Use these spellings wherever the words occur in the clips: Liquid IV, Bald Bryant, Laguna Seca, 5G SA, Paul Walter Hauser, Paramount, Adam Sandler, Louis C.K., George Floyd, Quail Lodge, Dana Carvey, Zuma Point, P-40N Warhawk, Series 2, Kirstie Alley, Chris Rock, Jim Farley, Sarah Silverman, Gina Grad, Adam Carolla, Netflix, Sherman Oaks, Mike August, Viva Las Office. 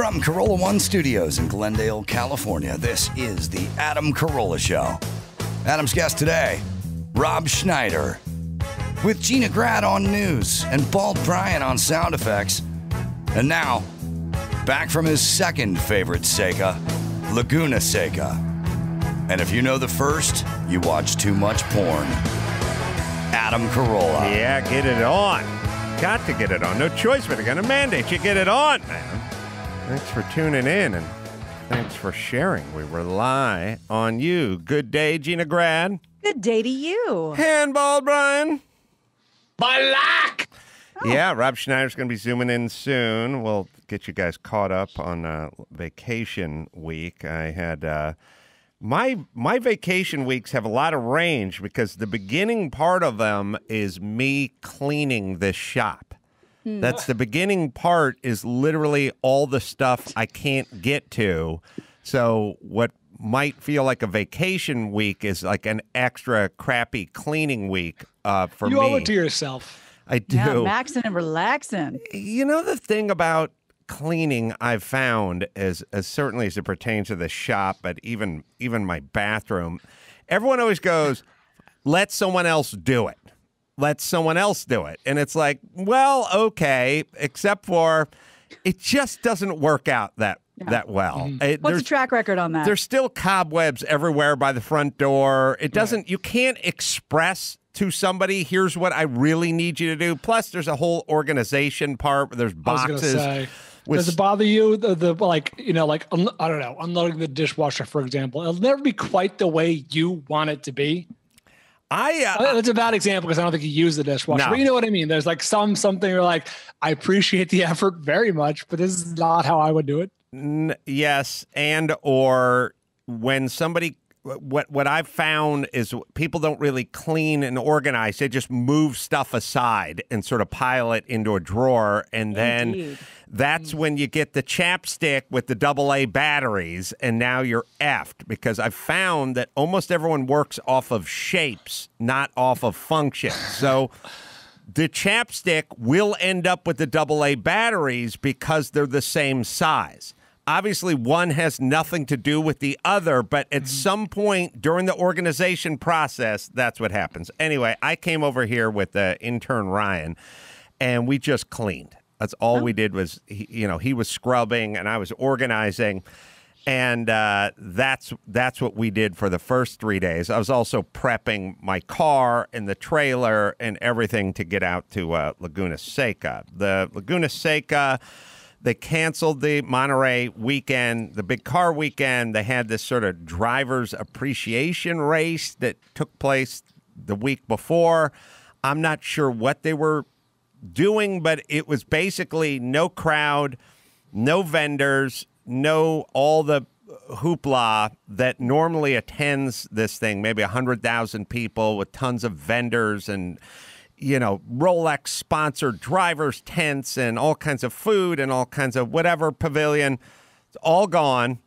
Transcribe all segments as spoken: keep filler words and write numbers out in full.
From Carolla One Studios in Glendale, California, this is The Adam Carolla Show. Adam's guest today, Rob Schneider. With Gina Grad on news and Bald Bryant on sound effects. And now, back from his second favorite Seca, Laguna Seca. And if you know the first, you watch too much porn. Adam Carolla. Yeah, get it on. Got to get it on. No choice, but they're going to mandate you get it on, man. Thanks for tuning in, and thanks for sharing. We rely on you. Good day, Gina Grad. Good day to you. Handball, Brian. Balak! Oh. Yeah, Rob Schneider's going to be zooming in soon. We'll get you guys caught up on uh, vacation week. I had... Uh, My my vacation weeks have a lot of range because the beginning part of them is me cleaning this shop. Mm. That's the beginning part is literally all the stuff I can't get to. So what might feel like a vacation week is like an extra crappy cleaning week uh, for me. You owe it to yourself. I do. Yeah, maxing and relaxing. You know the thing about cleaning I've found, as, as certainly as it pertains to the shop, but even even my bathroom, everyone always goes, let someone else do it. Let someone else do it. And it's like, well, okay, except for it just doesn't work out that yeah. that well. Mm-hmm. it, What's the track record on that? There's still cobwebs everywhere by the front door. It doesn't, right. You can't express to somebody, here's what I really need you to do. Plus, there's a whole organization part where there's boxes. Does it bother you? The, the like, you know, like I don't know, unloading the dishwasher, for example, it'll never be quite the way you want it to be. I uh, that's a bad example because I don't think you use the dishwasher, no. But you know what I mean. There's like some something you're like, I appreciate the effort very much, but this is not how I would do it. N yes, and or when somebody. What what I've found is people don't really clean and organize. They just move stuff aside and sort of pile it into a drawer. And then Indeed. that's Indeed. when you get the chapstick with the double A batteries. And now you're effed because I've found that almost everyone works off of shapes, not off of functions. So the chapstick will end up with the double A batteries because they're the same size. Obviously, one has nothing to do with the other, but at some point during the organization process, that's what happens. Anyway, I came over here with uh, intern Ryan, and we just cleaned. That's all oh. we did was, he, you know, he was scrubbing, and I was organizing, and uh, that's that's what we did for the first three days. I was also prepping my car and the trailer and everything to get out to uh, Laguna Seca. The Laguna Seca... They canceled the Monterey weekend, the big car weekend. They had this sort of driver's appreciation race that took place the week before. I'm not sure what they were doing, but it was basically no crowd, no vendors, no all the hoopla that normally attends this thing, maybe one hundred thousand people with tons of vendors and you know, Rolex-sponsored drivers' tents and all kinds of food and all kinds of whatever pavilion. It's all gone.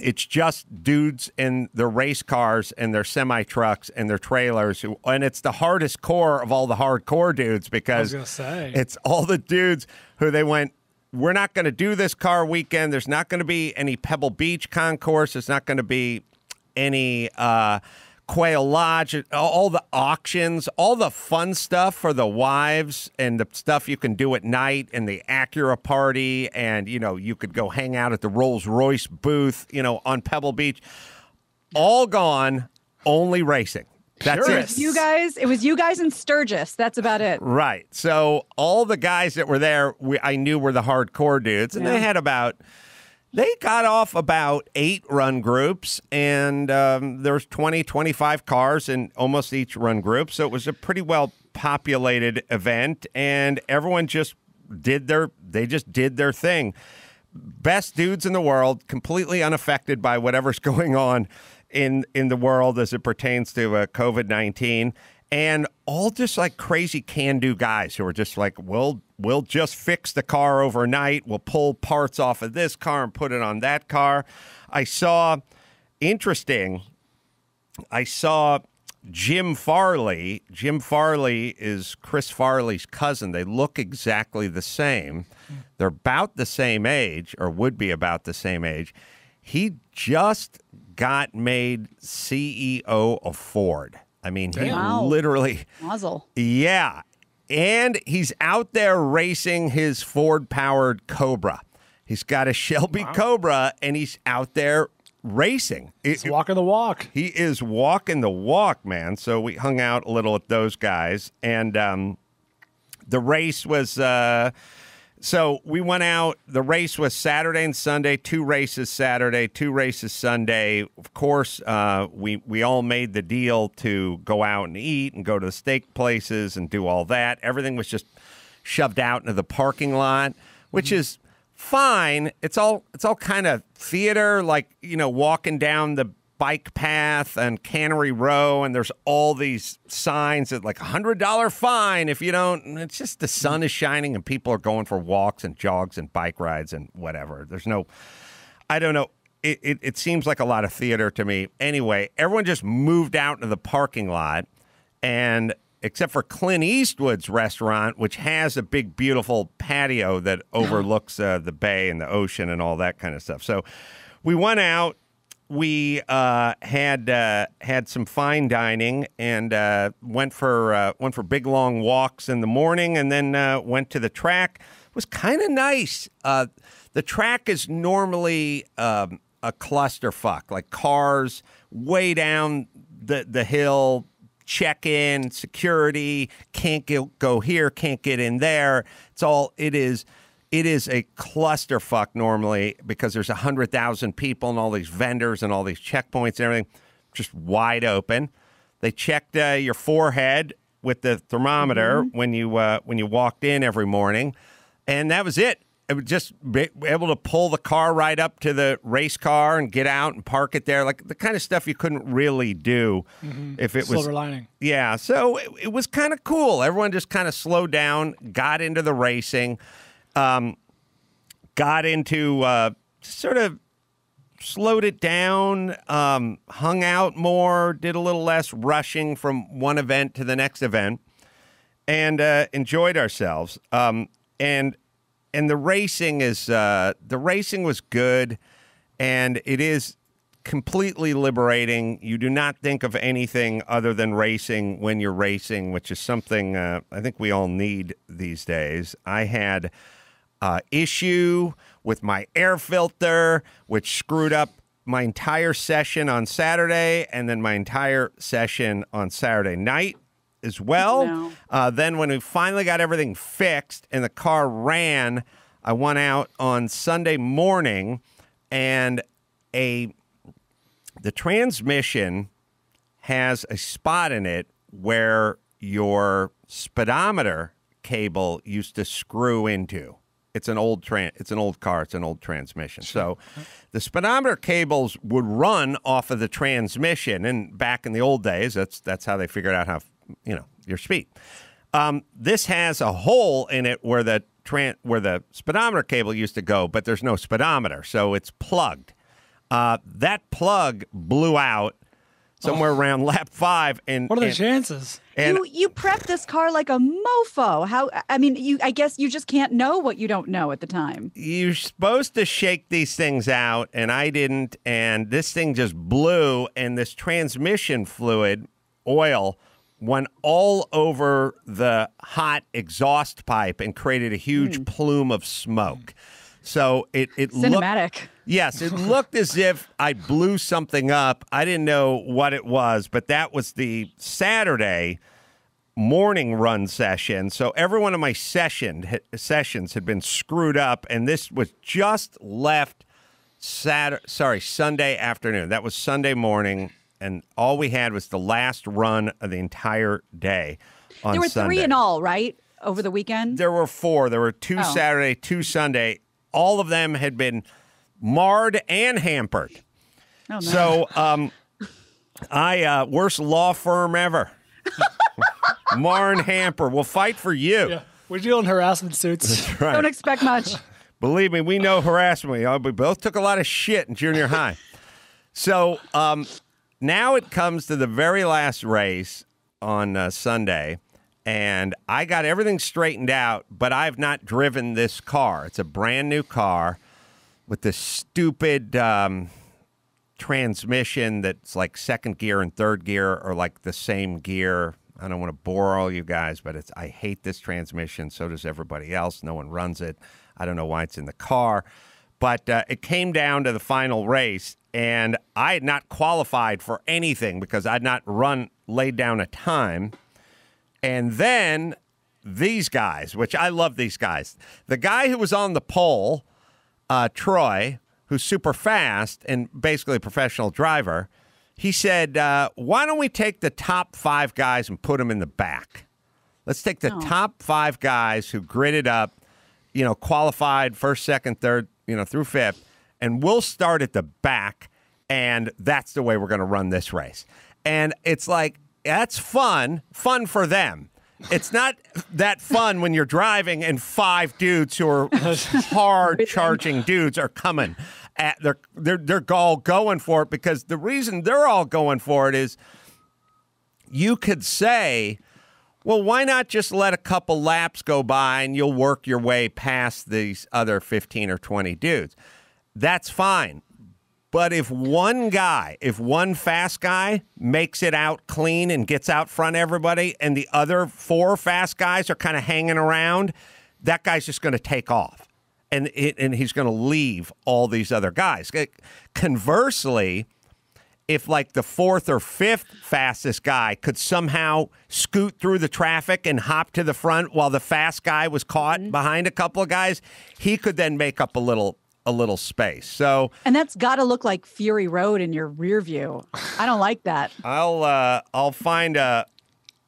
It's just dudes in their race cars and their semi-trucks and their trailers. Who, and it's the hardest core of all the hardcore dudes because I was gonna say. It's all the dudes who they went, we're not going to do this car weekend. There's not going to be any Pebble Beach concourse. There's not going to be any... Uh, Quail Lodge, all the auctions, all the fun stuff for the wives and the stuff you can do at night and the Acura party and, you know, you could go hang out at the Rolls-Royce booth, you know, on Pebble Beach. All gone, only racing. That's sure. it. You guys, it was you guys in Sturgis. That's about it. Right. So all the guys that were there, we, I knew were the hardcore dudes, and yeah. they had about... They got off about eight run groups, and um, there's twenty, twenty-five cars in almost each run group. So it was a pretty well-populated event, and everyone just did their they just did their thing. Best dudes in the world, completely unaffected by whatever's going on in in the world as it pertains to uh, COVID nineteen. And all just like crazy can-do guys who are just like, we'll, we'll just fix the car overnight. We'll pull parts off of this car and put it on that car. I saw, interesting, I saw Jim Farley. Jim Farley is Chris Farley's cousin. They look exactly the same. They're about the same age, or would be about the same age. He just got made C E O of Ford. I mean, he wow. literally... Muzzle. Yeah. And he's out there racing his Ford-powered Cobra. He's got a Shelby wow. Cobra, and he's out there racing. He's it, walking the walk. He is walking the walk, man. So we hung out a little at those guys. And um, the race was... Uh, so we went out. The race was Saturday and Sunday, two races Saturday, two races Sunday. Of course, uh, we, we all made the deal to go out and eat and go to the steak places and do all that. Everything was just shoved out into the parking lot, which mm-hmm. is fine. It's all, it's all kind of theater, like, you know, walking down the bike path and Cannery Row, and there's all these signs that like one hundred dollar fine if you don't. It's just the sun is shining and people are going for walks and jogs and bike rides and whatever. There's no, I don't know. It, it, it seems like a lot of theater to me. Anyway, everyone just moved out into the parking lot, and except for Clint Eastwood's restaurant, which has a big, beautiful patio that overlooks uh, the bay and the ocean and all that kind of stuff. So we went out. We uh, had uh, had some fine dining and uh, went for uh, went for big long walks in the morning, and then uh, went to the track. It was kind of nice. Uh, the track is normally um, a clusterfuck, like cars way down the the hill, check in, security, can't get, go here, can't get in there. It's all it is. It is a clusterfuck normally because there's one hundred thousand people and all these vendors and all these checkpoints and everything just wide open. They checked uh, your forehead with the thermometer mm-hmm. when you uh, when you walked in every morning, and that was it. It was just be able to pull the car right up to the race car and get out and park it there, like the kind of stuff you couldn't really do mm-hmm. if it was... Silver lining. Yeah, so it, it was kind of cool. Everyone just kind of slowed down, got into the racing. Um, got into, uh, sort of slowed it down, um, hung out more, did a little less rushing from one event to the next event, and, uh, enjoyed ourselves. Um, and, and the racing is, uh, the racing was good, and it is completely liberating. You do not think of anything other than racing when you're racing, which is something, uh, I think we all need these days. I had... Uh, issue with my air filter, which screwed up my entire session on Saturday, and then my entire session on Saturday night as well. No. Uh, then when we finally got everything fixed and the car ran, I went out on Sunday morning, and a the transmission has a spot in it where your speedometer cable used to screw into. It's an old tran it's an old car, it's an old transmission. So the speedometer cables would run off of the transmission, and back in the old days, that's that's how they figured out how, you know, your speed. Um, this has a hole in it where the tran where the speedometer cable used to go, but there's no speedometer, so it's plugged. Uh, that plug blew out somewhere oh. around lap five. And what are the and, chances? And you you prepped this car like a mofo. How I mean, you I guess you just can't know what you don't know at the time. You're supposed to shake these things out, and I didn't. And this thing just blew, and this transmission fluid, oil, went all over the hot exhaust pipe and created a huge mm. plume of smoke. So it it cinematic. Looked, yes, it looked as if I blew something up. I didn't know what it was, but that was the Saturday morning run session. So every one of my session, sessions had been screwed up, and this was just left Saturday, sorry, Sunday afternoon. That was Sunday morning, and all we had was the last run of the entire day on Sunday. There were Sunday. three in all, right, over the weekend? There were four. There were two oh. Saturday, two Sunday. All of them had been... marred and hampered. Oh, no. So um, I, uh, worst law firm ever. Mar and hamper. We'll fight for you. Yeah. We're dealing harassment suits. That's right. Don't expect much. Believe me, we know harassment. We both took a lot of shit in junior high. So um, now it comes to the very last race on uh, Sunday, and I got everything straightened out, but I've not driven this car. It's a brand new car with this stupid um, transmission that's like second gear and third gear or like the same gear. I don't want to bore all you guys, but it's I hate this transmission. So does everybody else. No one runs it. I don't know why it's in the car. But uh, it came down to the final race, and I had not qualified for anything because I'd not run, laid down a time. And then these guys, which I love these guys. The guy who was on the pole, uh, Troy, who's super fast and basically a professional driver, he said, uh, why don't we take the top five guys and put them in the back? Let's take the oh. top five guys who gridded up, you know, qualified first, second, third, you know, through fifth, and we'll start at the back, and that's the way we're going to run this race. And it's like, that's fun, fun for them. It's not that fun when you're driving and five dudes who are hard-charging dudes are coming. At, they're, they're, they're all going for it because the reason they're all going for it is you could say, well, why not just let a couple laps go by and you'll work your way past these other fifteen or twenty dudes? That's fine. But if one guy, if one fast guy makes it out clean and gets out front everybody and the other four fast guys are kind of hanging around, that guy's just going to take off and, it, and he's going to leave all these other guys. Conversely, if like the fourth or fifth fastest guy could somehow scoot through the traffic and hop to the front while the fast guy was caught mm-hmm. behind a couple of guys, he could then make up a little a little space. So and that's got to look like Fury Road in your rear view. I don't like that. I'll uh, I'll find a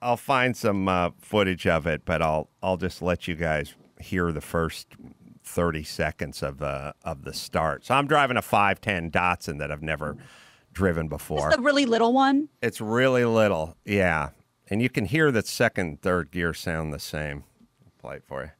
I'll find some uh, footage of it, but I'll I'll just let you guys hear the first thirty seconds of uh, of the start. So I'm driving a five ten Datsun that I've never driven before. It's a really little one. It's really little, yeah. And you can hear that second, third gear sound the same. I'll play it for you.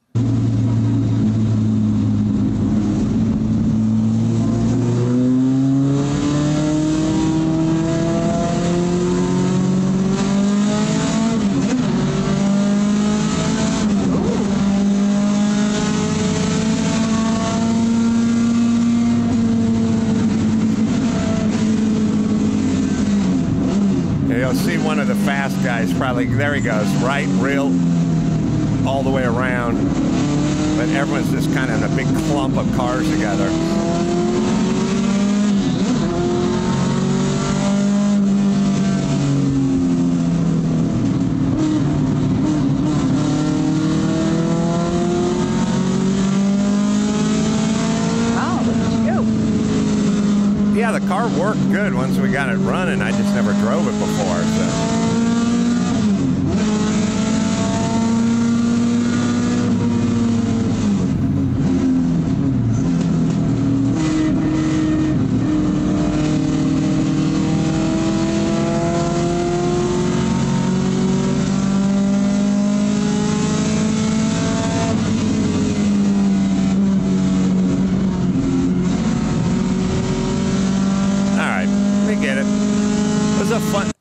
Probably there he goes, right, real, all the way around. But everyone's just kind of in a big clump of cars together. Wow, look at you. Yeah, the car worked good once we got it running. I just never drove it before, so.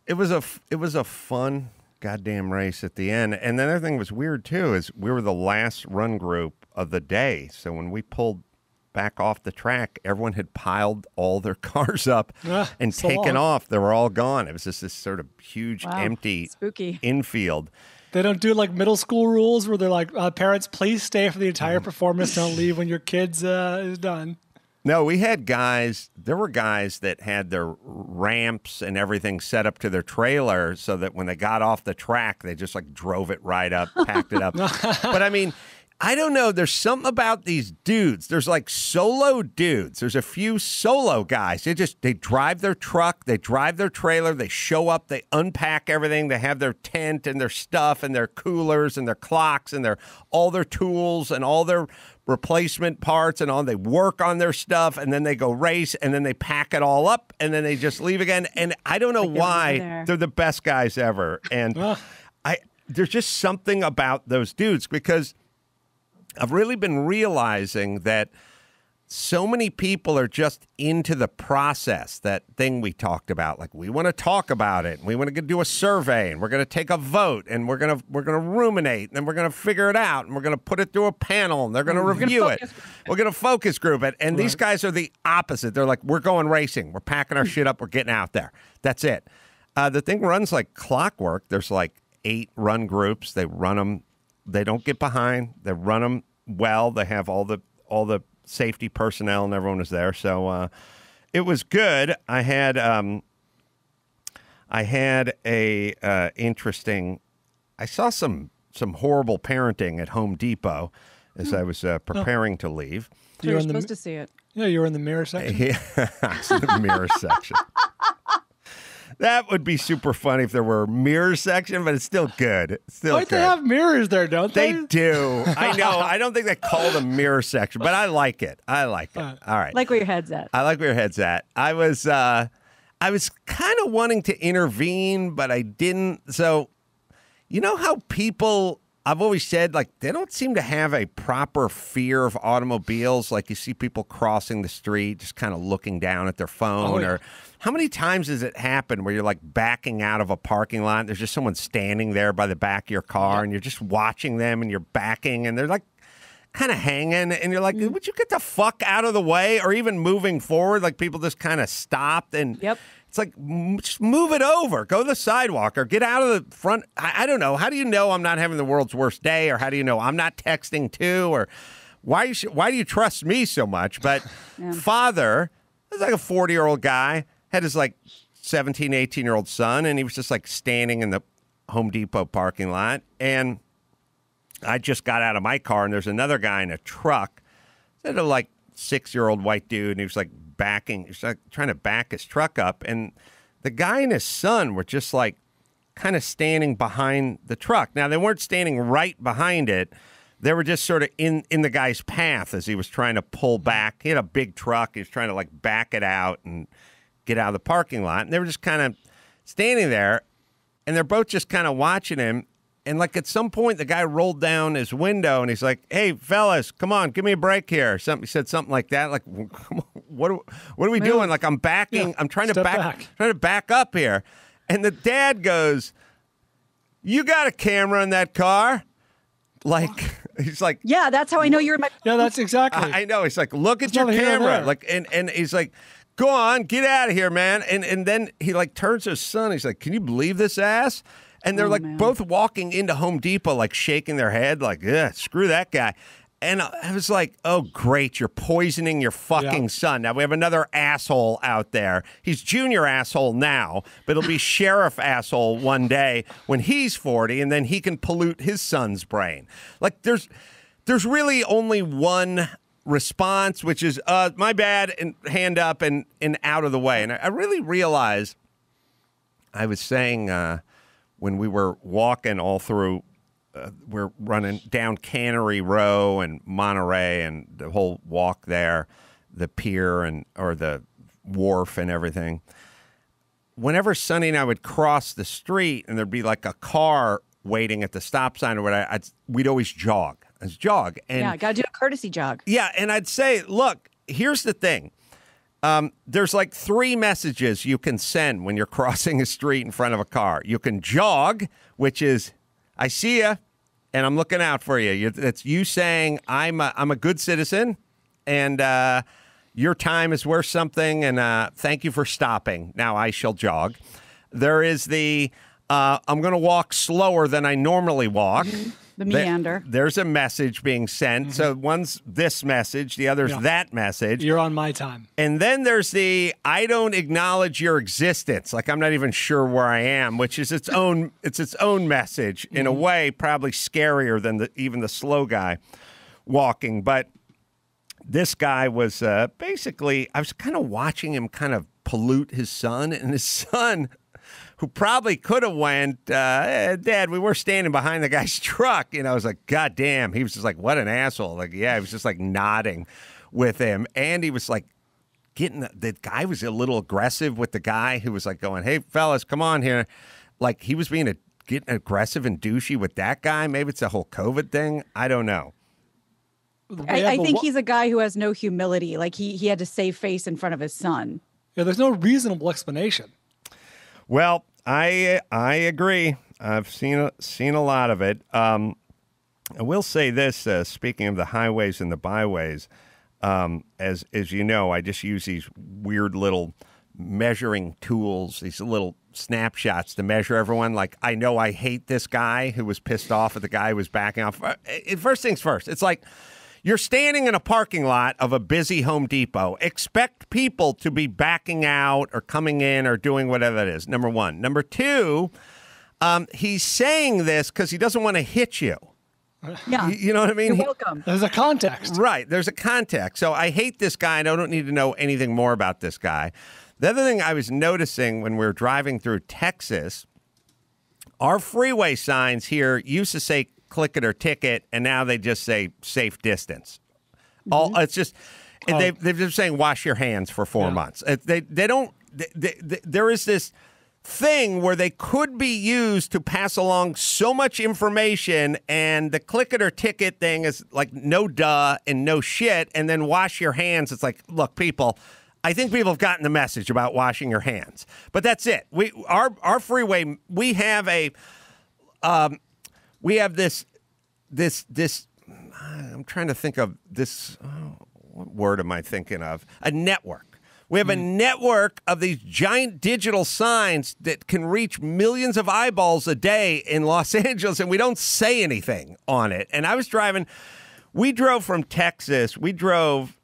It was a it was a fun goddamn race at the end. And the other thing was weird too is we were the last run group of the day. So when we pulled back off the track, everyone had piled all their cars up Ugh, and so taken long. off. They were all gone. It was just this sort of huge wow, empty spooky infield. They don't do like middle school rules where they're like, uh, parents, please stay for the entire performance. Don't leave when your kids uh, is done. No, we had guys, there were guys that had their ramps and everything set up to their trailer so that when they got off the track, they just like drove it right up, packed it up. But I mean, I don't know. There's something about these dudes. There's like solo dudes. There's a few solo guys. They just, they drive their truck, they drive their trailer, they show up, they unpack everything. They have their tent and their stuff and their coolers and their clocks and their, all their tools and all their replacement parts and all. They work on their stuff and then they go race and then they pack it all up and then they just leave again. And I don't know like why they're the best guys ever. And I, there's just something about those dudes because I've really been realizing that so many people are just into the process, that thing we talked about. Like, we want to talk about it, and we want to do a survey, and we're going to take a vote, and we're going to we're going to ruminate, and then we're going to figure it out, and we're going to put it through a panel, and they're going to review it. We're going to focus group it. And right. these guys are the opposite. They're like, we're going racing. We're packing our shit up. We're getting out there. That's it. Uh, the thing runs like clockwork. There's like eight run groups. They run them. They don't get behind. They run them well. They have all the all the safety personnel, and everyone was there. So uh, it was good. I had um, I had a uh, interesting. I saw some some horrible parenting at Home Depot as hmm. I was uh, preparing oh. to leave. You were supposed to see it. Yeah, you were in the mirror section. Yeah, the mirror section. That would be super funny if there were a mirror section, but it's still good. It's still Why good. They have mirrors there, don't they? They do. I know. I don't think they call them mirror section, but I like it. I like it. All right. Like where your head's at. I like where your head's at. I was, uh, I was kind of wanting to intervene, but I didn't. So, you know how people, I've always said, like, they don't seem to have a proper fear of automobiles. Like, you see people crossing the street, just kind of looking down at their phone, oh, yeah. or... How many times does it happen where you're like backing out of a parking lot? There's just someone standing there by the back of your car, yeah. and you're just watching them, and you're backing, and they're like kind of hanging, and you're like, would you get the fuck out of the way? Or even moving forward, like people just kind of stopped, and yep. it's like, just move it over. Go to the sidewalk or get out of the front. I, I don't know. How do you know I'm not having the world's worst day? Or how do you know I'm not texting too? Or why, you should, why do you trust me so much? But yeah. father, it's like a forty-year-old guy. Had his, like, seventeen, eighteen-year-old son, and he was just, like, standing in the Home Depot parking lot. And I just got out of my car, and there's another guy in a truck. It's a, like, six-year-old white dude, and he was, like, backing. He was, like, trying to back his truck up. And the guy and his son were just, like, kind of standing behind the truck. Now, they weren't standing right behind it. They were just sort of in, in the guy's path as he was trying to pull back. He had a big truck. He was trying to, like, back it out and get out of the parking lot, and they were just kind of standing there, and they're both just kind of watching him. And like at some point, the guy rolled down his window, and he's like, "Hey, fellas, come on, give me a break here." Something he said, something like that. Like, what? Are, what are we Man. doing? Like, I'm backing. Yeah, I'm trying to back, back. Trying to back up here. And the dad goes, "You got a camera in that car?" Like, he's like, "Yeah, that's how I know you're in my." Yeah, that's exactly. I, I know. He's like, "Look at that's your camera." Like, and and he's like, "Go on, get out of here, man." And and then he like turns to his son. He's like, "Can you believe this ass?" And they're oh, like man. both walking into Home Depot, like shaking their head, like, "Yeah, screw that guy." And I was like, "Oh, great, you're poisoning your fucking yeah. son." Now we have another asshole out there. He's junior asshole now, but it'll be sheriff asshole one day when he's forty, and then he can pollute his son's brain. Like, there's there's really only one response, which is uh my bad, and hand up and and out of the way. And I, I really realized, I was saying uh when we were walking all through, uh, we're running down Cannery Row and Monterey and the whole walk there, the pier and or the wharf and everything. Whenever Sonny and I would cross the street and there'd be like a car waiting at the stop sign or whatever, I'd, we'd always jog. As jog. And yeah, gotta do a courtesy jog. Yeah, and I'd say, look, here's the thing. Um, there's like three messages you can send when you're crossing a street in front of a car. You can jog, which is, I see ya, and I'm looking out for you. You're, that's you saying, I'm a, I'm a good citizen, and uh, your time is worth something, and uh, thank you for stopping. Now I shall jog. There is the, uh, I'm going to walk slower than I normally walk. The meander. There, there's a message being sent. Mm-hmm. So one's this message, the other's yeah. that message. You're on my time. And then there's the, I don't acknowledge your existence. Like, I'm not even sure where I am, which is its own, it's its own message in mm-hmm. a way, probably scarier than the, even the slow guy walking. But this guy was uh, basically, I was kind of watching him kind of pollute his son, and his son, who probably could have went, uh, Dad, we were standing behind the guy's truck. You know, I was like, God damn. He was just like, what an asshole. Like, yeah, he was just like nodding with him. And he was like getting, the, the guy was a little aggressive with the guy who was like going, hey, fellas, come on here. Like, he was being a, getting aggressive and douchey with that guy. Maybe it's a whole COVID thing. I don't know. I, I think a, he's a guy who has no humility. Like he he had to save face in front of his son. Yeah, there's no reasonable explanation. Well, I I agree. I've seen seen a lot of it. Um, I will say this: uh, speaking of the highways and the byways, um, as as you know, I just use these weird little measuring tools, these little snapshots to measure everyone. Like, I know I hate this guy who was pissed off at the guy who was backing off. First things first, it's like you're standing in a parking lot of a busy Home Depot. Expect people to be backing out or coming in or doing whatever that is, number one. Number two, um, he's saying this because he doesn't want to hit you. Yeah. You, you know what I mean? You're welcome. There's a context. Right, there's a context. So I hate this guy, and I don't need to know anything more about this guy. The other thing I was noticing when we were driving through Texas, our freeway signs here used to say click it or ticket, and now they just say safe distance. Mm-hmm. All it's just oh. they they're just saying wash your hands for four yeah. months. They they don't they, they, they, there is this thing where they could be used to pass along so much information, and the click it or ticket thing is like no duh and no shit, and then wash your hands. It's like, look, people, I think people have gotten the message about washing your hands, but that's it. We our our freeway we have a um, we have this this this. I'm trying to think of this. Oh, what word am I thinking of? A network. We have a network of these giant digital signs that can reach millions of eyeballs a day in Los Angeles, and we don't say anything on it. And I was driving. We drove from Texas. We drove.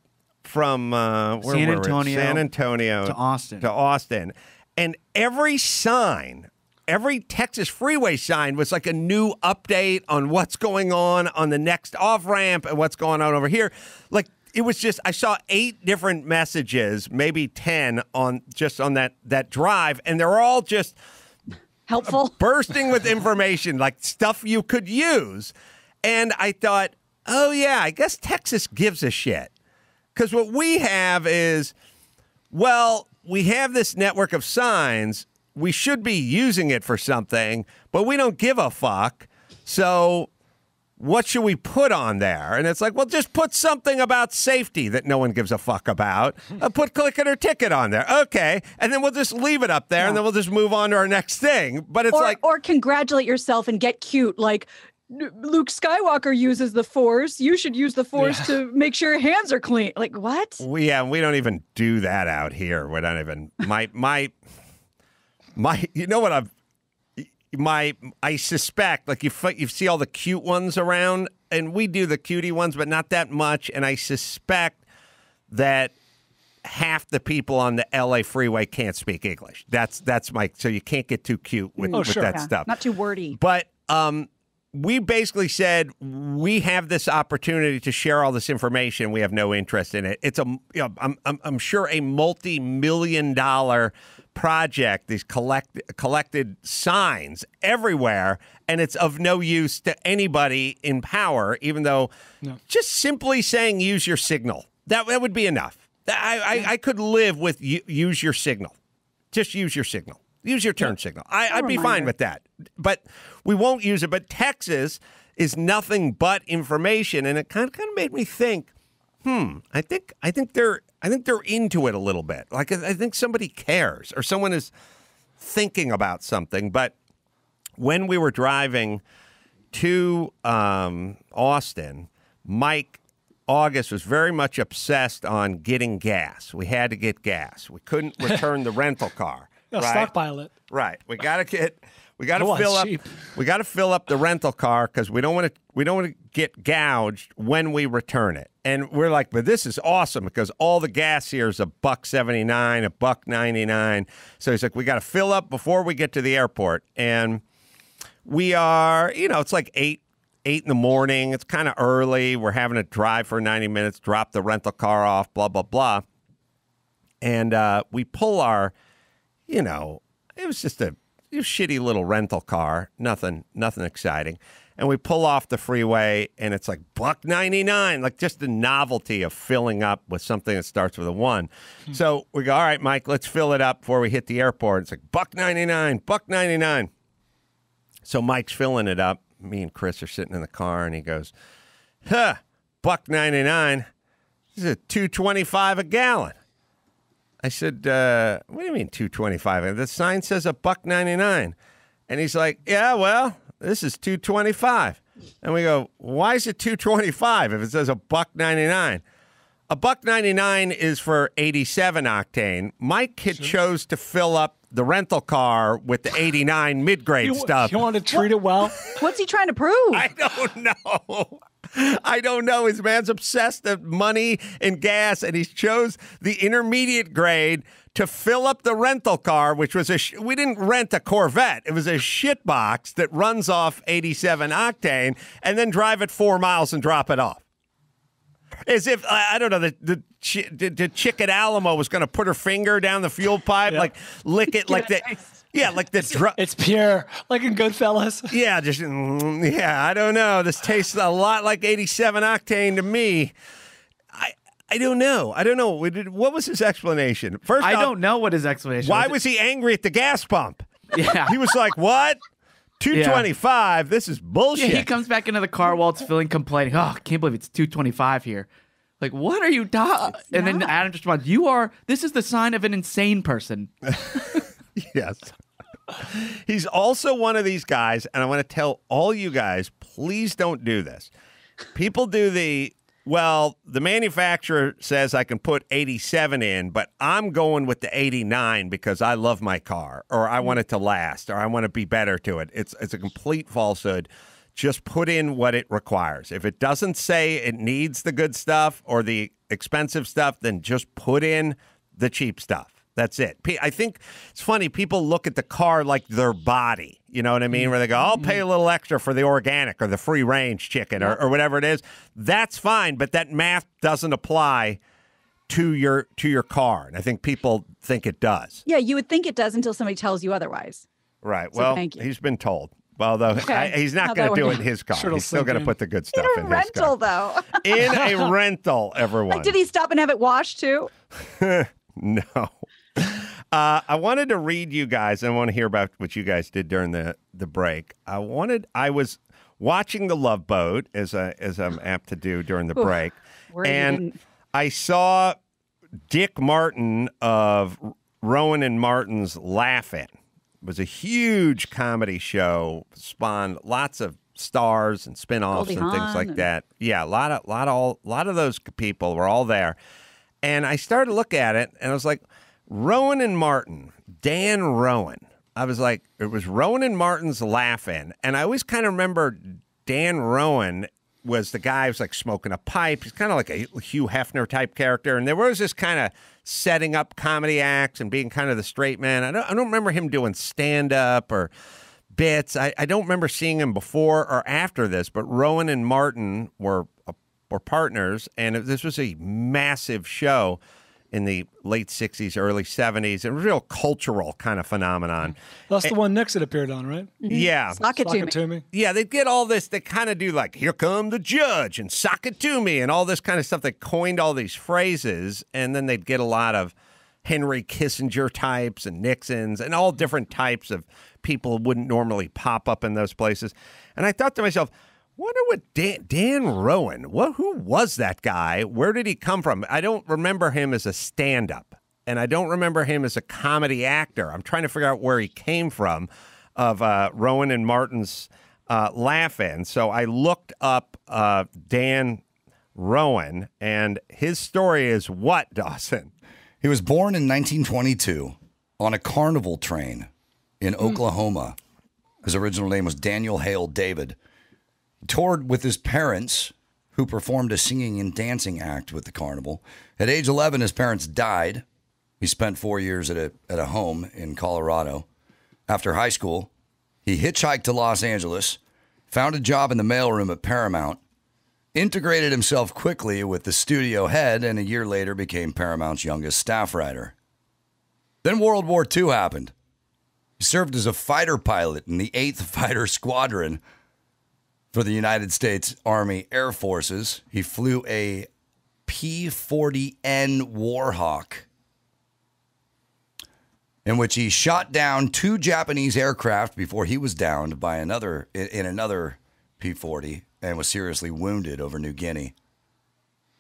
From uh, where San Antonio, San Antonio to Austin, to Austin, and every sign, every Texas freeway sign was like a new update on what's going on on the next off ramp and what's going on over here. Like it was just, I saw eight different messages, maybe ten on just on that that drive, and they're all just helpful, bursting with information, like stuff you could use. And I thought, oh yeah, I guess Texas gives a shit. Because what we have is, well, we have this network of signs. We should be using it for something, but we don't give a fuck. So what should we put on there? And it's like, well, just put something about safety that no one gives a fuck about. Uh, put click it or ticket on there. Okay. And then we'll just leave it up there, yeah. and then we'll just move on to our next thing. But it's or, like... Or congratulate yourself and get cute, like... Luke Skywalker uses the Force. You should use the Force yeah. to make sure your hands are clean. Like, what? We, yeah, we don't even do that out here. We're not even my my my. You know what I've my I suspect. Like you, you see all the cute ones around, and we do the cutie ones, but not that much. And I suspect that half the people on the L A freeway can't speak English. That's that's my. So you can't get too cute with, oh, with sure. that yeah. stuff. Not too wordy, but um. We basically said we have this opportunity to share all this information. We have no interest in it. It's a, you know, I'm, I'm, I'm sure a multi-million dollar project. These collect collected signs everywhere, and it's of no use to anybody in power. Even though, no. just simply saying use your signal that that would be enough. I I, I could live with you, use your signal. Just use your signal. Use your turn yeah. signal. I, I'd be fine with that. But we won't use it. But Texas is nothing but information. And it kind of kind of made me think, hmm, I think I think they're I think they're into it a little bit. Like I think somebody cares or someone is thinking about something. But when we were driving to um, Austin, Mike August was very much obsessed on getting gas. We had to get gas. We couldn't return the rental car. Right. Stockpile it. Right. We gotta get. We gotta no fill up. Cheap. We gotta fill up the rental car because we don't want to. We don't want to get gouged when we return it. And we're like, but this is awesome because all the gas here is a buck seventy nine, a buck ninety nine. So he's like, we gotta fill up before we get to the airport. And we are, you know, it's like eight eight in the morning. It's kind of early. We're having to drive for ninety minutes, drop the rental car off, blah blah blah. And uh, we pull our. You know, it was just a, a shitty little rental car. Nothing, nothing exciting. And we pull off the freeway, and it's like buck ninety nine. Like just the novelty of filling up with something that starts with a one. Hmm. So we go, all right, Mike, let's fill it up before we hit the airport. It's like buck ninety nine, buck ninety nine. So Mike's filling it up. Me and Chris are sitting in the car, and he goes, "Huh, buck ninety-nine. This is two twenty-five a gallon. I said, uh, what do you mean two twenty-five? The sign says a buck ninety-nine. And he's like, yeah, well, this is two twenty-five. And we go, why is it two twenty-five if it says a buck ninety-nine? A buck ninety-nine is for eighty-seven octane. Mike had sure. chose to fill up the rental car with the eighty-nine mid-grade you, stuff. You want to treat what? it well? What's he trying to prove? I don't know. I don't know. His man's obsessed with money and gas, and he chose the intermediate grade to fill up the rental car, which was a sh we didn't rent a Corvette. It was a shit box that runs off eighty-seven octane, and then drive it four miles and drop it off. As if, I don't know, the, the, chi the, the chick at Alamo was going to put her finger down the fuel pipe, yeah. like lick it, like that. Yeah, like the drug. It's pure, like in Goodfellas. Yeah, just, yeah, I don't know. This tastes a lot like eighty-seven octane to me. I I don't know. I don't know. What was his explanation? First, I off, don't know what his explanation why was. Why was he angry at the gas pump? Yeah. He was like, what? two twenty-five, yeah. This is bullshit. Yeah, he comes back into the car while it's filling, complaining, oh, I can't believe it's two twenty-five here. Like, what are you doing? And then Adam just responds, you are, this is the sign of an insane person. Yes. He's also one of these guys, and I want to tell all you guys, please don't do this. People do the, well, the manufacturer says I can put eighty-seven in, but I'm going with the eighty-nine because I love my car, or I want it to last, or I want to be better to it. It's, it's a complete falsehood. Just put in what it requires. If it doesn't say it needs the good stuff or the expensive stuff, then just put in the cheap stuff. That's it. I think it's funny. People look at the car like their body. You know what I mean? Where they go, I'll pay a little extra for the organic or the free range chicken or, or whatever it is. That's fine. But that math doesn't apply to your to your car. And I think people think it does. Yeah, you would think it does until somebody tells you otherwise. Right. So well, thank you. He's been told. Although okay. I, he's not going to do it in his car. Sure, he's still going to put the good stuff in, in his rental, car. In a rental, though. In a rental, everyone. Like, did he stop and have it washed, too? No. Uh, I wanted to read you guys. I want to hear about what you guys did during the, the break. I wanted. I was watching The Love Boat, as I, as I'm apt to do during the Ooh, break, and in. I saw Dick Martin of Rowan and Martin's Laugh-In. It was a huge comedy show, spawned lots of stars and spinoffs and things like and... that. Yeah, a lot of lot of all lot of those people were all there, and I started to look at it, and I was like. Rowan and Martin, Dan Rowan. I was like, it was Rowan and Martin's Laugh-In. And I always kind of remember Dan Rowan was the guy who was like smoking a pipe. He's kind of like a Hugh Hefner type character. And there was this kind of setting up comedy acts and being kind of the straight man. I don't, I don't remember him doing stand-up or bits. I, I don't remember seeing him before or after this, but Rowan and Martin were, uh, were partners. And this was a massive show in the late sixties, early seventies, a real cultural kind of phenomenon. That's and, the one Nixon appeared on, right? Mm-hmm. Yeah. Sock it, sock it to me. Yeah, they get all this. They kind of do like, here come the judge and sock it to me and all this kind of stuff. They coined all these phrases, and then they'd get a lot of Henry Kissinger types and Nixons and all different types of people who wouldn't normally pop up in those places. And I thought to myself, wonder what Dan, Dan Rowan, what, who was that guy? Where did he come from? I don't remember him as a stand-up, and I don't remember him as a comedy actor. I'm trying to figure out where he came from of uh, Rowan and Martin's uh, Laugh-In. So I looked up uh, Dan Rowan, and his story is what, Dawson? He was born in nineteen twenty-two on a carnival train in mm. Oklahoma. His original name was Daniel Hale David. Toured with his parents, who performed a singing and dancing act with the carnival. At age eleven, his parents died. He spent four years at a, at a home in Colorado. After high school, he hitchhiked to Los Angeles, found a job in the mailroom at Paramount, integrated himself quickly with the studio head, and a year later became Paramount's youngest staff writer. Then World War Two happened. He served as a fighter pilot in the eighth Fighter Squadron for the United States Army Air Forces. He flew a P forty N Warhawk, in which he shot down two Japanese aircraft before he was downed by another in another P forty and was seriously wounded over New Guinea.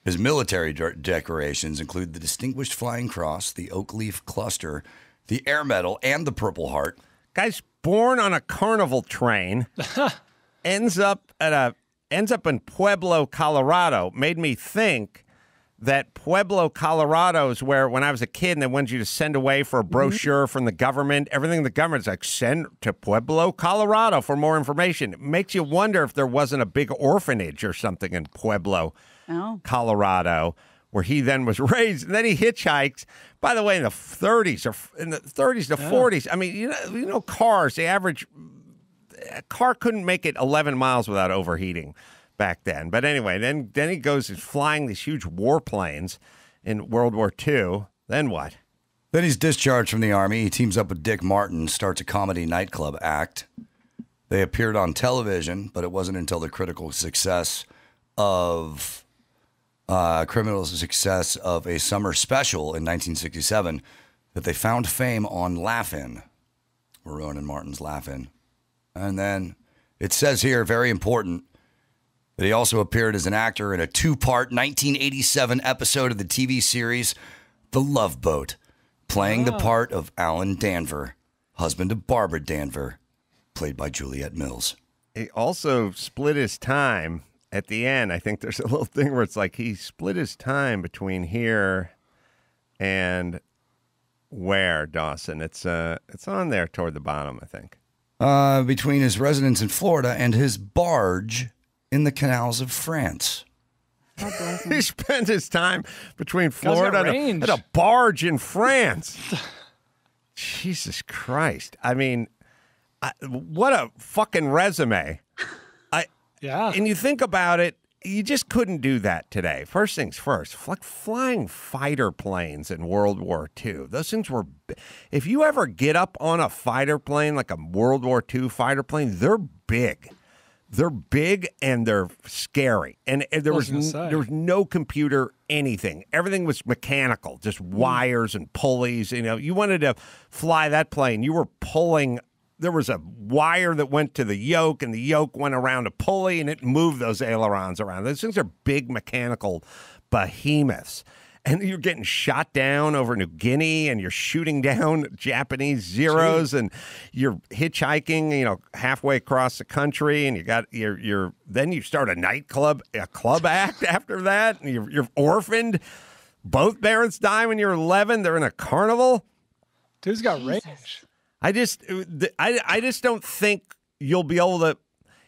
His military de decorations include the Distinguished Flying Cross, the Oak Leaf Cluster, the Air Medal, and the Purple Heart. Guy's born on a carnival train, ends up at a ends up in Pueblo, Colorado. Made me think that Pueblo, Colorado is where, when I was a kid, and they wanted you to send away for a brochure from the government, everything the government's like, send to Pueblo, Colorado for more information. It makes you wonder if there wasn't a big orphanage or something in Pueblo, oh. Colorado, where he then was raised. And then he hitchhiked, by the way, in the thirties, or in the thirties to oh. forties. I mean, you know, you know, cars, the average a car couldn't make it eleven miles without overheating back then. But anyway, then then he goes is flying these huge warplanes in World War Two. Then what? Then he's discharged from the Army. He teams up with Dick Martin, starts a comedy nightclub act. They appeared on television, but it wasn't until the critical success of uh, criminal success of a summer special in nineteen sixty-seven that they found fame on Laugh-In, Rowan and Martin's Laugh-In. And then it says here, very important, that he also appeared as an actor in a two-part nineteen eighty-seven episode of the T V series The Love Boat, playing oh. the part of Alan Danver, husband of Barbara Danver, played by Juliet Mills. He also split his time at the end. I think there's a little thing where it's like he split his time between here and where, Dawson? It's, uh, it's on there toward the bottom, I think. Uh, between his residence in Florida and his barge in the canals of France. He spent his time between Florida and a, and a barge in France. Jesus Christ. I mean, I, what a fucking resume. I, yeah. And you think about it, you just couldn't do that today. First things first, like flying fighter planes in World War Two. Those things were, if you ever get up on a fighter plane, like a World War Two fighter plane, they're big. They're big and they're scary. And, and there was, was there was no computer, anything. Everything was mechanical, just mm. wires and pulleys. You know, you wanted to fly that plane, you were pulling. There was a wire that went to the yoke, and the yoke went around a pulley, and it moved those ailerons around. Those things are big mechanical behemoths. And you're getting shot down over New Guinea, and you're shooting down Japanese Zeros, Jeez. and you're hitchhiking, you know, halfway across the country, and you got your your. Then you start a nightclub, a club act after that, and you're, you're orphaned. Both parents die when you're eleven. They're in a carnival. Dude's got Jesus. range. I just, I I just don't think you'll be able to.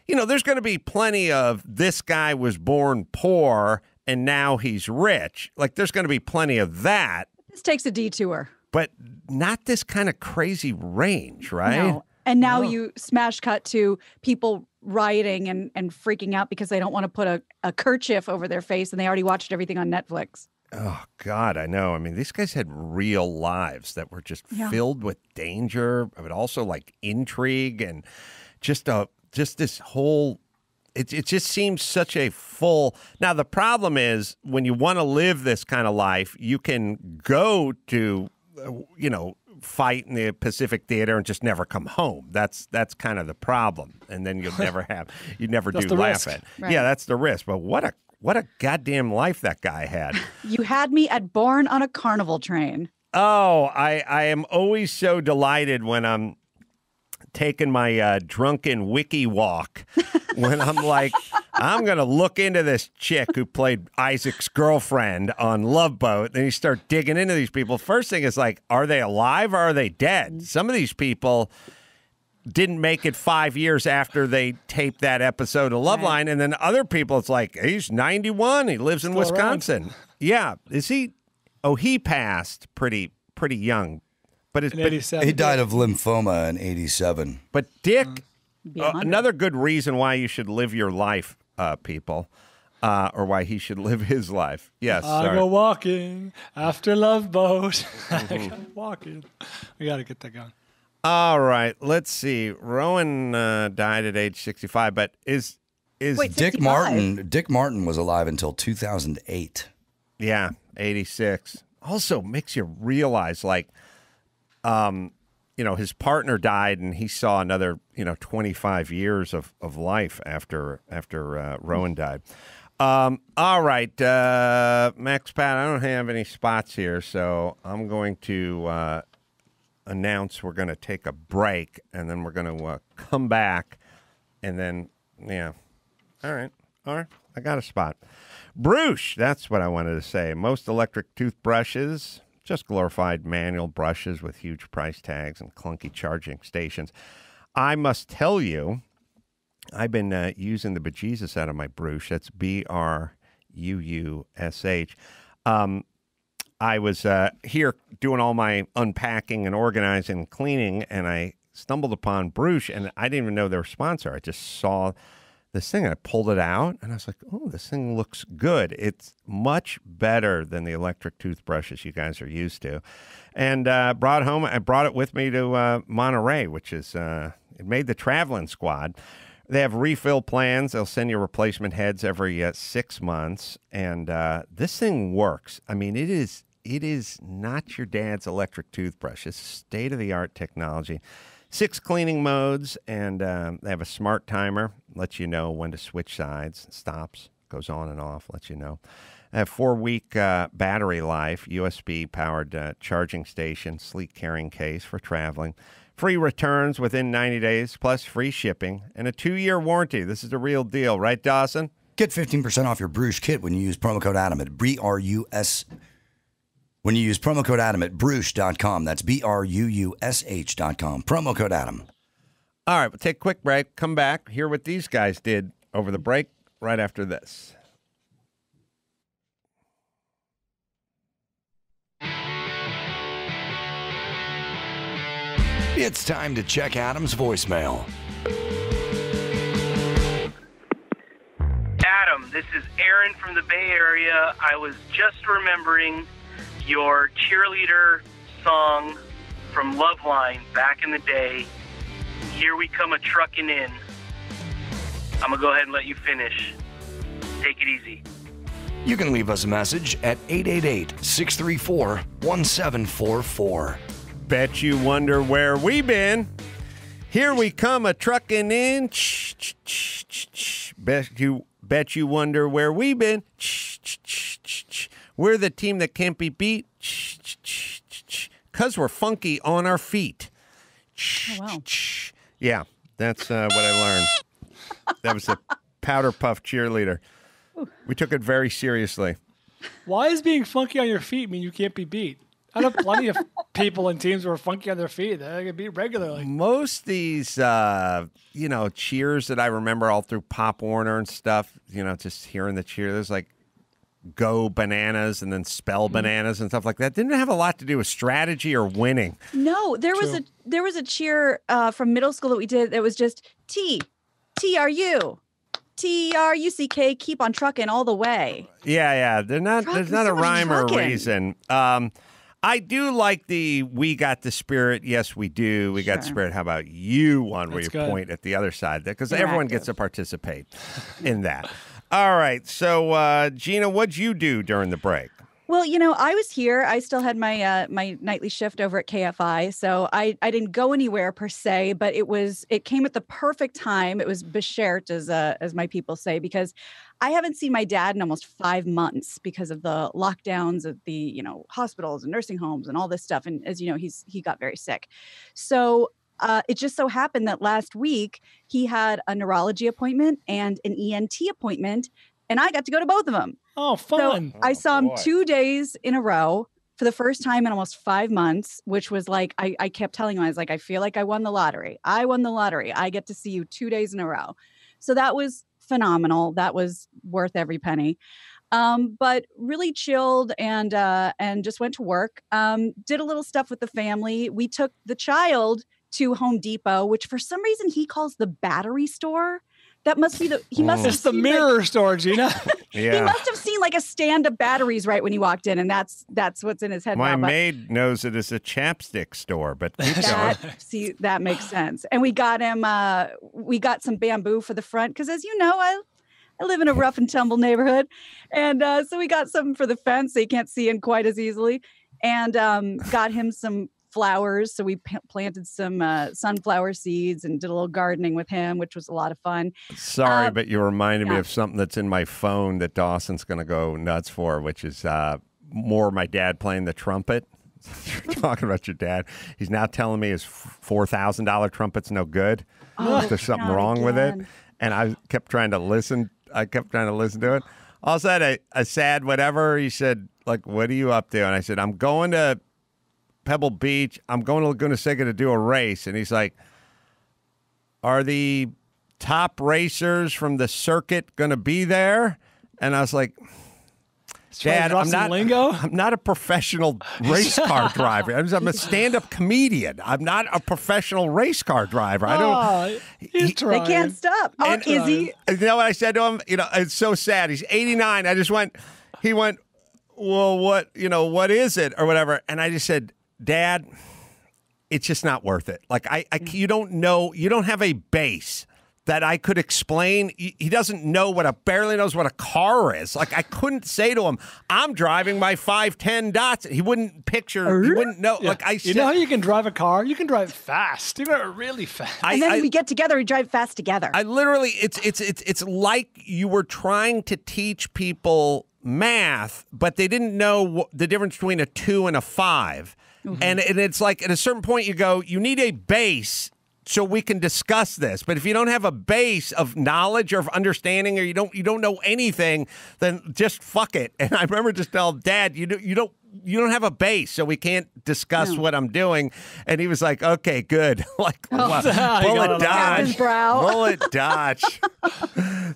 You know, there's going to be plenty of this guy was born poor and now he's rich. Like, there's going to be plenty of that. This takes a detour. But not this kind of crazy range, right? No. And now no. you smash cut to people rioting and, and freaking out because they don't want to put a, a kerchief over their face, and they already watched everything on Netflix. Oh, God, I know. I mean, these guys had real lives that were just yeah. filled with danger, but also, like, intrigue and just a just this whole... It, it just seems such a full... Now, the problem is when you want to live this kind of life, you can go to, you know, fight in the Pacific Theater and just never come home. That's that's kind of the problem. And then you'll never have... You never do laugh at. Right. Yeah, that's the risk. But what a what a goddamn life that guy had. You had me at born on a carnival train. Oh, I, I am always so delighted when I'm taking my uh, drunken wiki walk when I'm like, I'm going to look into this chick who played Isaac's girlfriend on Love Boat. Then you start digging into these people. First thing is like, are they alive or are they dead? Some of these people didn't make it five years after they taped that episode of Love right. Line. And then other people, it's like, he's ninety-one. He lives in Still Wisconsin. Around. Yeah. Is he? Oh, he passed pretty, pretty young. But it's been, he died of lymphoma in eighty-seven. But Dick, uh, uh, another good reason why you should live your life, uh, people, uh, or why he should live his life. Yes. I sorry. go walking after Love Boat. I go walking. We got to get that going. All right, let's see. Rowan uh, died at age sixty-five, but is is Wait, Dick Martin? Dick Martin was alive until two thousand eight. Yeah, eighty-six. Also makes you realize, like, um, you know, his partner died, and he saw another, you know, twenty-five years of of life after after uh, Rowan died. Um, all right, uh, Max Pat, I don't have any spots here, so I'm going to uh, announce we're going to take a break, and then we're going to uh, come back, and then, yeah. All right, all right, I got a spot. Bruush, that's what I wanted to say. Most electric toothbrushes, just glorified manual brushes with huge price tags and clunky charging stations. I must tell you, I've been uh, using the bejesus out of my Bruush. That's B R U U S H. Um, I was uh, here doing all my unpacking and organizing and cleaning, and I stumbled upon Bruush, and I didn't even know they were a sponsor. I just saw this thing, and I pulled it out, and I was like, oh, this thing looks good. It's much better than the electric toothbrushes you guys are used to. And uh, brought home, I brought it with me to uh, Monterey, which is, uh, it made the traveling squad. They have refill plans. They'll send you replacement heads every uh, six months, and uh, this thing works. I mean, it is it is not your dad's electric toothbrush. It's state-of-the-art technology. Six cleaning modes, and um, they have a smart timer. Lets you know when to switch sides. Stops, goes on and off, lets you know. They have four-week uh, battery life, U S B-powered uh, charging station, sleek carrying case for traveling. Free returns within ninety days, plus free shipping, and a two-year warranty. This is the real deal, right, Dawson? Get fifteen percent off your Bruush kit when you use promo code Adam at B R U S. When you use promo code Adam at Bruush dot com. That's B R U U S H dot com. Promo code Adam. All right, we'll take a quick break. Come back, hear what these guys did over the break right after this. It's time to check Adam's voicemail. Adam, this is Aaron from the Bay Area. I was just remembering your cheerleader song from Loveline back in the day. Here we come a-truckin' in. I'm gonna go ahead and let you finish. Take it easy. You can leave us a message at eight eight eight, six three four, one seven four four. Bet you wonder where we been. Here we come a-truckin' in. Ch -ch -ch -ch -ch. Bet you, bet you wonder where we been. Ch -ch -ch -ch -ch. We're the team that can't be beat. Ch -ch -ch -ch -ch. Cause we're funky on our feet. Ch -ch -ch. Oh, wow. Yeah, that's uh, what I learned. That was the Powder Puff cheerleader. We took it very seriously. Why is being funky on your feet mean you can't be beat? I know plenty of people and teams who are funky on their feet. They get beat regularly. Most these, uh, you know, cheers that I remember all through Pop Warner and stuff, you know, just hearing the cheer, there's like go bananas and then spell bananas and stuff like that. Didn't have a lot to do with strategy or winning. No, there True. was a there was a cheer uh, from middle school that we did that was just T, T R U. T R U C K, keep on trucking all the way. Yeah, yeah. They're not, Truck, there's not so a rhyme trucking. or reason. Um I do like the we got the spirit. Yes, we do. We sure. got the spirit. How about you one where That's you good. point at the other side? Because everyone active. gets to participate in that. All right. So, uh, Gina, what'd you do during the break? Well, you know, I was here. I still had my uh, my nightly shift over at K F I, so I, I didn't go anywhere per se, but it was it came at the perfect time. It was beshert, as uh, as my people say, because I haven't seen my dad in almost five months because of the lockdowns at the, you know, hospitals and nursing homes and all this stuff. And as you know, he's he got very sick. So uh, it just so happened that last week he had a neurology appointment and an E N T appointment, and I got to go to both of them. Oh, fun. So I saw him two days in a row for the first time in almost five months, which was like, I, I kept telling him, I was like, I feel like I won the lottery. I won the lottery. I get to see you two days in a row. So that was phenomenal. That was worth every penny. Um, but really chilled and uh, and just went to work. Um, did a little stuff with the family. We took the child to Home Depot, which for some reason he calls the battery store. That must be the he must. It's the mirror like, store, Gina. Yeah. He must have seen like a stand of batteries right when he walked in, and that's that's what's in his head. My now, maid knows it is a chapstick store, but that, see that makes sense. And we got him. Uh, we got some bamboo for the front because, as you know, I I live in a rough and tumble neighborhood, and uh, so we got some for the fence so he can't see in quite as easily, and um, got him some flowers. So we p- planted some uh, sunflower seeds and did a little gardening with him, which was a lot of fun. Sorry, uh, but you reminded yeah. me of something that's in my phone that Dawson's going to go nuts for, which is uh, more my dad playing the trumpet. You're talking about your dad. He's now telling me his four thousand dollar trumpet's no good. Oh, there's something wrong again. with it. And I kept trying to listen. I kept trying to listen to it. All of a sudden, a, a sad whatever, he said, like, what are you up to? And I said, I'm going to Pebble Beach. I'm going to Laguna Seca to do a race. And he's like, are the top racers from the circuit going to be there? And I was like, Dad, I'm not, lingo? I'm not a professional race car driver. I'm, I'm a stand-up comedian. I'm not a professional race car driver. I don't. Oh, he, they can't stop. Oh, and, is he? You know what I said to him? You know, it's so sad. He's eighty-nine. I just went. He went. Well, what? You know, what is it or whatever? And I just said, Dad, it's just not worth it. Like I, I you don't know. You don't have a base that I could explain. He doesn't know what a, barely knows what a car is. Like I couldn't say to him, I'm driving my five ten Datsun. He wouldn't picture, he wouldn't know. Yeah. Like I said, you know how you can drive a car? You can drive fast. You can drive really fast. And I, then I, we get together, we drive fast together. I literally, it's, it's, it's, it's like you were trying to teach people math, but they didn't know the difference between a two and a five. Mm-hmm. And, and it's like at a certain point you go, you need a base so we can discuss this. But if you don't have a base of knowledge or of understanding, or you don't you don't know anything, then just fuck it. And I remember just telling Dad, you do, you don't you don't have a base, so we can't discuss no. what I'm doing. And he was like, "Okay, good." like oh, well, bullet dodge, bullet dodge.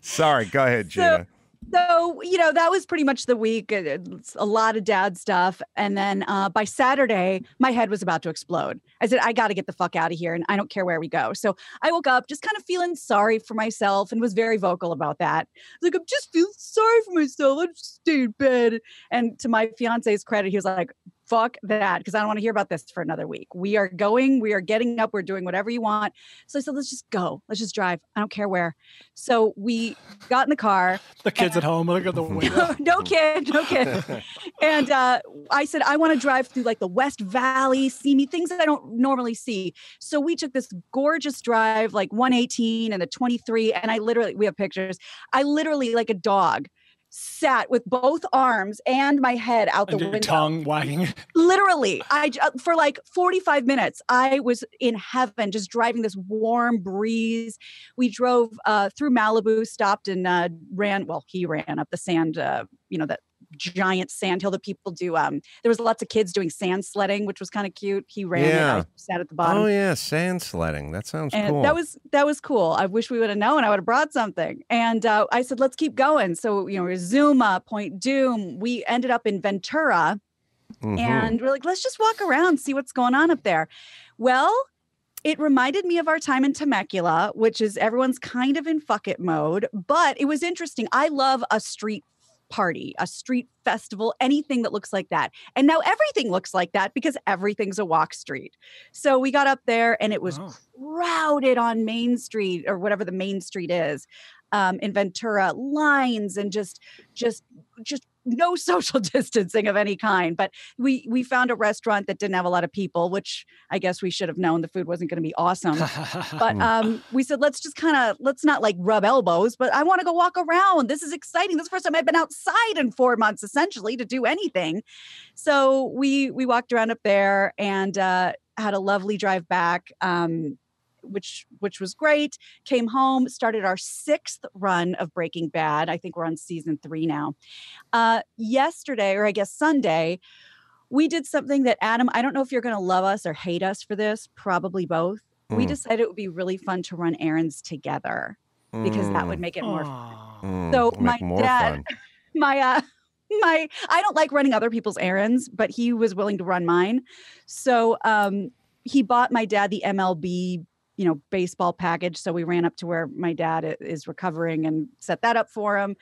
Sorry, go ahead, Gina. So, so you know that was pretty much the week. It's a lot of dad stuff, and then uh, by Saturday, my head was about to explode. I said, I got to get the fuck out of here and I don't care where we go. So I woke up just kind of feeling sorry for myself and was very vocal about that. Like, I'm just feeling sorry for myself. I'm just staying in bed. And to my fiance's credit, he was like, fuck that, because I don't want to hear about this for another week. We are going, we are getting up, we're doing whatever you want. So I said, let's just go. Let's just drive. I don't care where. So we got in the car. The kid's at home. Look at the window. No, no kid, no kid. And uh, I said, I want to drive through like the West Valley, see me, things that I don't normally see. So we took this gorgeous drive, like one eighteen and a twenty-three. And I literally, we have pictures. I literally, like a dog, sat with both arms and my head out the window, tongue wagging. Literally, I for like forty-five minutes, I was in heaven, just driving this warm breeze. We drove uh, through Malibu, stopped and uh, ran. Well, he ran up the sand, uh, you know, that giant sand hill that people do. Um, there was lots of kids doing sand sledding, which was kind of cute. He ran. Yeah. It. I sat at the bottom. Oh yeah, sand sledding. That sounds and cool. That was that was cool. I wish we would have known. I would have brought something. And uh, I said, let's keep going. So you know, Zuma, Point Doom. We ended up in Ventura, mm-hmm. and we're like, let's just walk around, see what's going on up there. Well, it reminded me of our time in Temecula, which is everyone's kind of in fuck it mode, but it was interesting. I love a street party, a street festival, anything that looks like that. And now everything looks like that because everything's a walk street. So we got up there and it was oh. crowded on Main Street or whatever the Main Street is um, in Ventura, lines and just, just, just no social distancing of any kind. But we, we found a restaurant that didn't have a lot of people, which I guess we should have known the food wasn't going to be awesome. But um, we said, let's just kind of, let's not like rub elbows, but I want to go walk around. This is exciting. This is the first time I've been outside in four months, essentially, to do anything. So we, we walked around up there and uh, had a lovely drive back, um, which, which was great. Came home, started our sixth run of Breaking Bad. I think we're on season three now. Uh, yesterday, or I guess Sunday, we did something that Adam, I don't know if you're going to love us or hate us for this, probably both. Mm. We decided it would be really fun to run errands together because mm. that would make it more fun. Mm. So my dad, my, uh, my, I don't like running other people's errands, but he was willing to run mine. So um, he bought my dad the M L B you know, baseball package. So we ran up to where my dad is recovering and set that up for him.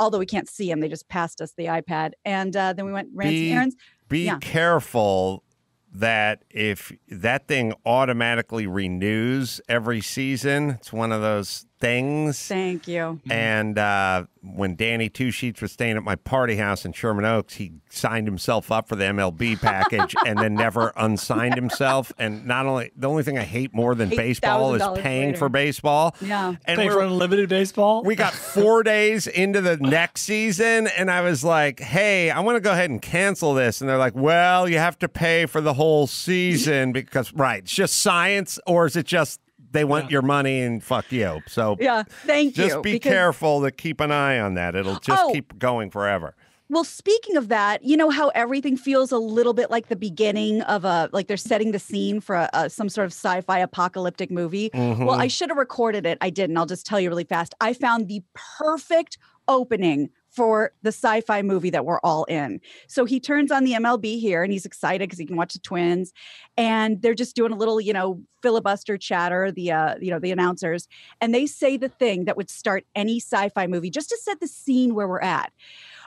Although we can't see him, they just passed us the iPad. And uh, then we went, ran be, some errands. Be yeah. careful that if that thing automatically renews every season, it's one of those things. Thank you. And uh, when Danny Two Sheets was staying at my party house in Sherman Oaks, he signed himself up for the M L B package and then never unsigned himself. And not only, the only thing I hate more than baseball is paying later. for baseball. Yeah. And paying for unlimited baseball? We got four days into the next season, and I was like, hey, I want to go ahead and cancel this. And they're like, well, you have to pay for the whole season because, right, it's just science, or is it just they want yeah. your money and fuck you. So yeah, thank you. Just be because... careful to keep an eye on that. It'll just oh. keep going forever. Well, speaking of that, you know how everything feels a little bit like the beginning of a, like they're setting the scene for a, a, some sort of sci-fi apocalyptic movie? Mm-hmm. Well, I should have recorded it. I didn't. I'll just tell you really fast. I found the perfect opening for the sci-fi movie that we're all in. So he turns on the M L B here and he's excited because he can watch the Twins, and they're just doing a little, you know, filibuster chatter, the, uh, you know, the announcers, and they say the thing that would start any sci-fi movie just to set the scene where we're at.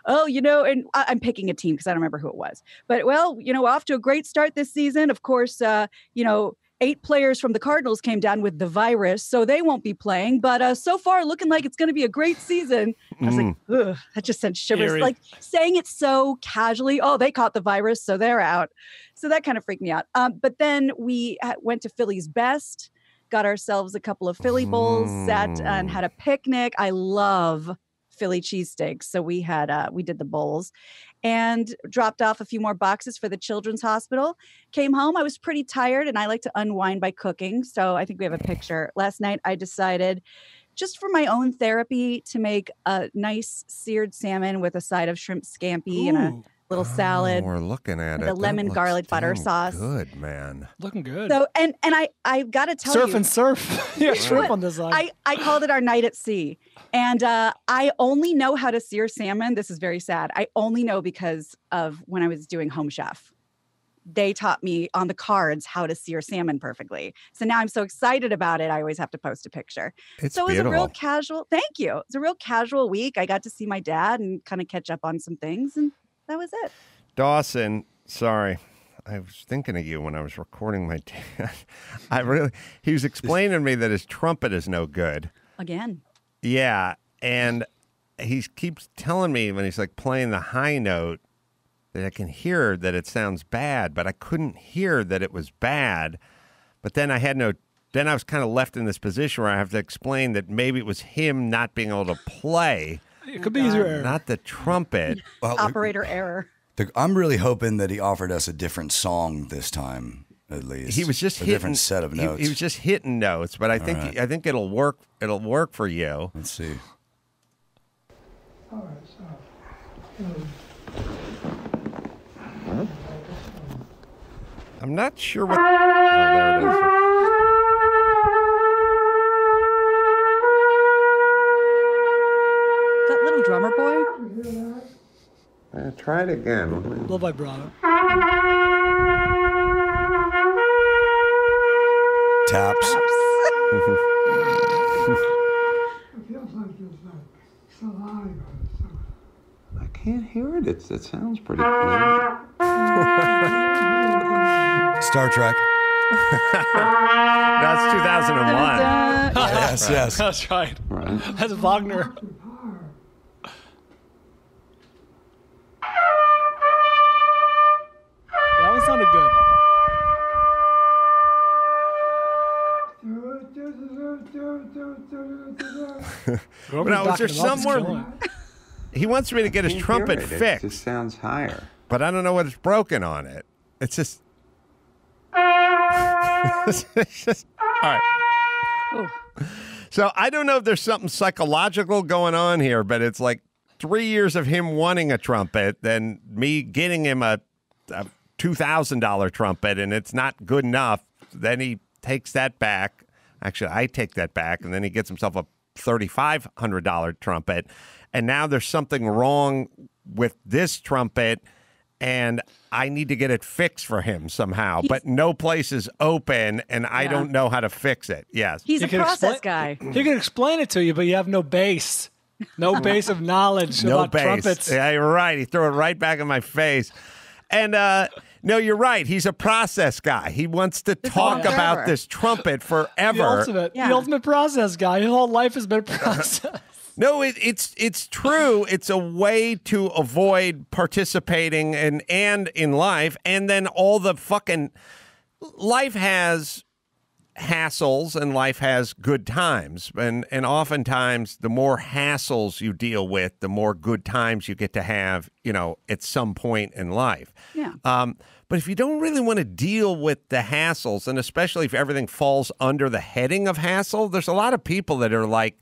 Oh, you know, and I, I'm picking a team because I don't remember who it was, but well, you know, off to a great start this season. Of course, uh, you know, eight players from the Cardinals came down with the virus, so they won't be playing. But uh, so far, looking like it's going to be a great season. I was mm. like, ugh, that just sent shivers. Eerie. Like saying it so casually. Oh, they caught the virus, so they're out. So that kind of freaked me out. Um, but then we went to Philly's Best, got ourselves a couple of Philly bowls, mm. sat and had a picnic. I love Philly cheesesteaks, so we had uh, we did the bowls, and dropped off a few more boxes for the Children's Hospital. Came home, I was pretty tired, and I like to unwind by cooking, so I think we have a picture. Last night I decided, just for my own therapy, to make a nice seared salmon with a side of shrimp scampi Ooh. and a little salad. Oh, we're looking at it. The lemon garlic butter sauce. Good, man. Looking good. So and and I I've got to tell you. Surf and surf. Yeah, shrimp on the side. I I called it our night at sea, and uh, I only know how to sear salmon. This is very sad. I only know because of when I was doing Home Chef. They taught me on the cards how to sear salmon perfectly. So now I'm so excited about it. I always have to post a picture. It's so it was beautiful. a real casual. Thank you. It's a real casual week. I got to see my dad and kind of catch up on some things, and that was it. Dawson, sorry. I was thinking of you when I was recording my dad. I really, he was explaining to me that his trumpet is no good. Again. Yeah. And he keeps telling me when he's like playing the high note that I can hear that it sounds bad, but I couldn't hear that it was bad. But then I had no, then I was kind of left in this position where I have to explain that maybe it was him not being able to play. It could be um, user error. Not the trumpet. Well, Operator we, error. The, I'm really hoping that he offered us a different song this time, at least. He was just a hitting, different set of notes. He, he was just hitting notes, but I All think right. I think it'll work. It'll work for you. Let's see. All right, so. Huh? I'm not sure what. Oh, there it is. Drummer boy? Uh, try it again. A little vibrato. Taps. Taps. It feels like there's a saliva. I can't hear it. It's, it sounds pretty clear. Star Trek. That's two thousand one. Yes, yes. That's right. right. That's Wagner. Sounded good. But now, was there somewhere he wants me to get his trumpet it. fixed? It just sounds higher, but I don't know what's broken on it. It's just, it's just... all right. Ooh. So I don't know if there's something psychological going on here, but it's like three years of him wanting a trumpet, then me getting him a. a two thousand dollar trumpet, and it's not good enough. Then he takes that back. Actually, I take that back, and then he gets himself a thirty-five hundred dollar trumpet. And now there's something wrong with this trumpet, and I need to get it fixed for him somehow. He's, but no place is open, and yeah. I don't know how to fix it. Yes. He's he a process guy. He can explain it to you, but you have no base. No base of knowledge no about base. trumpets. Yeah, you're right. He threw it right back in my face. And uh, No, you're right. He's a process guy. He wants to it's talk about ever. this trumpet forever. The ultimate, yeah. the ultimate process guy. His whole life has been process. No, it, it's it's true. It's a way to avoid participating and and in life, and then all the fucking life has hassles and life has good times, and and oftentimes the more hassles you deal with, the more good times you get to have, you know, at some point in life. Yeah. Um, but if you don't really want to deal with the hassles, and especially if everything falls under the heading of hassle, there's a lot of people that are like.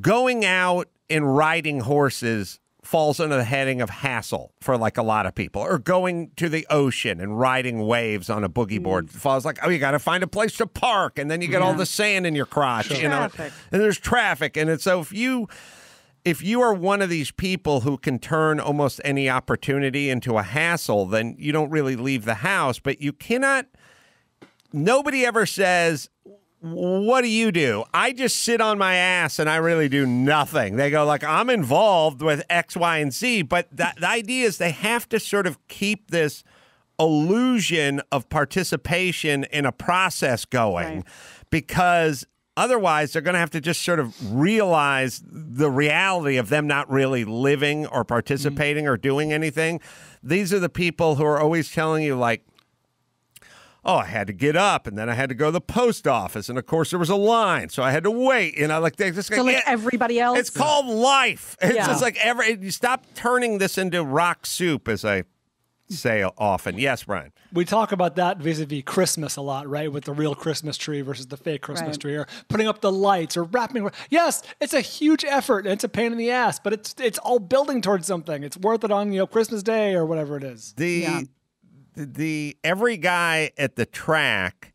Going out and riding horses falls under the heading of hassle for like a lot of people, or going to the ocean and riding waves on a boogie board falls like, oh, you got to find a place to park, and then you get yeah. all the sand in your crotch, you know, and there's traffic, and it's, so if you if you are one of these people who can turn almost any opportunity into a hassle, then you don't really leave the house. But you cannot. Nobody ever says. What do you do? I just sit on my ass and I really do nothing. They go like, I'm involved with X, Y, and Z. But the, the idea is they have to sort of keep this illusion of participation in a process going, right. because otherwise they're going to have to just sort of realize the reality of them not really living or participating mm-hmm. or doing anything. These are the people who are always telling you like, oh, I had to get up, and then I had to go to the post office, and of course there was a line, so I had to wait. And I like they just so like it, everybody else. It's called life. It's yeah. just like every. You stop turning this into rock soup, as I say often. Yes, Brian. We talk about that vis-a-vis Christmas a lot, right? With the real Christmas tree versus the fake Christmas right. tree, or putting up the lights, or wrapping. Yes, it's a huge effort, and it's a pain in the ass, but it's it's all building towards something. It's worth it on you know Christmas Day or whatever it is. The. Yeah. The every guy at the track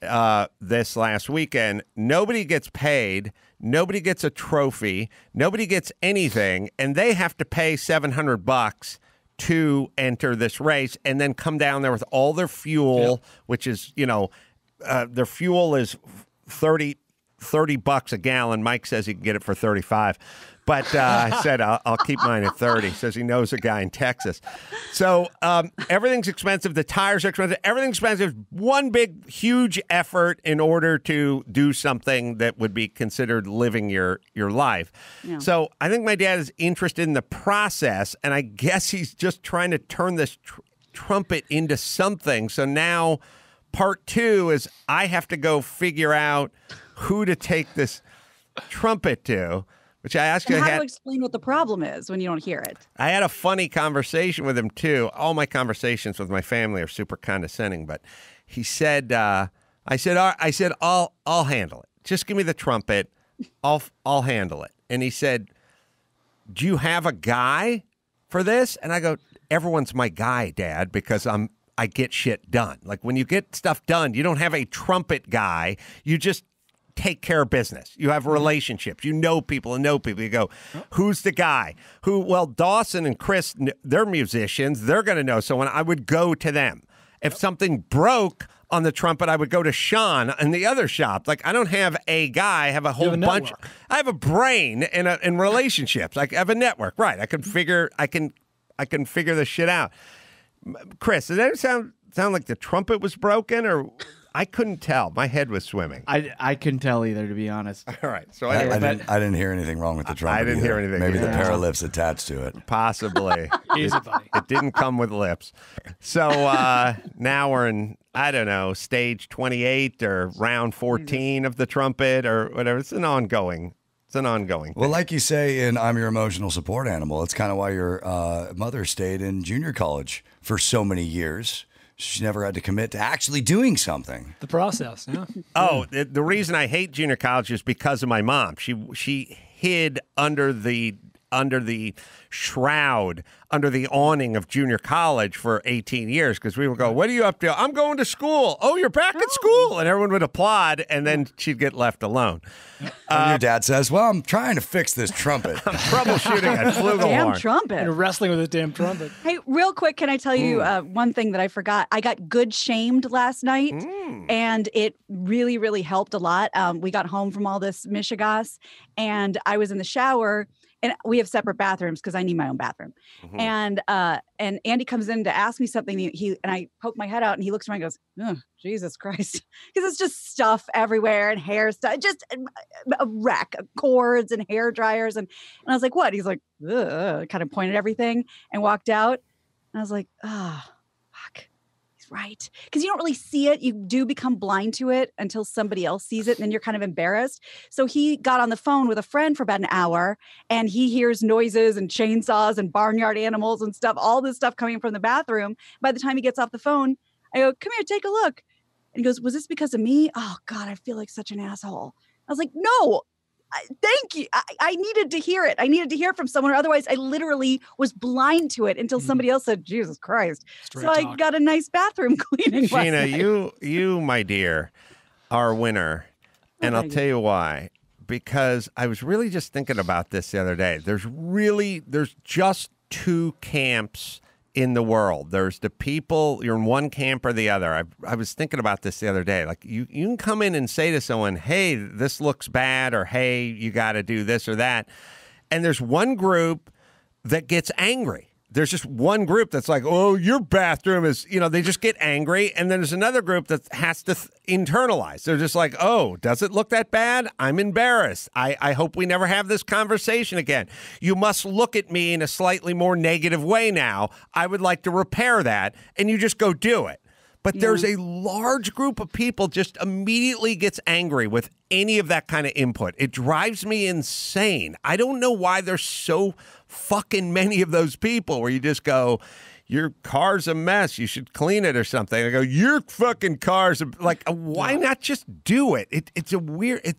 uh, this last weekend, nobody gets paid, nobody gets a trophy, nobody gets anything, and they have to pay seven hundred bucks to enter this race, and then come down there with all their fuel, yep. which is you know uh, their fuel is thirty thirty bucks a gallon. Mike says he can get it for thirty five. But uh, I said, I'll, I'll keep mine at thirty. Says he knows a guy in Texas. So um, everything's expensive. The tires are expensive. Everything's expensive. One big, huge effort in order to do something that would be considered living your, your life. Yeah. So I think my dad is interested in the process, and I guess he's just trying to turn this tr trumpet into something. So now part two is I have to go figure out who to take this trumpet to. Which I asked you how to explain what the problem is when you don't hear it. I had a funny conversation with him, too. All my conversations with my family are super condescending. But he said, uh, I said, all right, I said, I'll, I'll handle it. Just give me the trumpet. I'll, I'll handle it. And he said, do you have a guy for this? And I go, everyone's my guy, Dad, because I'm I get shit done. Like when you get stuff done, you don't have a trumpet guy. You just take care of business. You have relationships. You know people and know people. You go, who's the guy? Who? Well, Dawson and Chris, they're musicians. They're going to know someone. I would go to them. If something broke on the trumpet, I would go to Sean in the other shop. Like, I don't have a guy. I have a whole bunch. I have a brain and, a, and relationships. I have a network. Right. I can figure, I can, I can figure this shit out. Chris, does that sound, sound like the trumpet was broken or... I couldn't tell. My head was swimming. I, I couldn't tell either, to be honest. All right. So I, I, I, didn't, I didn't hear anything wrong with the trumpet. I didn't either. hear anything. Maybe either. the yeah. pair of lips attached to it. Possibly. it, it didn't come with lips. So uh, now we're in, I don't know, stage twenty-eight or round fourteen of the trumpet or whatever. It's an ongoing It's an ongoing thing. Well, like you say in I'm Your Emotional Support Animal, it's kind of why your uh, mother stayed in junior college for so many years. She never had to commit to actually doing something. The process, yeah. Oh, the, the reason I hate junior college is because of my mom. She she hid under the under the shroud, under the awning of junior college for eighteen years because we would go, what are you up to? I'm going to school. Oh, you're back oh. at school. And everyone would applaud, and then she'd get left alone. And uh, your dad says, well, I'm trying to fix this trumpet. I'm troubleshooting a flugelhorn. Damn trumpet. You're wrestling with a damn trumpet. Hey, real quick, can I tell you mm. uh, one thing that I forgot? I got good shamed last night, mm. and it really, really helped a lot. Um, we got home from all this mishigas, and I was in the shower, and we have separate bathrooms because I need my own bathroom. Mm-hmm. And uh, and Andy comes in to ask me something. He, he and I poke my head out, and he looks around and goes, oh, Jesus Christ, because it's just stuff everywhere and hair stuff, just a wreck, cords and hair dryers. And, and I was like, what? He's like, ugh, kind of pointed everything and walked out. And I was like, oh, fuck. Right. Because you don't really see it. You do become blind to it until somebody else sees it. And then you're kind of embarrassed. So he got on the phone with a friend for about an hour, and he hears noises and chainsaws and barnyard animals and stuff, all this stuff coming from the bathroom. By the time he gets off the phone, I go, come here, take a look. And he goes, was this because of me? Oh, God, I feel like such an asshole. I was like, no, I, thank you. I, I needed to hear it. I needed to hear it from someone. Otherwise, I literally was blind to it until somebody else said, Jesus Christ. Straight so talk. I got a nice bathroom cleaning. Gina, you, you, my dear, are a winner. And oh, I'll tell you why. Because I was really just thinking about this the other day. There's really, there's just two camps in the world. There's the people, you're in one camp or the other. I, I was thinking about this the other day. Like, you, you can come in and say to someone, hey, this looks bad, or hey, you got to do this or that. And there's one group that gets angry. There's just one group that's like, oh, your bathroom is, you know, they just get angry. And then there's another group that has to th internalize. They're just like, oh, does it look that bad? I'm embarrassed. I, I hope we never have this conversation again. You must look at me in a slightly more negative way now. I would like to repair that. And you just go do it. But yeah. There's a large group of people just immediately gets angry with any of that kind of input. It drives me insane. I don't know why there's so fucking many of those people where you just go, your car's a mess, you should clean it or something. I go, your fucking car's a, like, why not just do it? It it's a weird, it,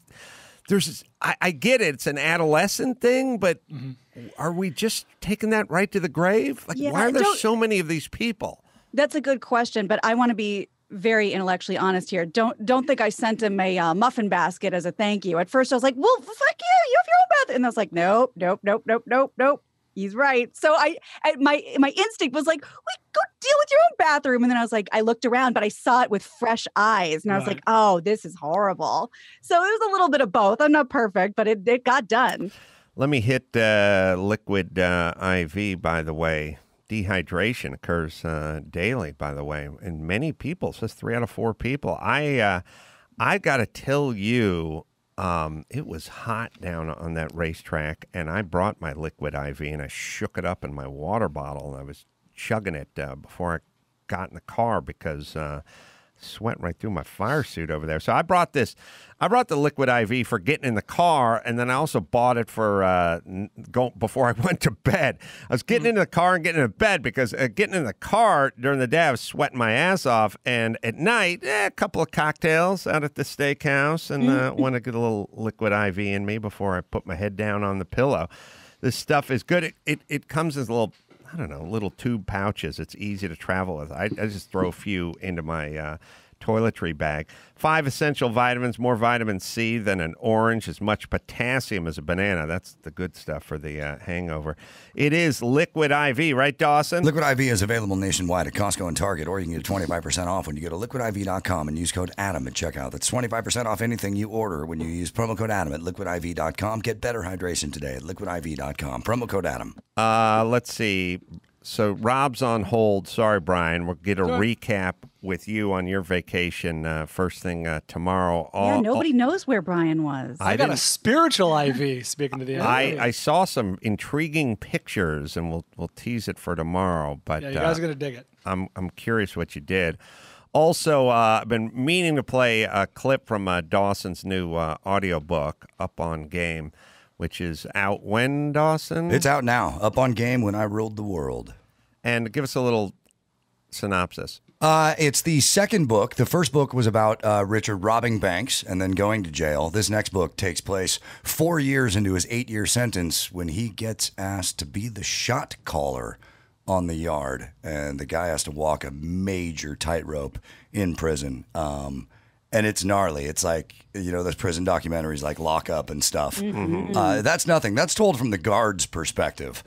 there's, I, I get it. It's an adolescent thing, but mm-hmm. Are we just taking that right to the grave? Like, yeah, why are there so many of these people? That's a good question, but I want to be very intellectually honest here. Don't don't think I sent him a uh, muffin basket as a thank you. At first, I was like, well, fuck you. You have your own bathroom. And I was like, nope, nope, nope, nope, nope, nope. He's right. So I, I my my instinct was like, wait, go deal with your own bathroom. And then I was like, I looked around, but I saw it with fresh eyes. And I was right. like, oh, this is horrible. So it was a little bit of both. I'm not perfect, but it, it got done. Let me hit uh, Liquid uh, I V, by the way. Dehydration occurs uh, daily, by the way, in many people. So it's three out of four people. I, uh, I got to tell you, um, it was hot down on that racetrack, and I brought my Liquid I V, and I shook it up in my water bottle, and I was chugging it uh, before I got in the car because uh, sweat right through my fire suit over there. So I brought this, I brought the Liquid I V for getting in the car, and then I also bought it for uh, go, before I went to bed. I was getting mm-hmm. into the car and getting into bed because uh, getting in the car during the day, I was sweating my ass off, and at night, eh, a couple of cocktails out at the steakhouse, and uh, want to get a little Liquid I V in me before I put my head down on the pillow. This stuff is good. It it, it comes as a little, I don't know, little tube pouches. It's easy to travel with. I, I just throw a few into my uh, toiletry bag. Five essential vitamins, more vitamin C than an orange, as much potassium as a banana. That's the good stuff for the uh, hangover. It is Liquid I V, right, Dawson? Liquid I V is available nationwide at Costco and Target, or you can get twenty-five percent off when you go to liquid I V dot com and use code ADAM at checkout. That's twenty-five percent off anything you order when you use promo code ADAM at liquid I V dot com. Get better hydration today at liquid I V dot com. Promo code ADAM. Uh, let's see. So Rob's on hold. Sorry, Brian. We'll get a sure. recap with you on your vacation uh, first thing uh, tomorrow. All, yeah, nobody all, knows where Brian was. I, I got a spiritual I V, speaking to the I V. I saw some intriguing pictures, and we'll, we'll tease it for tomorrow. But yeah, you guys uh, are going to dig it. I'm, I'm curious what you did. Also, uh, I've been meaning to play a clip from uh, Dawson's new uh, audiobook, Up on Game, which is out when, Dawson? It's out now. Up on Game, When I Ruled the World. And give us a little synopsis. Uh, it's the second book. The first book was about uh, Richard robbing banks and then going to jail. This next book takes place four years into his eight-year sentence when he gets asked to be the shot caller on the yard. And the guy has to walk a major tightrope in prison. Um And it's gnarly. It's like, you know, those prison documentaries like Lock Up and stuff. Mm-hmm. uh, that's nothing. That's told from the guard's perspective.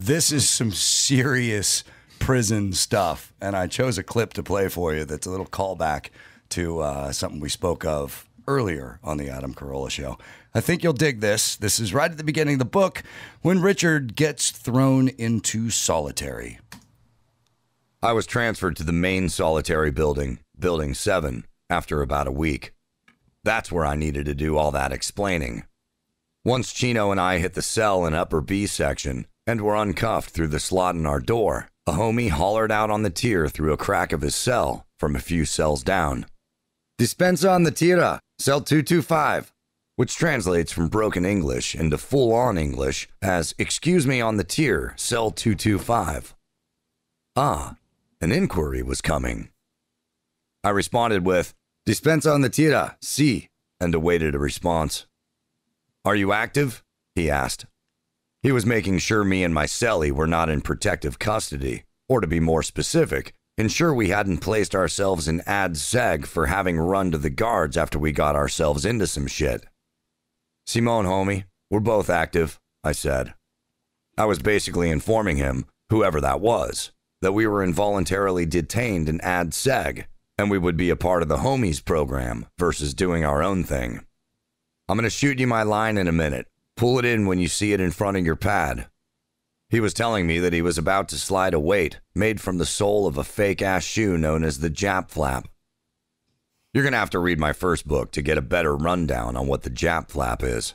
This is some serious prison stuff. And I chose a clip to play for you that's a little callback to uh, something we spoke of earlier on the Adam Carolla Show. I think you'll dig this. This is right at the beginning of the book when Richard gets thrown into solitary. I was transferred to the main solitary building, Building seven, after about a week. That's where I needed to do all that explaining. Once Chino and I hit the cell in upper B section and were uncuffed through the slot in our door, a homie hollered out on the tier through a crack of his cell from a few cells down. Dispensa on the tira, cell two two five, which translates from broken English into full-on English as excuse me on the tier, cell two two five. Ah, an inquiry was coming. I responded with, Dispensa on the tira, si, and awaited a response. Are you active? He asked. He was making sure me and my cellie were not in protective custody, or to be more specific, ensure we hadn't placed ourselves in ad seg for having run to the guards after we got ourselves into some shit. Simone, homie, we're both active, I said. I was basically informing him, whoever that was, that we were involuntarily detained in ad seg, and we would be a part of the homies program versus doing our own thing. I'm gonna shoot you my line in a minute. Pull it in when you see it in front of your pad. He was telling me that he was about to slide a weight made from the sole of a fake-ass shoe known as the Jap Flap. You're going to have to read my first book to get a better rundown on what the Jap Flap is.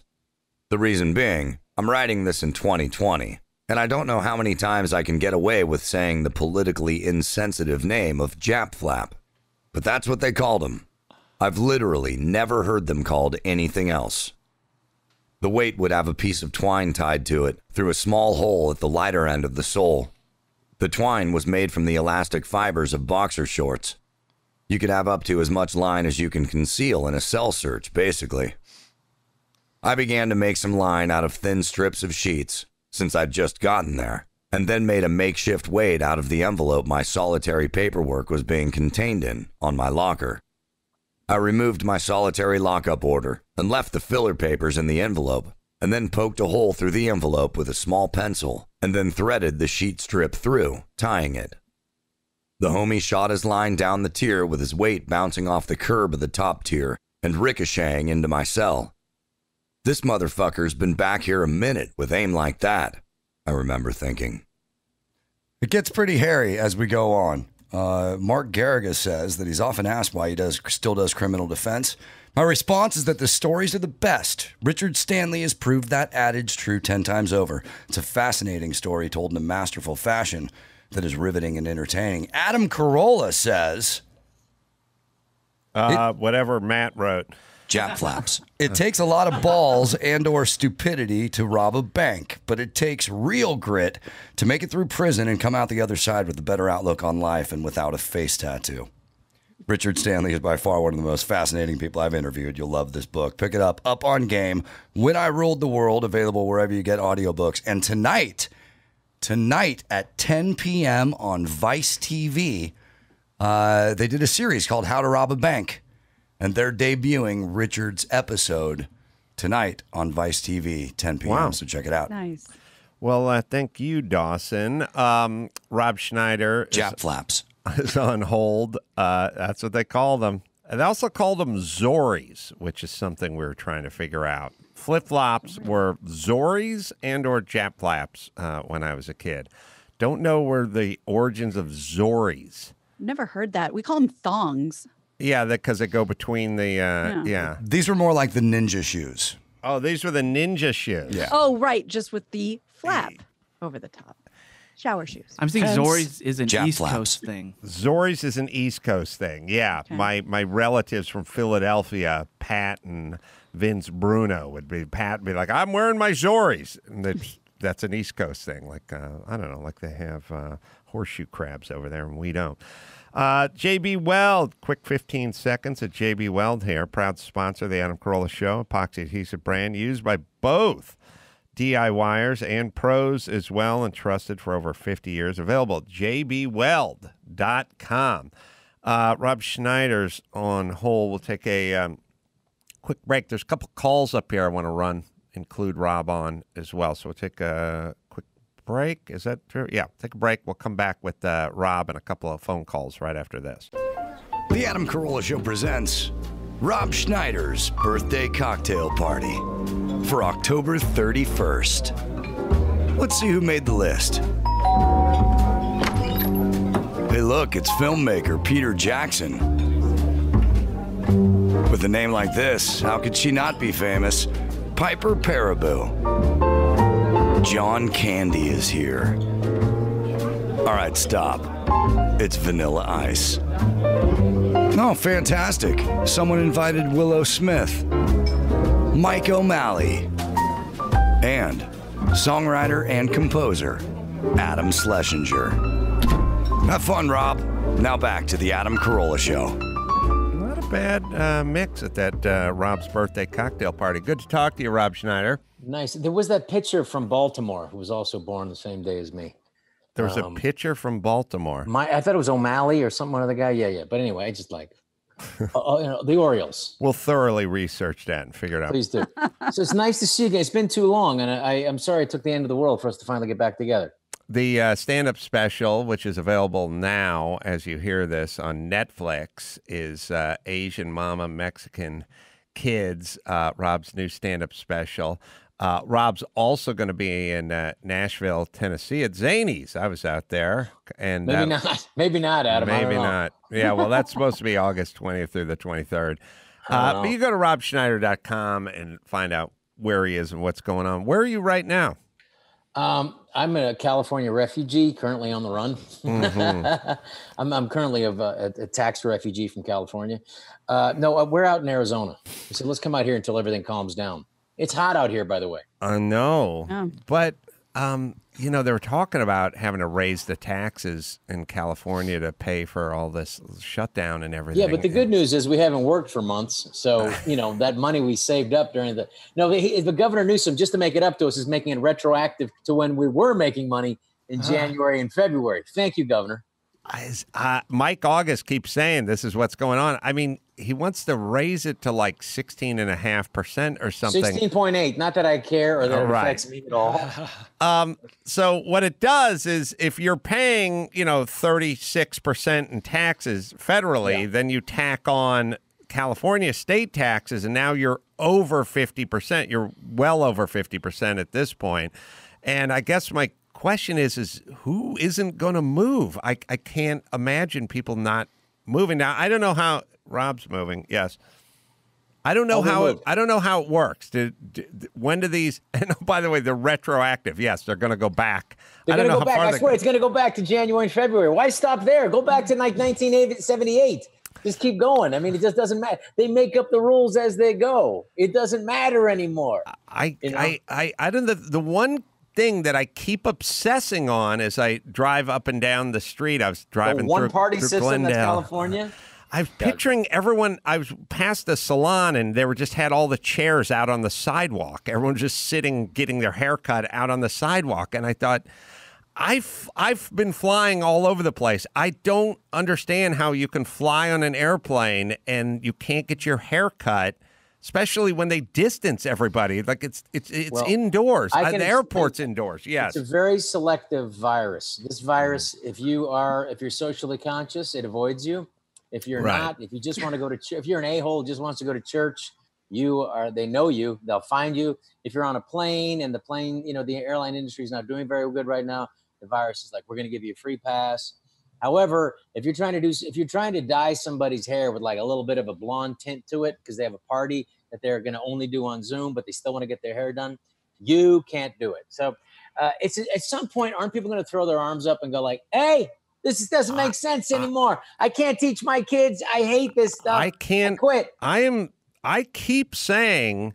The reason being, I'm writing this in twenty twenty, and I don't know how many times I can get away with saying the politically insensitive name of Jap Flap, but that's what they called him. I've literally never heard them called anything else. The weight would have a piece of twine tied to it through a small hole at the lighter end of the sole. The twine was made from the elastic fibers of boxer shorts. You could have up to as much line as you can conceal in a cell search, basically. I began to make some line out of thin strips of sheets, since I'd just gotten there, and then made a makeshift weight out of the envelope my solitary paperwork was being contained in on my locker. I removed my solitary lockup order and left the filler papers in the envelope, and then poked a hole through the envelope with a small pencil, and then threaded the sheet strip through, tying it. The homie shot his line down the tier with his weight bouncing off the curb of the top tier and ricocheting into my cell. This motherfucker's been back here a minute with aim like that, I remember thinking. It gets pretty hairy as we go on. Uh, Mark Garriga says that he's often asked why he does still does criminal defense. My response is that the stories are the best. Richard Stanley has proved that adage true ten times over. It's a fascinating story told in a masterful fashion that is riveting and entertaining. Adam Carolla says... Uh, it, whatever Matt wrote. Jap flaps. It takes a lot of balls and or stupidity to rob a bank, but it takes real grit to make it through prison and come out the other side with a better outlook on life and without a face tattoo. Richard Stanley is by far one of the most fascinating people I've interviewed. You'll love this book. Pick it up. Up on Game. When I Ruled the World, available wherever you get audiobooks. And tonight, tonight at ten p m on Vice T V, uh, they did a series called How to Rob a Bank. And they're debuting Richard's episode tonight on Vice T V, ten p m Wow. So check it out. Nice. Well, uh, thank you, Dawson. Um, Rob Schneider. Jap flaps. Is on hold. Uh, that's what they call them. And they also call them Zories, which is something we were trying to figure out. Flip-flops were Zories and or Jap flaps uh, when I was a kid. Don't know where the origins of Zories. Never heard that. We call them thongs. Yeah, because they go between the, uh, yeah. yeah. These were more like the ninja shoes. Oh, these were the ninja shoes. Yeah. Oh, right, just with the flap over the top. Shower shoes. I'm thinking Zories is an East Coast thing. Zories is an East Coast thing, yeah. Okay. My, my relatives from Philadelphia, Pat and Vince Bruno, would be, Pat would be like, I'm wearing my Zories. And they'd, that's an East Coast thing. Like, uh, I don't know, like they have uh, horseshoe crabs over there and we don't. Uh, J B Weld, quick fifteen seconds at J B Weld here. Proud sponsor of the Adam Carolla Show, epoxy adhesive brand used by both DIYers and pros as well and trusted for over fifty years. Available at J B weld dot com. Uh, Rob Schneider's on hold. We'll take a um, quick break. There's a couple calls up here I want to run, include Rob on as well. So we'll take a quick break. Is that true? Yeah, take a break. We'll come back with uh, Rob and a couple of phone calls right after this. The Adam Carolla Show presents Rob Schneider's birthday cocktail party for October thirty-first. Let's see who made the list. Hey, look, it's filmmaker Peter Jackson. With a name like this, how could she not be famous? Piper Perabo. John Candy is here. All right, stop. It's Vanilla Ice. Oh, fantastic. Someone invited Willow Smith, Mike O'Malley, and songwriter and composer Adam Schlesinger. Have fun, Rob. Now back to the Adam Carolla Show. Not a bad uh, mix at that uh, Rob's birthday cocktail party. Good to talk to you, Rob Schneider. Nice. There was that pitcher from Baltimore who was also born the same day as me. There was um, a pitcher from Baltimore. My, I thought it was O'Malley or some other guy. Yeah, yeah. But anyway, I just like uh, you know, the Orioles. We'll thoroughly research that and figure it out. Please do. So it's nice to see you guys. It's been too long, and I, I'm sorry it took the end of the world for us to finally get back together. The uh, stand-up special, which is available now as you hear this on Netflix, is uh, Asian Mama, Mexican Kids, uh, Rob's new stand-up special. Uh, Rob's also going to be in uh, Nashville, Tennessee at Zanies. I was out there. and Maybe uh, not. Maybe not, Adam. Maybe not. Yeah, well, that's supposed to be August twentieth through the twenty-third. Uh, but you go to rob schneider dot com and find out where he is and what's going on. Where are you right now? Um, I'm a California refugee currently on the run. Mm-hmm. I'm, I'm currently a, a, a tax refugee from California. Uh, no, we're out in Arizona. We said, let's come out here until everything calms down. It's hot out here, by the way. I uh, know, oh. but um, you know, they were talking about having to raise the taxes in California to pay for all this shutdown and everything. Yeah, but the good news is we haven't worked for months, so you know that money we saved up during the no. He, the Governor Newsom, just to make it up to us, is making it retroactive to when we were making money in uh, January and February. Thank you, Governor. As, uh, Mike August keeps saying this is what's going on. I mean, he wants to raise it to like sixteen and a half percent or something. sixteen point eight. Not that I care or that oh, it affects right. me at all. Um, so what it does is if you're paying, you know, thirty-six percent in taxes federally, yeah. then you tack on California state taxes. And now you're over fifty percent. You're well over fifty percent at this point. And I guess my question is, is who isn't going to move? I, I can't imagine people not moving. Now, I don't know how Rob's moving. Yes. I don't know oh, how it, I don't know how it works. Did, did, when do these and oh, by the way, they're retroactive. Yes, they're going to go back. They're going to go how back. I swear it's going to go back to January and February. Why stop there? Go back to like nineteen seventy-eight. Just keep going. I mean, it just doesn't matter. They make up the rules as they go. It doesn't matter anymore. I you know? I, I I don't the, the one thing that I keep obsessing on as I drive up and down the street. I was driving the one through one-party system Glendale. That's California? I'm picturing everyone, I was past the salon and they were just had all the chairs out on the sidewalk. Everyone just sitting, getting their haircut out on the sidewalk. And I thought, I've, I've been flying all over the place. I don't understand how you can fly on an airplane and you can't get your haircut, especially when they distance everybody. Like it's it's it's well, indoors. I can the airport's indoors. Yes. It's a very selective virus. This virus, if you are if you're socially conscious, it avoids you. If you're right. not, if you just want to go to ch if you're an a-hole just wants to go to church, you are they know you, they'll find you. If you're on a plane and the plane, you know, the airline industry is not doing very good right now, the virus is like, we're going to give you a free pass. However, if you're trying to do, if you're trying to dye somebody's hair with like a little bit of a blonde tint to it because they have a party that they're going to only do on Zoom, but they still want to get their hair done, you can't do it. So uh, it's at some point, aren't people going to throw their arms up and go like, hey, this doesn't make sense anymore. I can't teach my kids. I hate this stuff. I can't I quit. I am. I keep saying,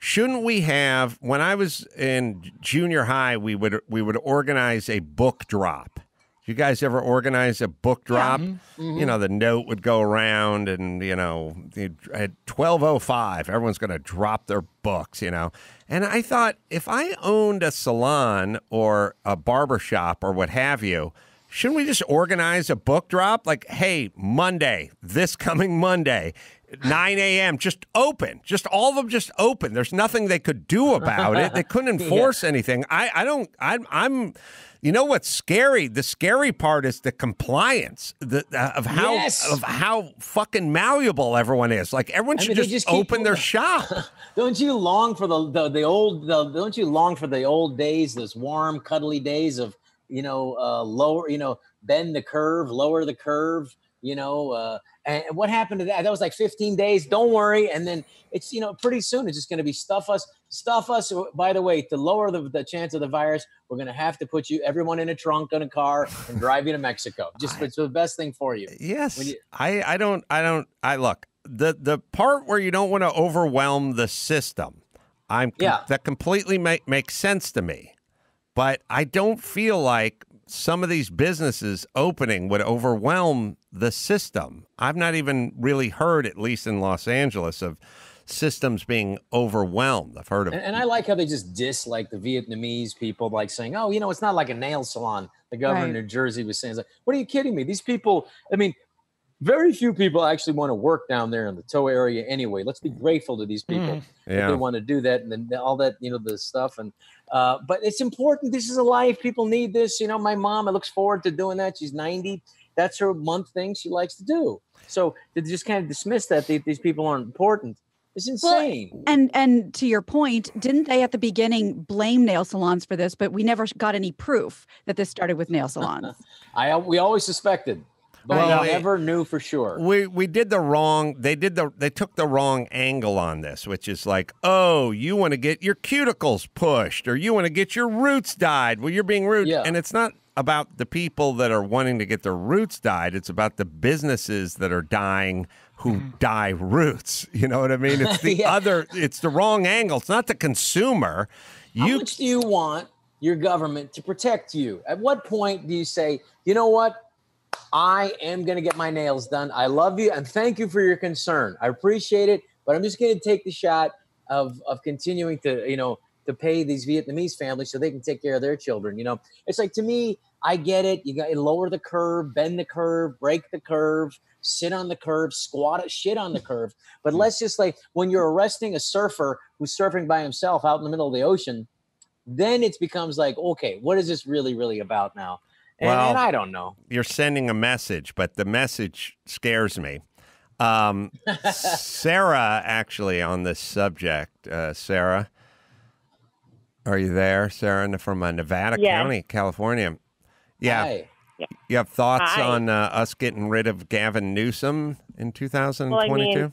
shouldn't we have, when I was in junior high, we would we would organize a book drop. You guys ever organize a book drop? Mm-hmm. Mm-hmm. You know, the note would go around and, you know, at twelve oh five, everyone's going to drop their books, you know. And I thought if I owned a salon or a barbershop or what have you, shouldn't we just organize a book drop? Like, hey, Monday, this coming Monday, nine a m just open. Just all of them just open. There's nothing they could do about it. They couldn't enforce yeah. anything. I, I don't, I'm, I'm, you know what's scary? The scary part is the compliance the, uh, of how yes. of how fucking malleable everyone is. Like everyone should I mean, just, just open their shop. Don't you long for the, the, the old, the, don't you long for the old days, those warm, cuddly days of, you know, uh, lower, you know, bend the curve, lower the curve, you know, uh, and what happened to that? That was like fifteen days. Don't worry. And then it's, you know, pretty soon it's just going to be stuff us, stuff us. By the way, to lower the, the chance of the virus, we're going to have to put you, everyone in a trunk on a car and drive you to Mexico. Just I, it's the best thing for you. Yes. You, I, I don't, I don't, I look, the, the part where you don't want to overwhelm the system, I'm, yeah. that completely make, makes sense to me. But I don't feel like some of these businesses opening would overwhelm the system. I've not even really heard, at least in Los Angeles, of systems being overwhelmed. I've heard of and, and I like how they just diss like the Vietnamese people, like saying, oh, you know, it's not like a nail salon. The governor right. of New Jersey was saying, like, what are you kidding me? These people, I mean, very few people actually want to work down there in the tow area anyway. Let's be grateful to these people mm, yeah. if they want to do that and then all that, you know, the stuff. And uh, but it's important. This is a life. People need this. You know, my mom, I look forward to doing that. She's ninety. That's her month thing she likes to do. So to just kind of dismiss that they, these people aren't important. It's insane. Well, and and to your point, didn't they at the beginning blame nail salons for this? But we never got any proof that this started with nail salons. I we always suspected. But well, I never knew for sure. We we did the wrong. They did the. They took the wrong angle on this, which is like, oh, you want to get your cuticles pushed, or you want to get your roots dyed. Well, you're being rude, yeah. and it's not about the people that are wanting to get their roots dyed. It's about the businesses that are dying who mm-hmm. dye roots. You know what I mean? It's the yeah. other. It's the wrong angle. It's not the consumer. You, How much do you want your government to protect you? At what point do you say, you know what? I am going to get my nails done. I love you and thank you for your concern. I appreciate it, but I'm just going to take the shot of of continuing to, you know, to pay these Vietnamese families so they can take care of their children. You know, it's like, to me, I get it. You got to lower the curve, bend the curve, break the curve, sit on the curve, squat, shit on the curve. But let's just like when you're arresting a surfer who's surfing by himself out in the middle of the ocean, then it becomes like, okay, what is this really, really about now? Well, and I don't know. You're sending a message, but the message scares me. Um, Sarah, actually, on this subject, uh, Sarah, are you there? Sarah from uh, Nevada yes. County, California. Yeah. Hi. You have thoughts Hi. on uh, us getting rid of Gavin Newsom in two thousand twenty-two? Well,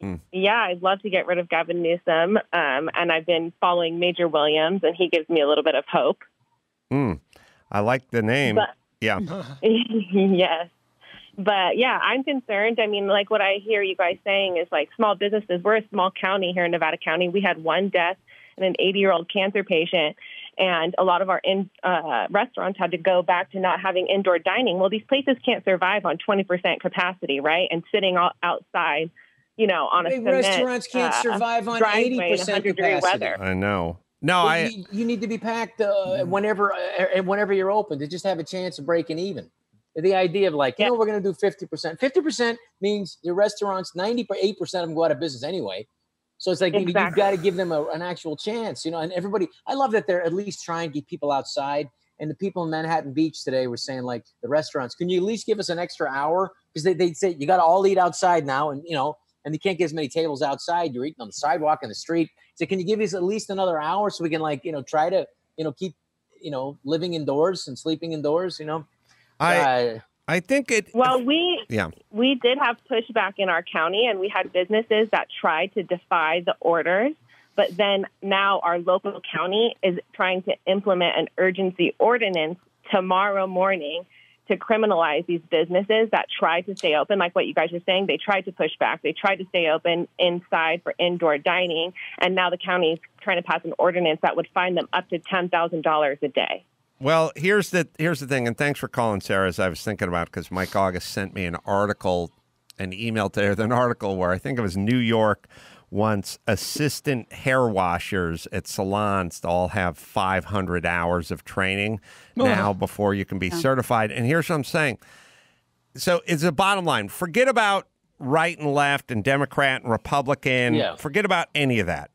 I mean, Mm. yeah, I'd love to get rid of Gavin Newsom. Um, and I've been following Major Williams, and he gives me a little bit of hope. Hmm. I like the name. But, yeah. yes. But yeah, I'm concerned. I mean, like what I hear you guys saying is like small businesses. We're a small county here in Nevada County. We had one death and an eighty year old cancer patient. And a lot of our in, uh, restaurants had to go back to not having indoor dining. Well, these places can't survive on twenty percent capacity, right? And sitting all outside, you know, on a cement, restaurants can't uh, survive on eighty percent capacity. Weather. I know. No, I. You, you need to be packed uh, whenever, uh, whenever you're open to just have a chance of breaking even. The idea of like, you yeah. know, we're going to do fifty percent. Fifty percent means your restaurants, ninety-eight percent of them go out of business anyway. So it's like exactly. you, you've got to give them a, an actual chance, you know. And everybody, I love that they're at least trying to get people outside. And the people in Manhattan Beach today were saying like, the restaurants, can you at least give us an extra hour? Because they they say you got to all eat outside now, and you know. And you can't get as many tables outside. You're eating on the sidewalk, in the street. So can you give us at least another hour so we can, like, you know, try to, you know, keep, you know, living indoors and sleeping indoors, you know? I uh, I think it... Well, we, yeah. we did have pushback in our county, and we had businesses that tried to defy the orders. But then now our local county is trying to implement an urgency ordinance tomorrow morning to criminalize these businesses that tried to stay open, like what you guys are saying. They tried to push back. They tried to stay open inside for indoor dining. And now the county is trying to pass an ordinance that would fine them up to ten thousand dollars a day. Well, here's the, here's the thing, and thanks for calling, Sarah, as I was thinking about, because Mike August sent me an article, an email today with an article where I think it was New York wants assistant hair washers at salons to all have five hundred hours of training oh. now before you can be yeah. certified. And here's what I'm saying. So it's a bottom line. Forget about right and left and Democrat and Republican. Yeah. Forget about any of that.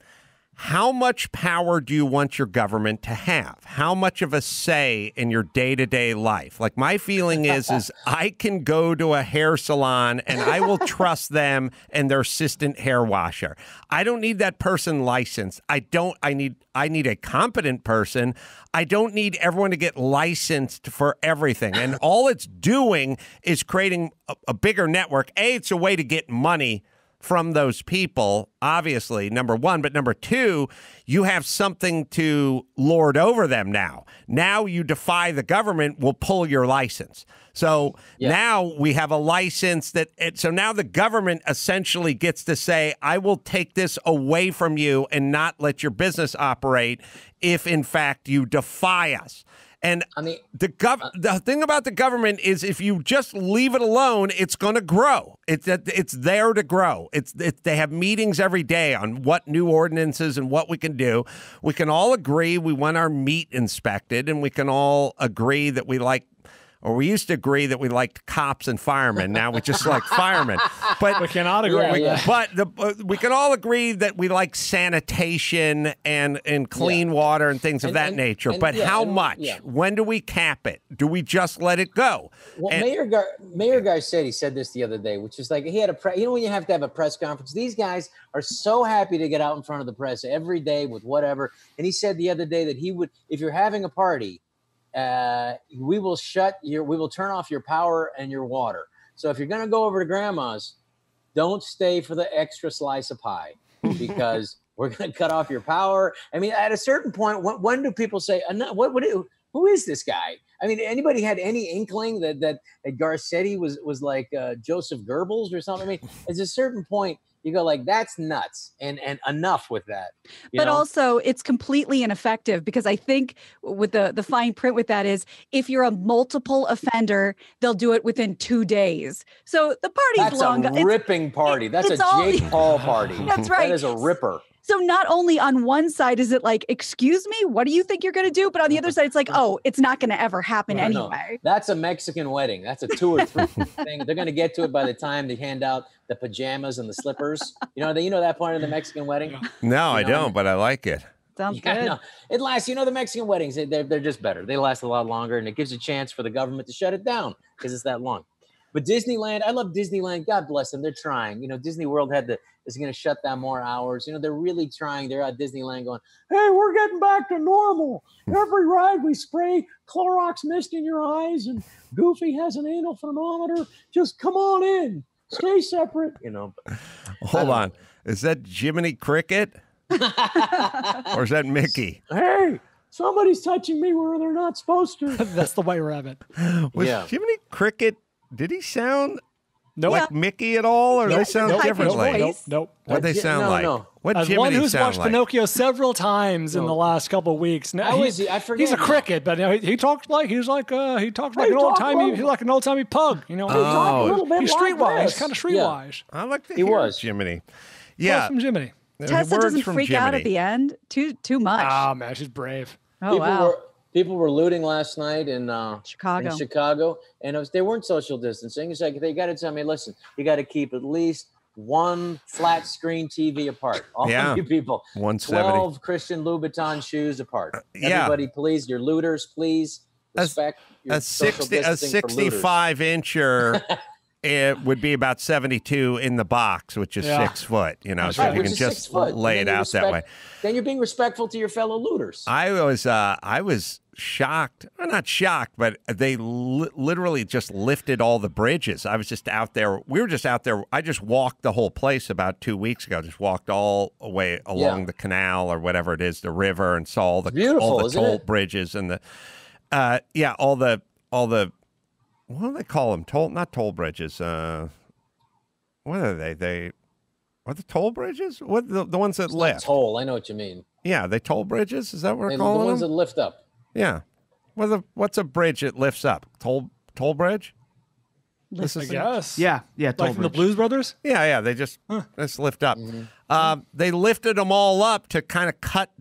How much power do you want your government to have? How much of a say in your day-to-day life? Like, my feeling is, is I can go to a hair salon and I will trust them and their assistant hair washer. I don't need that person licensed. I don't, I need, I need a competent person. I don't need everyone to get licensed for everything. And all it's doing is creating a, a bigger network. A, it's a way to get money from those people, obviously, number one. But number two, you have something to lord over them now. Now you defy the government, will pull your license. So yeah. now we have a license that, it, so now the government essentially gets to say, I will take this away from you and not let your business operate if, in fact, you defy us. And I mean, the gov uh, the thing about the government is, if you just leave it alone, it's going to grow. It's it's there to grow. It's it, they have meetings every day on what new ordinances and what we can do. We can all agree we want our meat inspected, and we can all agree that we like, or we used to agree that we liked cops and firemen. Now we just like firemen. But we cannot agree. Yeah, we, yeah. But the, uh, we can all agree that we like sanitation and and clean yeah. water and things of and, that and, nature. And, but yeah, how and, much? Yeah. When do we cap it? Do we just let it go? Well, and, Mayor Gar Mayor Garcetti said this the other day, which is like, he had a pre you know when you have to have a press conference. These guys are so happy to get out in front of the press every day with whatever. And he said the other day that he would, if you're having a party, Uh, we will shut your, we will turn off your power and your water. So if you're going to go over to grandma's, don't stay for the extra slice of pie, because we're going to cut off your power. I mean, at a certain point, when, when do people say, what would it, who is this guy? I mean, anybody had any inkling that, that, that Garcetti was, was like uh, Joseph Goebbels or something? I mean, at a certain point, you go like, that's nuts, and and enough with that. But know? also, it's completely ineffective, because I think with the, the fine print with that is, if you're a multiple offender, they'll do it within two days. So the party's that's long. That's a ripping it's, party. That's a all, Jake Paul party. That's right. That is a ripper. So not only on one side is it like, excuse me, what do you think you're going to do? But on the other side, it's like, oh, it's not going to ever happen no, anyway. No. That's a Mexican wedding. That's a two or three thing. They're going to get to it by the time they hand out the pajamas and the slippers. You know, they, you know that part of the Mexican wedding? No, you know, I don't, but I like it. Sounds yeah, good. No. It lasts, you know, the Mexican weddings, they're, they're just better. They last a lot longer, and it gives a chance for the government to shut it down because it's that long. But Disneyland, I love Disneyland. God bless them. They're trying. You know, Disney World had the, is going to shut down more hours. You know, they're really trying. They're at Disneyland going, hey, we're getting back to normal. Every ride we spray Clorox mist in your eyes, and Goofy has an anal thermometer. Just come on in. Stay separate. You know. Hold on. Know. Is that Jiminy Cricket? Or is that Mickey? Hey. Somebody's touching me where they're not supposed to. That's the White Rabbit. Was yeah. Jiminy Cricket, did he sound nope. like yeah. Mickey at all, or yeah, they sound nope, differently? Nope, nope, nope. What they sound no, like? No. What As Jiminy one who's sound watched like? Pinocchio several times no. in the last couple of weeks. Now How is he? I forget. He's a cricket, but you know, he, he talks like he's like uh, he talks like, he an talk old-timey, he's like an old timey pug. You know, oh. he's, he's streetwise. He's kind of streetwise. Yeah. I like that. He was Jiminy. Yeah, well, from Jiminy. Tessa doesn't freak Jiminy. out at the end too too much. Oh man, she's brave. Oh People wow. Were, People were looting last night in uh, Chicago. In Chicago, and it was, they weren't social distancing. It's like, they got to tell me, listen, you got to keep at least one flat screen T V apart. All yeah. of you people, twelve Christian Louboutin shoes apart. Uh, yeah. Everybody, please, your looters, please respect a, your a social sixty, distancing. A sixty-five incher. It would be about seventy-two in the box, which is yeah. six foot, you know, That's so right. you which can just lay it out respect, that way. Then you're being respectful to your fellow looters. I was, uh, I was shocked, well, not shocked, but they li literally just lifted all the bridges. I was just out there. We were just out there. I just walked the whole place about two weeks ago, just walked all the way along yeah. the canal or whatever it is, the river, and saw all the, all the toll it? bridges and the, uh, yeah, all the, all the, what do they call them? Toll, not toll bridges. Uh, what are they? They are the toll bridges. What the, the ones that it's lift? Toll. I know what you mean. Yeah, they toll bridges. Is that what we're calling them? The ones that lift up. Yeah. What the, what's a bridge that lifts up? Toll toll bridge. This is, I guess. Yeah, yeah. Toll like from the Blues Brothers. Yeah, yeah. They just huh. just lift up. Mm-hmm. um, they lifted them all up to kind of cut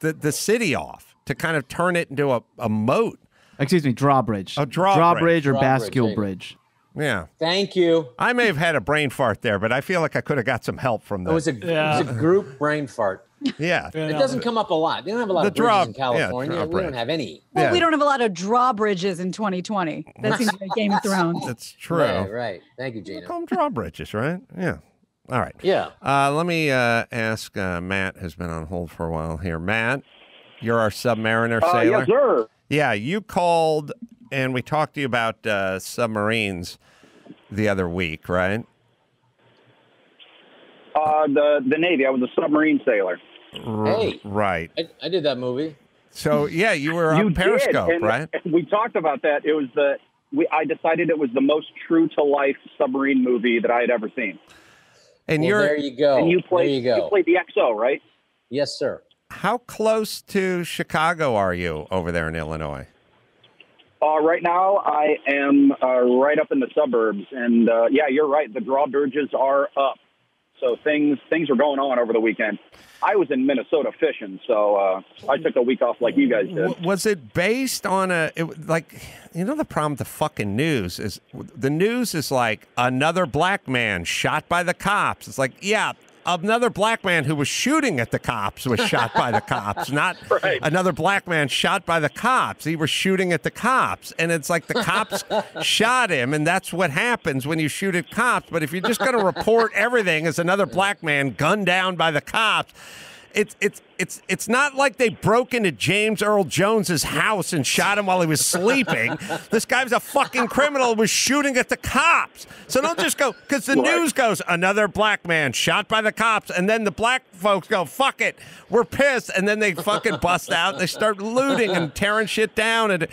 the the city off, to kind of turn it into a, a moat. Excuse me, drawbridge. A drawbridge. Drawbridge or bascule bridge. Yeah. Thank you. I may have had a brain fart there, but I feel like I could have got some help from that. It was a, yeah. it was a group brain fart. Yeah. It doesn't come up a lot. They don't have a lot the of bridges draw, in California. Yeah, we don't have any. Well, yeah. we don't have a lot of drawbridges in twenty twenty. That seems like Game of Thrones. That's true. Right, right. Thank you, Gina. They call them drawbridges, right? Yeah. All right. Yeah. Uh, let me uh, ask uh, Matt, who's been on hold for a while here. Matt, you're our submariner uh, sailor. Yes, sir. Yeah, you called and we talked to you about uh, submarines the other week, right? Uh, the, the Navy. I was a submarine sailor. Hey, right. I, I did that movie. So yeah, you were on you Periscope, did, and, right? And we talked about that. It was the we. I decided it was the most true to life submarine movie that I had ever seen. And well, you're there. You go. And you played. You, you played the X O, right? Yes, sir. How close to Chicago are you over there in Illinois? Uh, right now, I am uh, right up in the suburbs, and uh, yeah, you're right. The drawbridges are up. So things things were going on over the weekend. I was in Minnesota fishing, so uh, I took a week off like you guys did. Was it based on a, it, like, you know the problem with the fucking news is, the news is like, another black man shot by the cops. It's like, yeah, another black man who was shooting at the cops was shot by the cops, not right. another black man shot by the cops. He was shooting at the cops, and it's like the cops shot him, and that's what happens when you shoot at cops. But if you're just going to report everything as another black man gunned down by the cops, it's it's it's it's not like they broke into James Earl Jones's house and shot him while he was sleeping. This guy was a fucking criminal, was shooting at the cops. So don't just go because the what? news goes another black man shot by the cops, and then the black folks go fuck it, we're pissed, and then they fucking bust out. They start looting and tearing shit down, and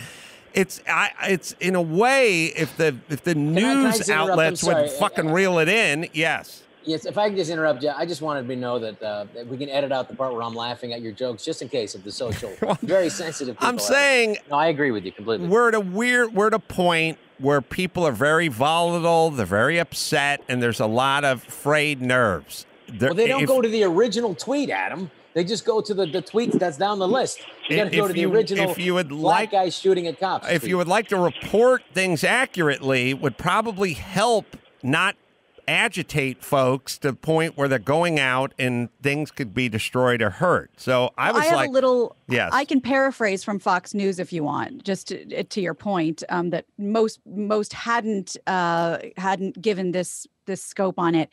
it's I, it's in a way if the if the Can news outlets would fucking I, I, reel it in, yes. Yes, if I can just interrupt you, I just wanted to know that, uh, that we can edit out the part where I'm laughing at your jokes, just in case of the social, well, very sensitive people. I'm saying... No, I agree with you completely. We're at a weird, we're at a point where people are very volatile, they're very upset, and there's a lot of frayed nerves. There, well, they don't if, go to the original tweet, Adam. They just go to the, the tweets that's down the list. You got to go to the you, original if you would black like, guy shooting at cops. If tweet. you would like to report things accurately, would probably help not... agitate folks to the point where they're going out and things could be destroyed or hurt. So I was I have like, a little, yes. I can paraphrase from Fox News if you want, just to, to your point um, that most most hadn't uh, hadn't given this this scope on it.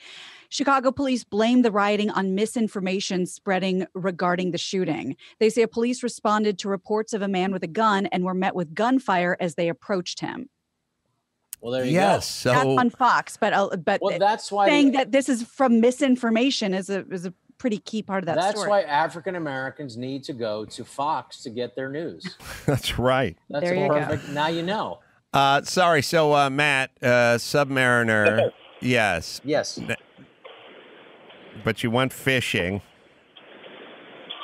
Chicago police blame the rioting on misinformation spreading regarding the shooting. They say police responded to reports of a man with a gun and were met with gunfire as they approached him. Well, there you yes, go. Yes, so, not on Fox, but uh, but well, that's why saying that this is from misinformation is a is a pretty key part of that. That's story. why African Americans need to go to Fox to get their news. That's right. That's there perfect. You go. Now you know. Uh, sorry, so uh, Matt, uh, Submariner, yes, yes, but you went fishing.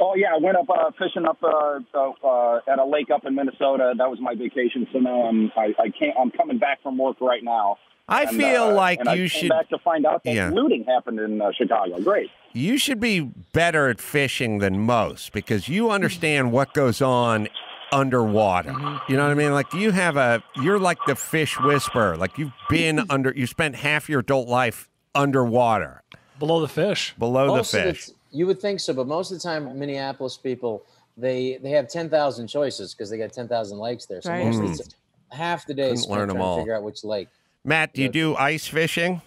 Oh yeah, I went up uh, fishing up uh, uh, at a lake up in Minnesota. That was my vacation. So now I'm I, I can't. I'm coming back from work right now. I and, feel uh, like and you I should came back to find out that yeah. looting happened in uh, Chicago. Great. You should be better at fishing than most because you understand what goes on underwater. You know what I mean? Like you have a you're like the fish whisperer. Like you've been under. You spent half your adult life underwater, below the fish. Below most the fish. You would think so, but most of the time, Minneapolis people, they they have ten thousand choices because they got ten thousand lakes there. So right. most mm. of the, half the day spent trying to figure out which lake. Matt, do you, you know, do ice fishing?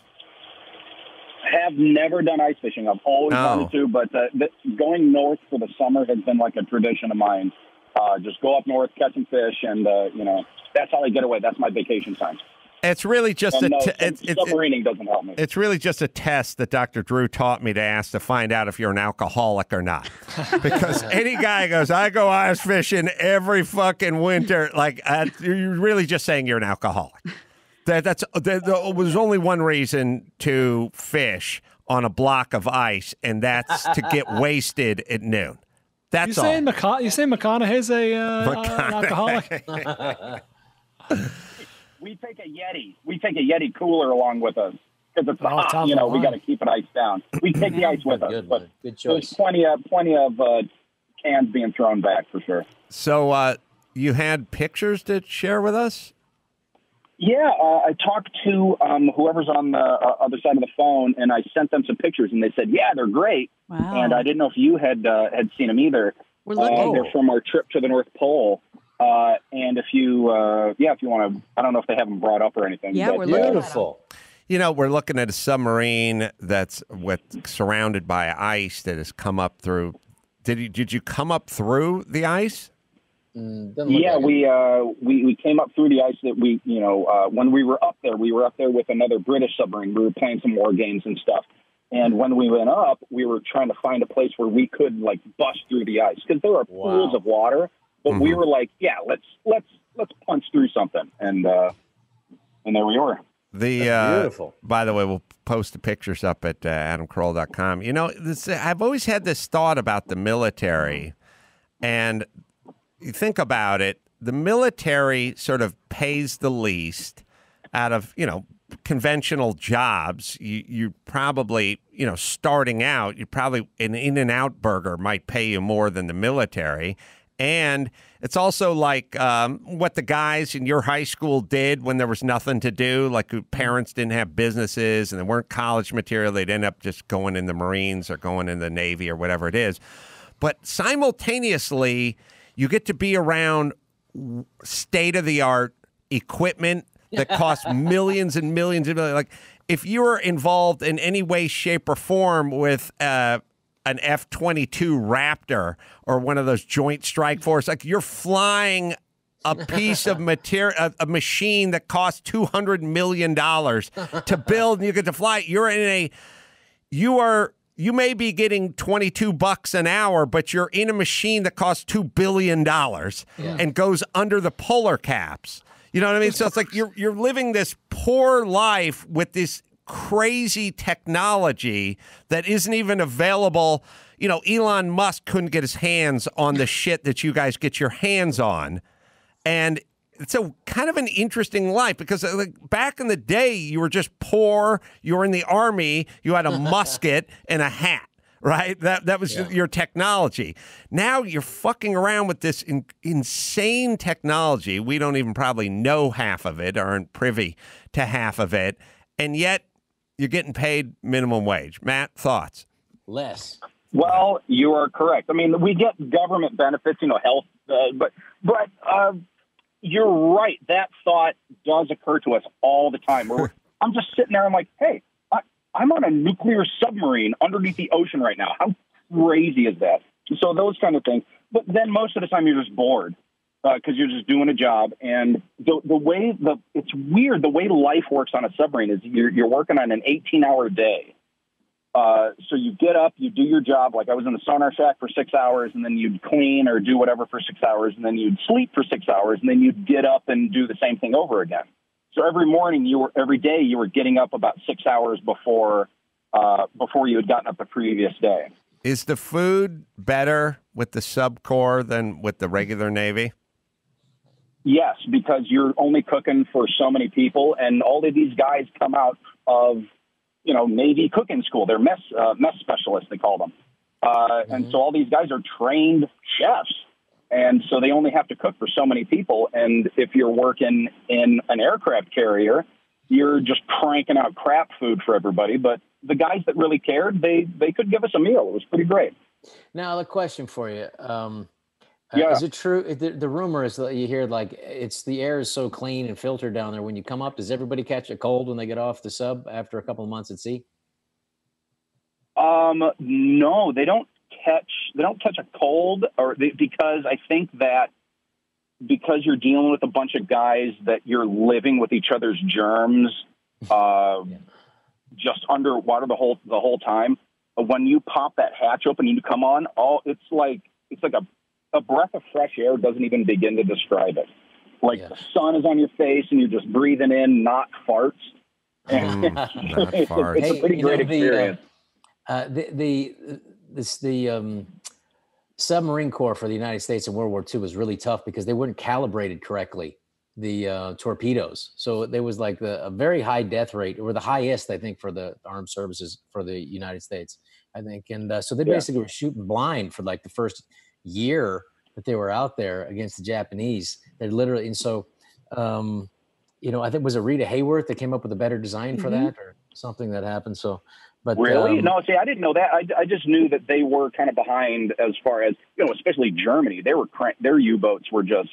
I have never done ice fishing. I've always oh. wanted to, but uh, the, going north for the summer has been like a tradition of mine. Uh, just go up north, catch some fish, and uh, you know that's how I get away. That's my vacation time. It's really just a no, it's, it's, submarining doesn't help me. It's really just a test that Doctor Drew taught me to ask to find out if you're an alcoholic or not. Because any guy goes, I go ice fishing every fucking winter. Like uh, you're really just saying you're an alcoholic. That that's that, there was only one reason to fish on a block of ice, and that's to get wasted at noon. That's you saying McCona you say McConaughey's a uh, McConaughey. an alcoholic. We take a Yeti. We take a Yeti cooler along with us because it's oh, hot. You know, we got to keep it iced down. We take the ice with us, good, but good there's plenty of plenty of uh, cans being thrown back for sure. So uh, you had pictures to share with us? Yeah, uh, I talked to um, whoever's on the uh, other side of the phone, and I sent them some pictures, and they said, yeah, they're great. Wow. And I didn't know if you had uh, had seen them either. We're looking. Uh, they're from our trip to the North Pole. Uh, and if you, uh, yeah, if you want to, I don't know if they have them brought up or anything. Yeah, but, we're looking beautiful. At them. You know, we're looking at a submarine that's with, surrounded by ice that has come up through. Did you, did you come up through the ice? Yeah, we, uh, we we came up through the ice that we, you know, uh, when we were up there, we were up there with another British submarine. We were playing some war games and stuff. And when we went up, we were trying to find a place where we could, like, bust through the ice because there are wow. pools of water. But mm-hmm. we were like, yeah, let's let's let's punch through something. And uh, and there we were. The uh, beautiful. By the way, we'll post the pictures up at uh, adam carolla dot com. You know, this, I've always had this thought about the military and... You think about it, the military sort of pays the least out of, you know, conventional jobs. You, you probably, you know, starting out, you probably an In-N-Out burger might pay you more than the military. And it's also like um, what the guys in your high school did when there was nothing to do, like parents didn't have businesses and they weren't college material. They'd end up just going in the Marines or going in the Navy or whatever it is. But simultaneously... You get to be around state-of-the-art equipment that costs millions and millions and millions. Like, if you were involved in any way, shape, or form with uh, an F twenty-two Raptor or one of those Joint Strike Force, like you're flying a piece of material, a, a machine that costs two hundred million dollars to build, and you get to fly. You're in a, you are. You may be getting twenty-two bucks an hour, but you're in a machine that costs two billion dollars yeah. and goes under the polar caps. You know what I mean? So it's like you're, you're living this poor life with this crazy technology that isn't even available. You know, Elon Musk couldn't get his hands on the shit that you guys get your hands on. And it's a kind of an interesting life because like, back in the day, you were just poor. You were in the army. You had a musket and a hat, right? That that was yeah. your technology. Now you're fucking around with this in, insane technology. We don't even probably know half of it or aren't privy to half of it. And yet you're getting paid minimum wage. Matt, thoughts? Less. Well, you are correct. I mean, we get government benefits, you know, health, uh, but, but, uh, you're right. That thought does occur to us all the time. We're, I'm just sitting there. I'm like, hey, I, I'm on a nuclear submarine underneath the ocean right now. How crazy is that? So those kind of things. But then most of the time you're just bored because uh, you're just doing a job. And the, the way the it's weird. The way life works on a submarine is you're, you're working on an eighteen hour day. Uh, so you get up, you do your job. Like I was in the sonar shack for six hours and then you'd clean or do whatever for six hours and then you'd sleep for six hours and then you'd get up and do the same thing over again. So every morning you were, every day you were getting up about six hours before, uh, before you had gotten up the previous day. Is the food better with the sub corps than with the regular Navy? Yes, because you're only cooking for so many people and all of these guys come out of, you know, Navy cooking school. They're mess uh, mess specialists, they call them. Uh, mm-hmm. And so all these guys are trained chefs, and so they only have to cook for so many people. And if you're working in an aircraft carrier, you're just cranking out crap food for everybody. But the guys that really cared, they they could give us a meal. It was pretty great. Now, a question for you. Um, yeah. Is it true? The, the rumor is that you hear, like, it's the air is so clean and filtered down there. When you come up, does everybody catch a cold when they get off the sub after a couple of months at sea? Um, no, they don't catch. They don't catch a cold, or they, because I think that because you're dealing with a bunch of guys that you're living with each other's germs, uh, yeah. just underwater the whole the whole time. When you pop that hatch open and you come on, all it's like it's like a A breath of fresh air doesn't even begin to describe it. Like yeah. the sun is on your face and you're just breathing in, not farts. And mm, not it's farts. A, it's hey, a pretty great know, experience. The, uh, the, the, this, the um, submarine corps for the United States in World War Two was really tough because they weren't calibrated correctly, the uh, torpedoes. So there was like the, a very high death rate, or the highest, I think, for the armed services for the United States, I think. And uh, so they basically yeah. were shooting blind for like the first year that they were out there against the Japanese. They're literally, and so um, you know, I think it was Rita Hayworth that came up with a better design for mm-hmm. that or something that happened. So, but really, um, no, see, I didn't know that. I, I just knew that they were kind of behind as far as, you know, especially Germany, they were, crank, their U-boats were just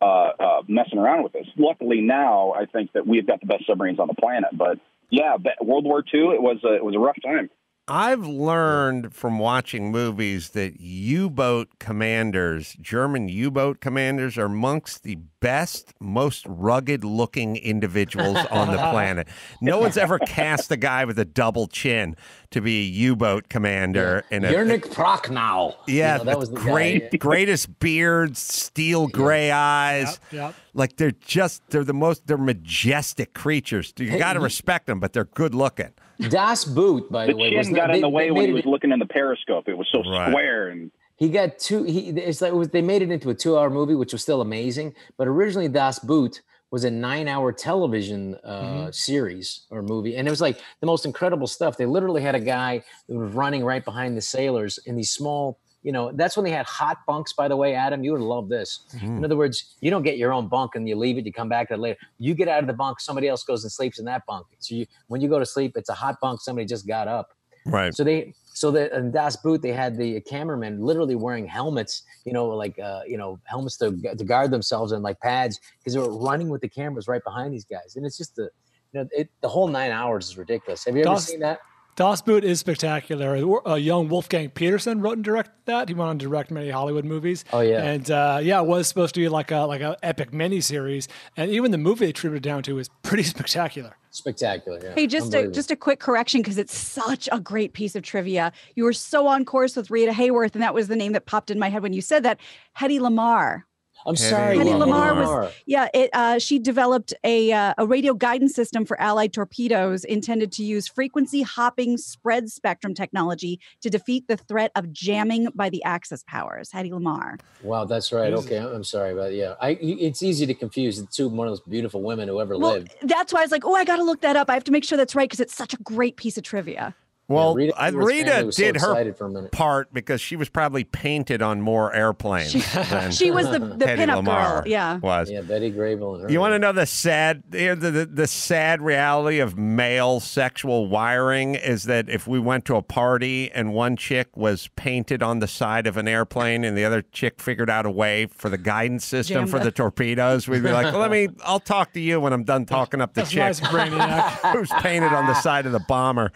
uh, uh, messing around with us. Luckily now I think that we've got the best submarines on the planet, but yeah, but World War Two, it was a, it was a rough time. I've learned from watching movies that U-boat commanders, German U-boat commanders, are amongst the best, most rugged-looking individuals on the planet. No one's ever cast a guy with a double chin to be a U-boat commander. Yeah. In a, Yernik Prochnow. Yeah, you know, that was the great, guy. Greatest beards, steel gray yeah. eyes. Yep, yep. Like they're just, they're the most, they're majestic creatures. You hey, got to respect them, but they're good-looking. Das Boot, by the, the way, the chin got in the way when he was looking in the periscope. It was so square, and he got two. He it's like it was, they made it into a two-hour movie, which was still amazing. But originally, Das Boot was a nine-hour television uh, mm-hmm. series or movie, and it was like the most incredible stuff. They literally had a guy who was running right behind the sailors in these small. You know, that's when they had hot bunks, by the way, Adam, you would love this. Mm. In other words, you don't get your own bunk and you leave it, you come back to it later. You get out of the bunk, somebody else goes and sleeps in that bunk. So you, when you go to sleep, it's a hot bunk, somebody just got up. Right. So they, so the, in Das Boot, they had the cameramen literally wearing helmets, you know, like, uh, you know, helmets to, to guard themselves and like pads because they were running with the cameras right behind these guys. And it's just the, you know, it, the whole nine hours is ridiculous. Have you ever Does seen that? Das Boot is spectacular. Uh, young Wolfgang Petersen wrote and directed that. He went on to direct many Hollywood movies. Oh yeah, and uh, yeah, it was supposed to be like a like an epic miniseries, and even the movie they attributed down to is pretty spectacular. Spectacular. Yeah. Hey, just a, just a quick correction because it's such a great piece of trivia. You were so on course with Rita Hayworth, and that was the name that popped in my head when you said that. Hedy Lamarr. I'm sorry. Hedy Lamarr was, yeah, it, uh, she developed a, uh, a radio guidance system for Allied torpedoes intended to use frequency hopping spread spectrum technology to defeat the threat of jamming by the Axis powers. Hedy Lamarr. Wow, that's right. Okay, I'm sorry about yeah. I, it's easy to confuse the two, one of those beautiful women who ever well, lived. That's why I was like, oh, I got to look that up. I have to make sure that's right because it's such a great piece of trivia. Well, yeah, Rita, Rita did so her part because she was probably painted on more airplanes. She, than she was the, the pinup girl. Yeah, was. Yeah, Betty Grable. And her you want to know the sad, the, the the sad reality of male sexual wiring is that if we went to a party and one chick was painted on the side of an airplane and the other chick figured out a way for the guidance system Jamba. for the torpedoes, we'd be like, well, "Let me, I'll talk to you when I'm done talking up the That's chick nice, who's painted on the side of the bomber."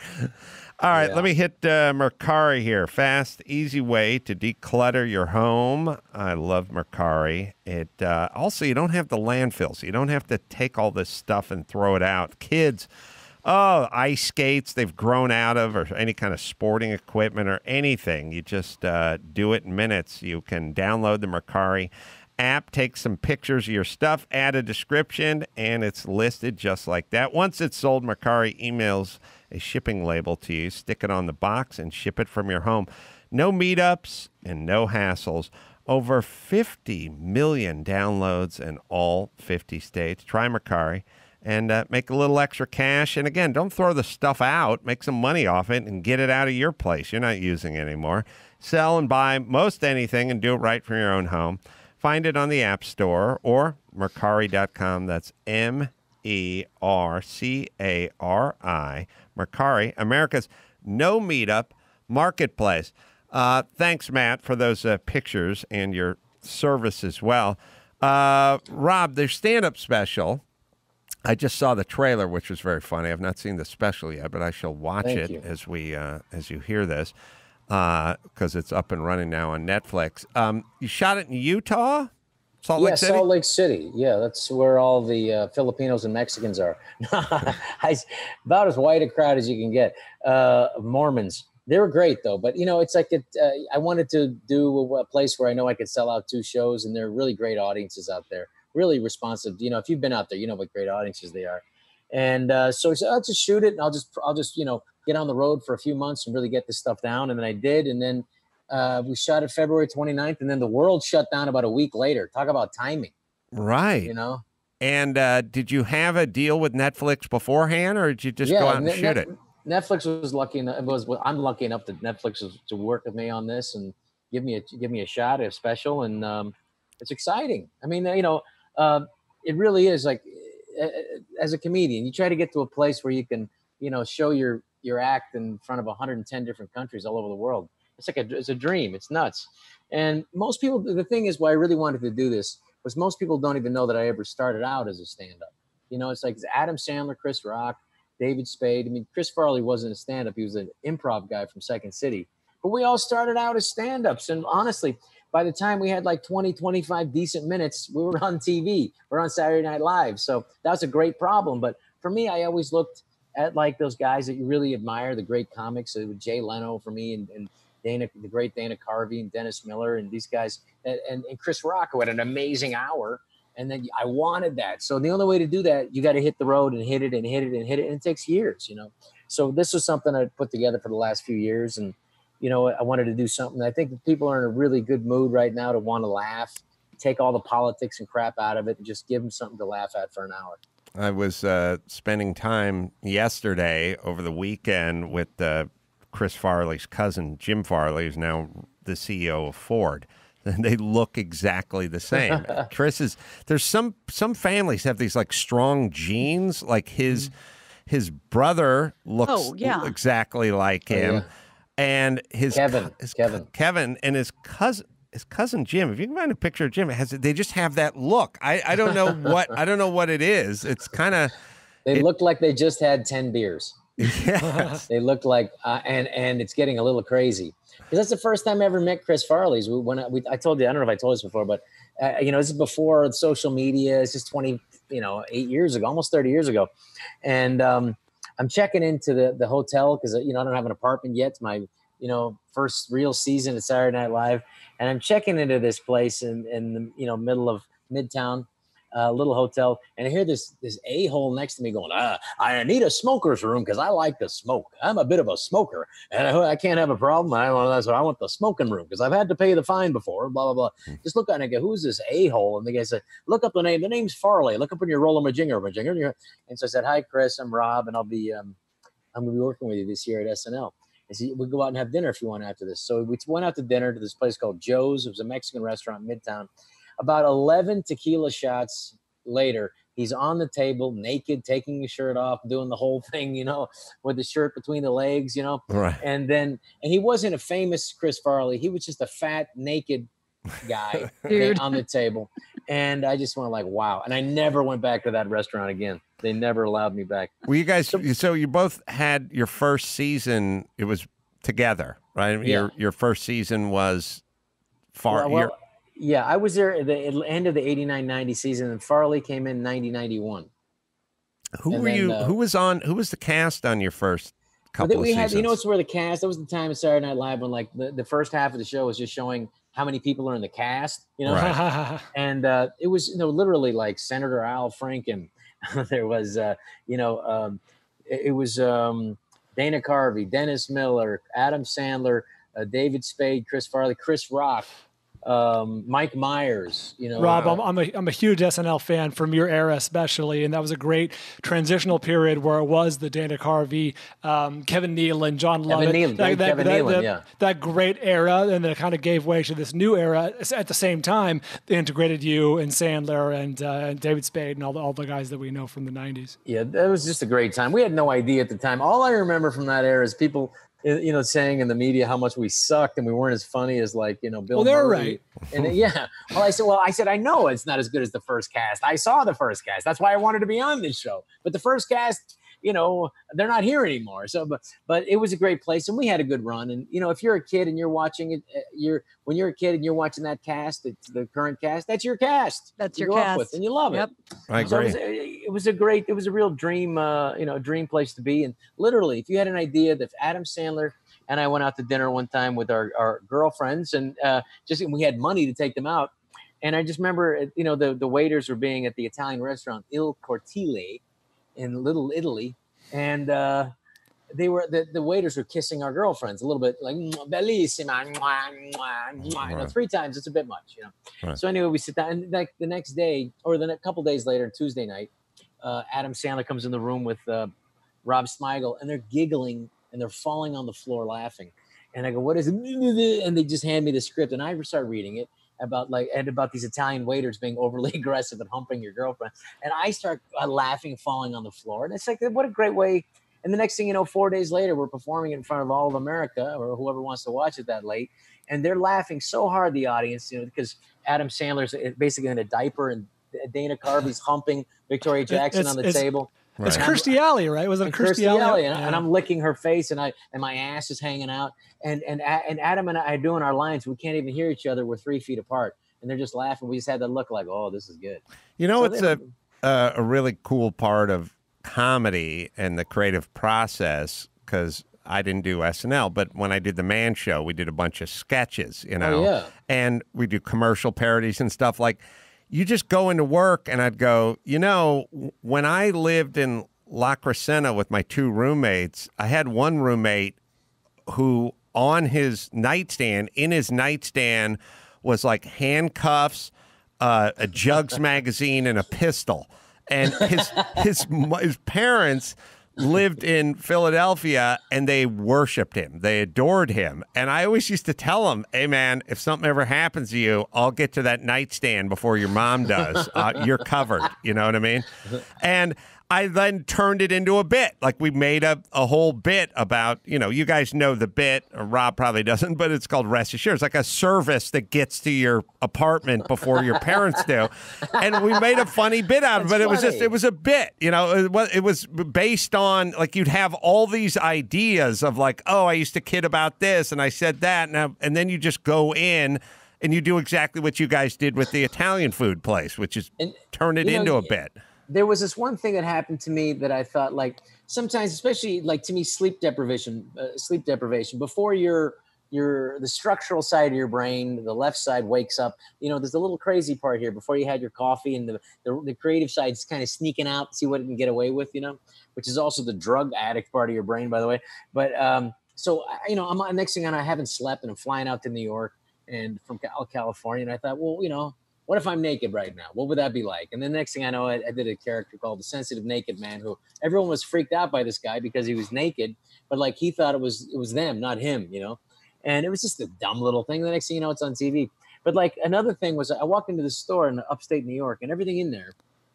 All right, yeah. Let me hit uh, Mercari here. Fast, easy way to declutter your home. I love Mercari. It uh, also, you don't have the landfill, so you don't have to take all this stuff and throw it out. Kids, oh, ice skates they've grown out of or any kind of sporting equipment or anything. You just uh, do it in minutes. You can download the Mercari app, take some pictures of your stuff, add a description, and it's listed just like that. Once it's sold, Mercari emails a shipping label to you, stick it on the box, and ship it from your home. No meetups and no hassles. Over fifty million downloads in all fifty states. Try Mercari and uh, make a little extra cash. And again, don't throw the stuff out. Make some money off it and get it out of your place. You're not using it anymore. Sell and buy most anything and do it right from your own home. Find it on the App Store or Mercari dot com. That's M E R C A R I. Mercari, America's no meetup marketplace. Uh, thanks, Matt, for those uh, pictures and your service as well. Uh, Rob, their stand-up special. I just saw the trailer, which was very funny. I've not seen the special yet, but I shall watch Thank it you. as we uh, as you hear this. Because uh, it's up and running now on Netflix. Um, you shot it in Utah, Salt yeah, Lake City. Salt Lake City. Yeah, that's where all the uh, Filipinos and Mexicans are. I, about as white a crowd as you can get. Uh, Mormons. They were great though, but you know, it's like it, uh, I wanted to do a, a place where I know I could sell out two shows, and there are really great audiences out there, really responsive. You know, if you've been out there, you know what great audiences they are. And uh, so I said, I'll just shoot it, and I'll just, I'll just, you know, get on the road for a few months and really get this stuff down. And then I did. And then uh, we shot it February twenty-ninth. And then the world shut down about a week later. Talk about timing. Right. You know? And uh, did you have a deal with Netflix beforehand, or did you just yeah, go out and Net shoot it? Netflix was lucky enough. It was, well, I'm lucky enough that Netflix was to work with me on this and give me a, give me a shot at a special. And um, it's exciting. I mean, you know, uh, it really is like, as a comedian, you try to get to a place where you can, you know, show your your act in front of one hundred ten different countries all over the world. It's like a, it's a dream. It's nuts. And most people, the thing is why I really wanted to do this was most people don't even know that I ever started out as a stand-up. You know, it's like it's Adam Sandler, Chris Rock, David Spade. I mean, Chris Farley wasn't a stand-up. He was an improv guy from Second City. But we all started out as stand-ups. And honestly, by the time we had like twenty, twenty-five decent minutes, we were on T V. We're on Saturday Night Live. So that was a great problem. But for me, I always looked at like those guys that you really admire, the great comics. It was Jay Leno for me, and, and Dana, the great Dana Carvey, and Dennis Miller, and these guys, and, and, and Chris Rock, who had an amazing hour. And then I wanted that. So the only way to do that, you got to hit the road and hit it and hit it and hit it. And it takes years, you know. So this was something I put together for the last few years. And, you know, I wanted to do something. I think people are in a really good mood right now to want to laugh, take all the politics and crap out of it, and just give them something to laugh at for an hour. I was uh, spending time yesterday over the weekend with uh, Chris Farley's cousin, Jim Farley, who's now the C E O of Ford. And they look exactly the same. Chris is, there's some, some families have these like strong genes, like his, mm. his brother looks oh, yeah. exactly like him. Oh, yeah. And his, Kevin, his Kevin, Kevin and his cousin, his cousin Jim, if you can find a picture of Jim, it has, they just have that look. I, I don't know what, I don't know what it is. It's kind of, they it, look like they just had ten beers. Yes. They looked like, uh, and, and it's getting a little crazy. Because that's the first time I ever met Chris Farley's. We, when I, we, I told you, I don't know if I told this before, but, uh, you know, this is before social media. It's just twenty, you know, eight years ago, almost thirty years ago. And um, I'm checking into the, the hotel because, you know, I don't have an apartment yet. It's my, you know, first real season at Saturday Night Live. And I'm checking into this place in, in the, you know, middle of Midtown. A uh, little hotel, and I hear this this a-hole next to me going, ah, I need a smoker's room because I like to smoke. I'm a bit of a smoker, and I, I can't have a problem. I want that's what I want the smoking room because I've had to pay the fine before. Blah blah blah. Just look at it and I go, who's this a-hole? And the guy said, look up the name. The name's Farley. Look up on your roller majinger majinger. And so I said, hi Chris, I'm Rob, and I'll be um, I'm gonna be working with you this year at S N L. And so we go out and have dinner if you want after this. So we went out to dinner to this place called Joe's. It was a Mexican restaurant in Midtown. About eleven tequila shots later, he's on the table, naked, taking his shirt off, doing the whole thing, you know, with the shirt between the legs, you know. Right. And then, and he wasn't a famous Chris Farley. He was just a fat, naked guy on the table. And I just went like, wow. And I never went back to that restaurant again. They never allowed me back. Well, you guys, so, so you both had your first season. It was together, right? Yeah. Your your first season was far. Well, well, yeah, I was there at the end of the eighty-nine ninety season, and Farley came in ninety ninety-one. Who and were then, you? Uh, who was on? Who was the cast on your first couple of we seasons? Had, you know, it's where the cast. That was the time of Saturday Night Live when, like, the, the first half of the show was just showing how many people are in the cast. You know, right. And uh, it was, you know, literally like Senator Al Franken. There was, uh, you know, um, it, it was um, Dana Carvey, Dennis Miller, Adam Sandler, uh, David Spade, Chris Farley, Chris Rock. Um, Mike Myers, you know. Rob, I'm, I'm a I'm a huge S N L fan from your era, especially, and that was a great transitional period where it was the Dana Carvey, um, Kevin Nealon, John Lovett, Nealon, that, that, Kevin that, Nealon, that, yeah. that great era, and then it kind of gave way to this new era. At the same time, they integrated you and Sandler and, uh, and David Spade and all the, all the guys that we know from the nineties. Yeah, that was just a great time. We had no idea at the time. All I remember from that era is people, you know, saying in the media how much we sucked and we weren't as funny as, like, you know, Bill Well, they're Murray. Right. And yeah. Well, I said, well, I said, I know it's not as good as the first cast. I saw the first cast. That's why I wanted to be on this show. But the first cast, you know, they're not here anymore. So, but, but it was a great place and we had a good run. And, you know, if you're a kid and you're watching it, you're, when you're a kid and you're watching that cast, it's the current cast, that's your cast. That's you your cast. With and you love yep. it. I so agree. It was, a, it was a great, it was a real dream, uh, you know, dream place to be. And literally, if you had an idea that Adam Sandler and I went out to dinner one time with our, our girlfriends and uh, just, and we had money to take them out. And I just remember, you know, the, the waiters were being at the Italian restaurant, Il Cortile, in Little Italy, and uh, they were the, the waiters were kissing our girlfriends a little bit, like bellissima, mwah, mwah, mwah. Right. You know, three times. It's a bit much, you know. Right. So anyway, we sit down, and like the next day, or the next couple days later, Tuesday night, uh, Adam Sandler comes in the room with uh, Rob Smigel, and they're giggling and they're falling on the floor laughing. And I go, "What is it?" And they just hand me the script, and I start reading it. about like, and about these Italian waiters being overly aggressive and humping your girlfriend. And I start uh, laughing, falling on the floor. And it's like, what a great way. And the next thing you know, four days later, we're performing in front of all of America or whoever wants to watch it that late. And they're laughing so hard, the audience, you know, because Adam Sandler's basically in a diaper and Dana Carvey's humping Victoria Jackson it's, on the it's, table. Right. It's Kirstie Alley, right? Was it Kirstie Alley? And, yeah. and I'm licking her face, and I and my ass is hanging out. And and and Adam and I are doing our lines. We can't even hear each other. We're three feet apart, and they're just laughing. We just had that look like, oh, this is good. You know, so it's a uh, a really cool part of comedy and the creative process, because I didn't do S N L, but when I did the Man Show, we did a bunch of sketches, you know, oh, yeah. and we do commercial parodies and stuff like. You just go into work, and I'd go, you know, when I lived in La Crescenta with my two roommates, I had one roommate who on his nightstand, in his nightstand, was like handcuffs, uh, a Jugs magazine, and a pistol. And his, his, his parents lived in Philadelphia, and they worshipped him. They adored him. And I always used to tell him, hey, man, if something ever happens to you, I'll get to that nightstand before your mom does. Uh, you're covered. You know what I mean? And I then turned it into a bit. Like, we made a, a whole bit about, you know, you guys know the bit, or Rob probably doesn't, but it's called Rest Assured. It's like a service that gets to your apartment before your parents do. And we made a funny bit out of it, but funny. it was just, it was a bit, you know, it was, it was based on, like, you'd have all these ideas of like, oh, I used to kid about this, and I said that, and, I, and then you just go in and you do exactly what you guys did with the Italian food place, which is and, turn it into know, a bit. There was this one thing that happened to me that I thought, like, sometimes, especially like to me, sleep deprivation, uh, sleep deprivation before your, your, the structural side of your brain, the left side wakes up, you know, there's a little crazy part here before you had your coffee, and the, the, the creative side's kind of sneaking out, see what it can get away with, you know, which is also the drug addict part of your brain, by the way. But, um, so, I, you know, I'm next thing on, I haven't slept, and I'm flying out to New York and from California. And I thought, well, you know, what if I'm naked right now? What would that be like? And the next thing I know, I, I did a character called the Sensitive Naked Man, who everyone was freaked out by this guy because he was naked, but like he thought it was it was them, not him, you know. And it was just a dumb little thing. The next thing you know, it's on T V. But like another thing was, I walked into the store in upstate New York, and everything in there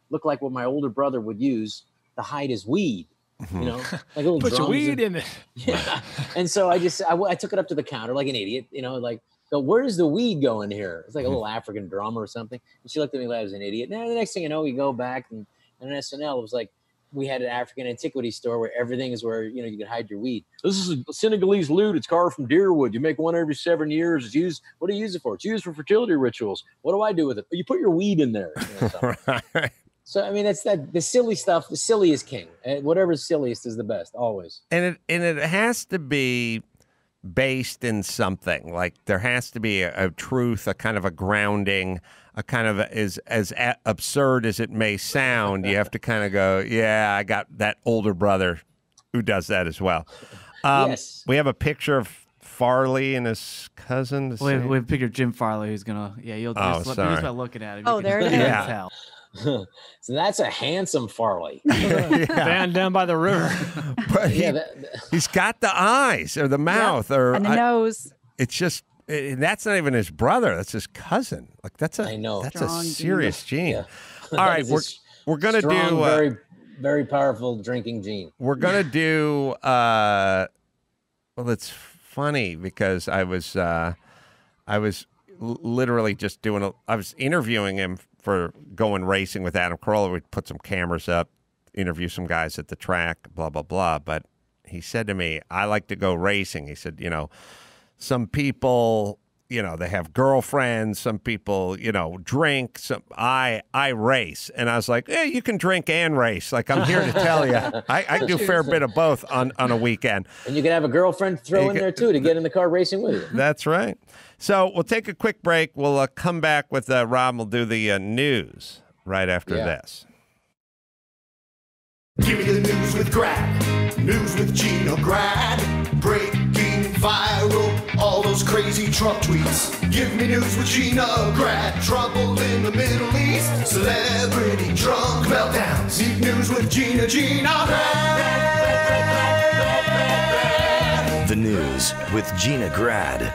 looked like what my older brother would use to hide his weed. You know, like little put your weed and, in it. Yeah. And so I just I, I took it up to the counter like an idiot, you know, like. So where does the weed go in here? It's like a little African drum or something. And she looked at me like I was an idiot. Now the next thing you know, we go back and, and on S N L, it was like we had an African antiquity store where everything is where, you know, you can hide your weed. This is a Senegalese lute. It's carved from deer wood. You make one every seven years. It's used. What do you use it for? It's used for fertility rituals. What do I do with it? You put your weed in there. You know, right. So, I mean, that's that the silly stuff. The silly is king. Whatever's silliest is the best always. And it, and it has to be based in something. Like, there has to be a, a truth, a kind of a grounding, a kind of a, is as a, absurd as it may sound, you have to kind of go, yeah, I got that older brother who does that as well. Um, yes. We have a picture of Farley and his cousin. We have, we have a picture of Jim Farley who's gonna, yeah, you'll oh, just, sorry. just by looking at him. Oh, there it is. Yeah. Tell. So that's a handsome Farley. Yeah. Band down by the river. But he, yeah, that, that. he's got the eyes or the mouth, yeah, or and the I, nose. It's just it, that's not even his brother. That's his cousin. Like that's a I know. that's strong a serious gene. gene. Yeah. All right, we're we're gonna strong, do uh, very very powerful drinking gene. We're gonna do uh, well. It's funny because I was uh, I was literally just doing a, I was interviewing him for going racing with Adam Carolla. We'd put some cameras up, interview some guys at the track, blah, blah, blah. But he said to me, I like to go racing. He said, you know, some people, you know, they have girlfriends. Some people, you know, drink. Some I I race. And I was like, yeah, you can drink and race. Like, I'm here to tell you. I, I do a fair bit of both on, on a weekend. And you can have a girlfriend throw you in can, there, too, to get in the car racing with you. That's right. So we'll take a quick break. We'll uh, come back with uh, Rob. We'll do the uh, news right after yeah. this. Give me the news with Grad. News with Gina Grad. Breaking viral. All those crazy Trump tweets. Give me news with Gina Grad. Trouble in the Middle East. Celebrity drunk meltdowns. Need news with Gina, Gina Grad. The news with Gina Grad.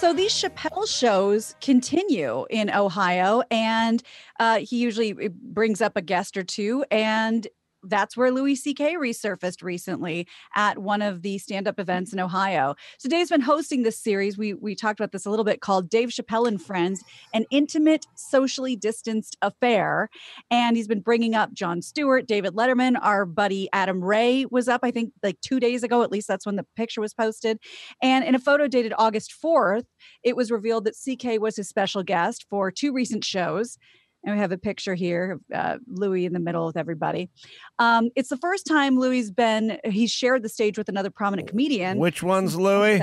So these Chappelle shows continue in Ohio, and uh, he usually brings up a guest or two, and that's where Louis C K resurfaced recently at one of the stand-up events in Ohio. So Dave's been hosting this series. We we talked about this a little bit, called Dave Chappelle and Friends, an intimate, socially distanced affair. And he's been bringing up Jon Stewart, David Letterman. Our buddy Adam Ray was up, I think, like two days ago. At least that's when the picture was posted. And in a photo dated August fourth, it was revealed that C K was his special guest for two recent shows. And we have a picture here of uh, Louis in the middle with everybody. Um, it's the first time Louis's been, he's shared the stage with another prominent comedian. Which one's Louis?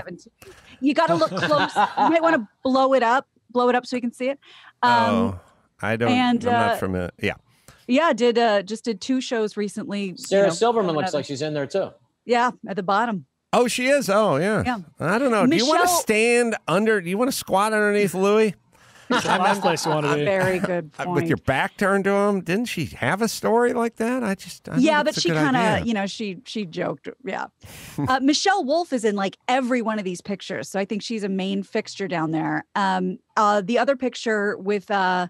You got to look close. You might want to blow it up, blow it up so you can see it. Um, oh, I don't, and, I'm uh, not familiar. Yeah. Yeah, did uh, just did two shows recently. Sarah you know, Silverman looks like she's in there too. Yeah, at the bottom. Oh, she is? Oh, yeah. yeah. I don't know. Michelle, do you want to stand under, do you want to squat underneath Louis? It's the last place you want to be. Very good point. With your back turned to him, didn't she have a story like that? I just I yeah, but she kind of you know she she joked. Yeah, uh, Michelle Wolf is in like every one of these pictures, so I think she's a main fixture down there. Um, uh, the other picture with uh, I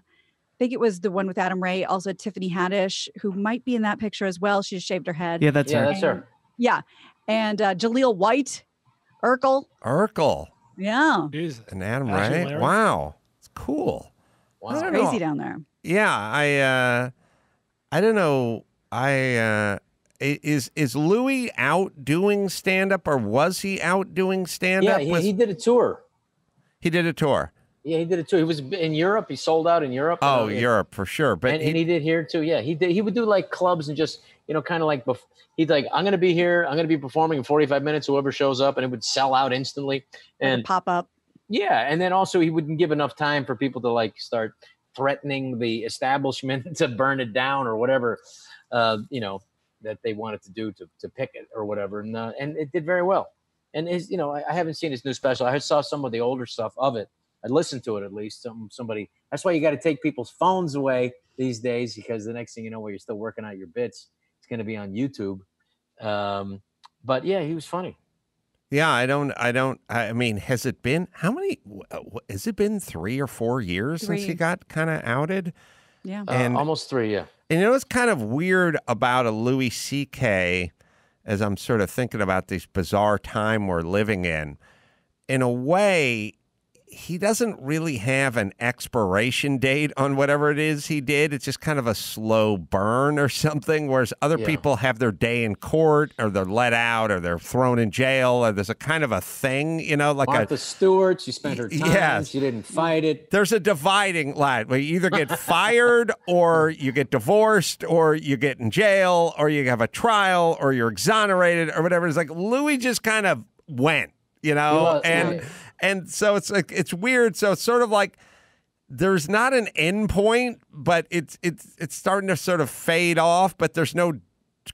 think it was the one with Adam Ray, also Tiffany Haddish, who might be in that picture as well. She shaved her head. Yeah, that's yeah, her. That's her. Yeah, and uh, Jaleel White, Urkel. Urkel. Yeah. Jeez. And Adam Ray. Wow. Cool. Wow. It's crazy down there. Yeah, I uh I don't know. I uh is is Louis out doing stand up or was he out doing stand up? Yeah, he, was... he did a tour. He did a tour. Yeah, he did a tour. He was in Europe. He sold out in Europe. Oh, uh, Europe for sure. But and he... and he did here too. Yeah, he did. He would do like clubs and just, you know, kind of like bef- he'd like, I'm going to be here. I'm going to be performing in forty-five minutes. Whoever shows up, and it would sell out instantly and pop up. Yeah, and then also he wouldn't give enough time for people to like start threatening the establishment to burn it down or whatever, uh, you know, that they wanted to do to to picket or whatever, and uh, and it did very well. And his, you know, I, I haven't seen his new special. I saw some of the older stuff of it. I listened to it at least. Some somebody. That's why you got to take people's phones away these days, because the next thing you know, while you're still working out your bits, it's going to be on YouTube. Um, but yeah, he was funny. Yeah, I don't, I don't, I mean, has it been, how many, has it been three or four years three. since he got kind of outed? Yeah. And, uh, almost three, yeah. And you know what's kind of weird about a Louis C K, as I'm sort of thinking about this bizarre time we're living in, in a way, he doesn't really have an expiration date on whatever it is he did. It's just kind of a slow burn or something, whereas other yeah. people have their day in court, or they're let out, or they're thrown in jail, or there's a kind of a thing, you know, like Martha a, Stewart, she spent her time, yeah. she didn't fight it. There's a dividing line where you either get fired or you get divorced or you get in jail or you have a trial or you're exonerated or whatever. It's like Louis just kind of went, you know, was, and... Right. And so it's like, it's weird. So it's sort of like there's not an end point, but it's it's it's starting to sort of fade off. But there's no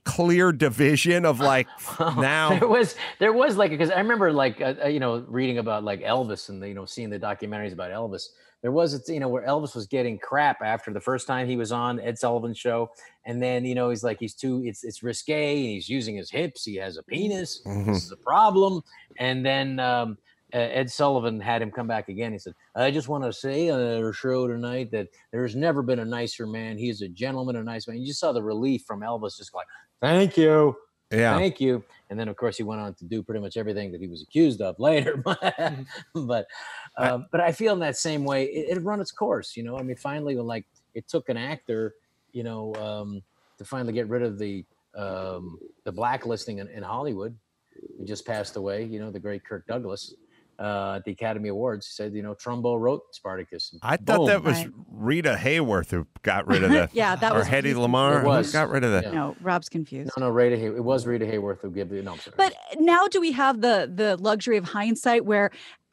clear division of like well, now. There was there was like, because I remember like uh, you know, reading about like Elvis and the, you know, seeing the documentaries about Elvis. There was a, you know, where Elvis was getting crap after the first time he was on Ed Sullivan's show. And then, you know, he's like, he's too, it's it's risque. And he's using his hips. He has a penis. Mm-hmm. This is a problem. And then. Um, Uh, Ed Sullivan had him come back again. He said, I just want to say on our show tonight that there's never been a nicer man. He's a gentleman, a nice man. You just saw the relief from Elvis, just like, thank you. Yeah. Thank you. And then, of course, he went on to do pretty much everything that he was accused of later. but uh, I, but I feel in that same way, it, it run its course. You know, I mean, finally, like it took an actor, you know, um, to finally get rid of the um, the blacklisting in, in Hollywood. He just passed away, you know, the great Kirk Douglas. Uh, at the Academy Awards, said, you know, Trumbo wrote Spartacus. I thought Boom. that was right. Rita Hayworth who got rid of that. yeah, that or was Hedy Lamarr who got rid of that. Yeah. No, Rob's confused. No, no, Rita Hayworth. It was Rita Hayworth who gave the no. I'm sorry. But now, do we have the the luxury of hindsight where?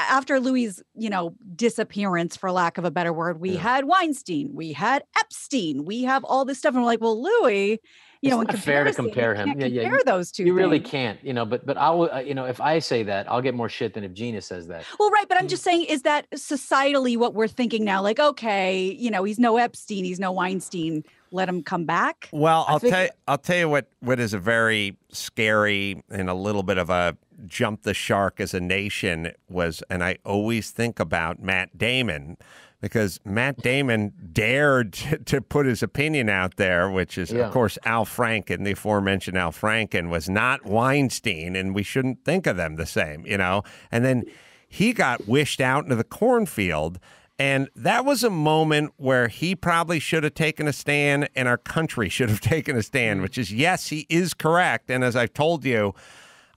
After Louis, you know, disappearance, for lack of a better word, we yeah. had Weinstein, we had Epstein, we have all this stuff. And we're like, well, Louis, you it's know, it's fair to compare him. Yeah, yeah, compare you, those two. You things. Really can't, you know, but, but I'll, uh, you know, if I say that, I'll get more shit than if Gina says that. Well, right. But I'm just saying, is that societally what we're thinking now? Like, okay, you know, he's no Epstein, he's no Weinstein. Let him come back. Well, I'll think... tell you, I'll tell you what, what is a very scary and a little bit of a jumped the shark as a nation was, and I always think about Matt Damon, because Matt Damon dared to put his opinion out there, which is, yeah. of course, Al Franken, the aforementioned Al Franken, was not Weinstein, and we shouldn't think of them the same, you know? And then he got wished out into the cornfield, and that was a moment where he probably should have taken a stand, and our country should have taken a stand, which is, yes, he is correct, and as I've told you,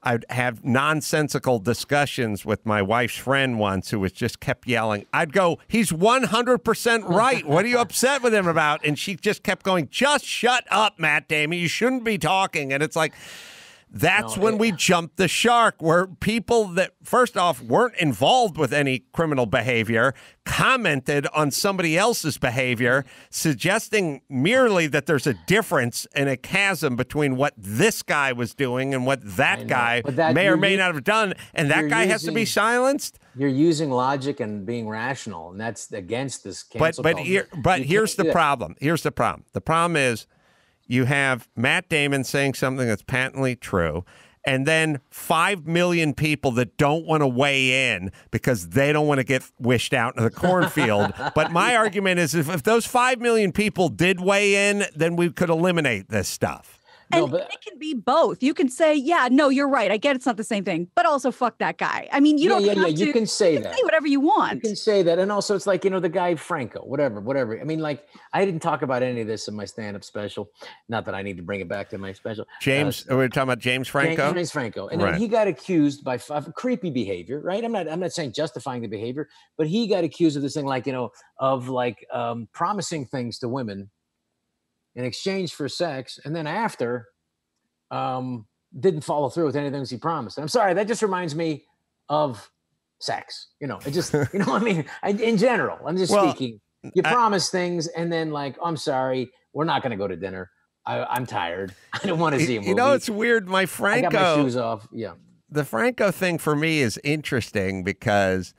I have nonsensical discussions with my wife's friend once who was just kept yelling, I'd go, he's one hundred percent right. What are you upset with him about? And she just kept going, just shut up, Matt Damon. You shouldn't be talking. And it's like, that's no, when yeah. we jumped the shark, where people that, first off, weren't involved with any criminal behavior, commented on somebody else's behavior, suggesting merely that there's a difference and a chasm between what this guy was doing and what that guy that, may or may not have done. And that guy using, has to be silenced. You're using logic and being rational, and that's against this cancel But, but, here, but here's the problem. Here's the problem. The problem is, you have Matt Damon saying something that's patently true, and then five million people that don't want to weigh in because they don't want to get wished out into the cornfield. But my yeah. argument is if, if those five million people did weigh in, then we could eliminate this stuff. And no, it can be both. You can say, yeah, no, you're right. I get it's not the same thing, but also fuck that guy. I mean, you yeah, don't yeah, have yeah. to. You can say you can that. Say whatever you want. You can say that. And also it's like, you know, the guy Franco, whatever, whatever. I mean, like, I didn't talk about any of this in my stand-up special. Not that I need to bring it back to my special. James, uh, we were talking about James Franco? James Franco. And right. he got accused by of creepy behavior, right? I'm not, I'm not saying justifying the behavior, but he got accused of this thing, like, you know, of like um, promising things to women in exchange for sex, and then after, um, didn't follow through with any things he promised. And I'm sorry, that just reminds me of sex. You know, it just, you know what I mean? I, in general, I'm just well, speaking. You I, promise things, and then like, I'm sorry, we're not going to go to dinner. I, I'm tired. I don't want to see a movie. You know, it's weird. My Franco, I got my shoes off. Yeah, the Franco thing for me is interesting because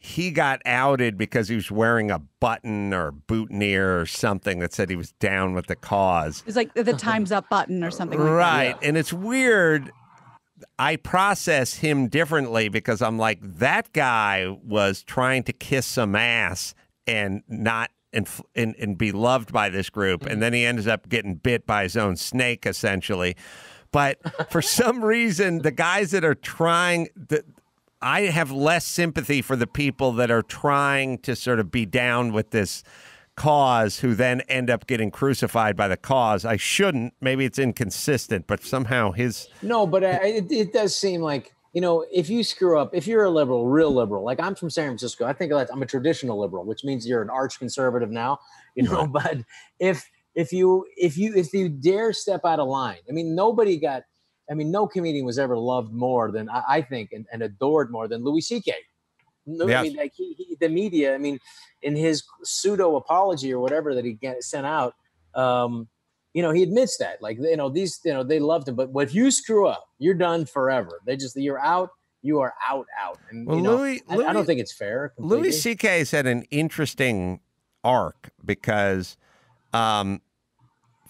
he got outed because he was wearing a button or boutonniere or something that said he was down with the cause. It was like the Time's Up button or something like right. that. Right. Yeah. And it's weird. I process him differently because I'm like, that guy was trying to kiss some ass and not and, and, and be loved by this group. And then he ends up getting bit by his own snake, essentially. But for some reason, the guys that are trying... The, I have less sympathy for the people that are trying to sort of be down with this cause who then end up getting crucified by the cause. I shouldn't. Maybe it's inconsistent, but somehow his... No, but I, it, it does seem like, you know, if you screw up, if you're a liberal, real liberal, like I'm from San Francisco, I think I'm a traditional liberal, which means you're an arch conservative now, you know, right. but if if you, if you, if you dare step out of line, I mean, nobody got... I mean, no comedian was ever loved more than I, I think, and, and adored more than Louis C K No, yes. I mean, like he, he, the media. I mean, in his pseudo apology or whatever that he get, sent out, um, you know, he admits that, like, you know, these, you know, they loved him, but if you screw up, you're done forever. They just, you're out. You are out, out. And well, you know, Louis, I, Louis, I don't think it's fair. Completely. Louis C K has had an interesting arc because. Um,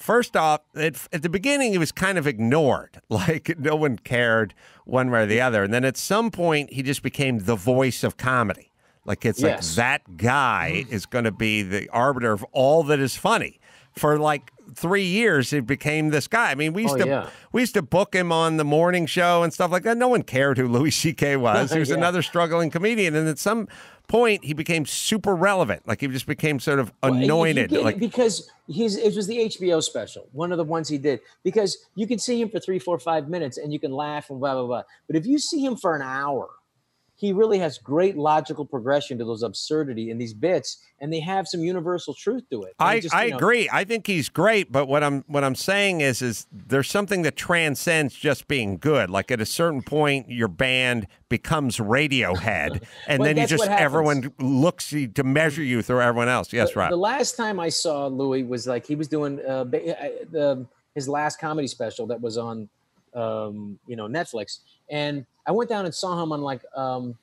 First off, it, at the beginning, it was kind of ignored, like no one cared one way or the other. And then at some point, he just became the voice of comedy. Like it's yes. like that guy is going to be the arbiter of all that is funny. For like three years, it became this guy. I mean, we used oh, to yeah. we used to book him on the morning show and stuff like that. No one cared who Louis C K was. He was yeah. another struggling comedian. And at some point, he became super relevant. Like he just became sort of anointed. Well, like because his it was the H B O special, one of the ones he did. Because you can see him for three, four, five minutes, and you can laugh and blah blah blah. But if you see him for an hour, he really has great logical progression to those absurdity in these bits, and they have some universal truth to it. I, just, I you know, agree. I think he's great, but what I'm what I'm saying is is there's something that transcends just being good. Like at a certain point, your band becomes Radiohead, and well, then you just everyone looks to measure you through everyone else. Yes, right. The last time I saw Louis was like he was doing uh, the, his last comedy special that was on um, you know Netflix, and I went down and saw him on like um,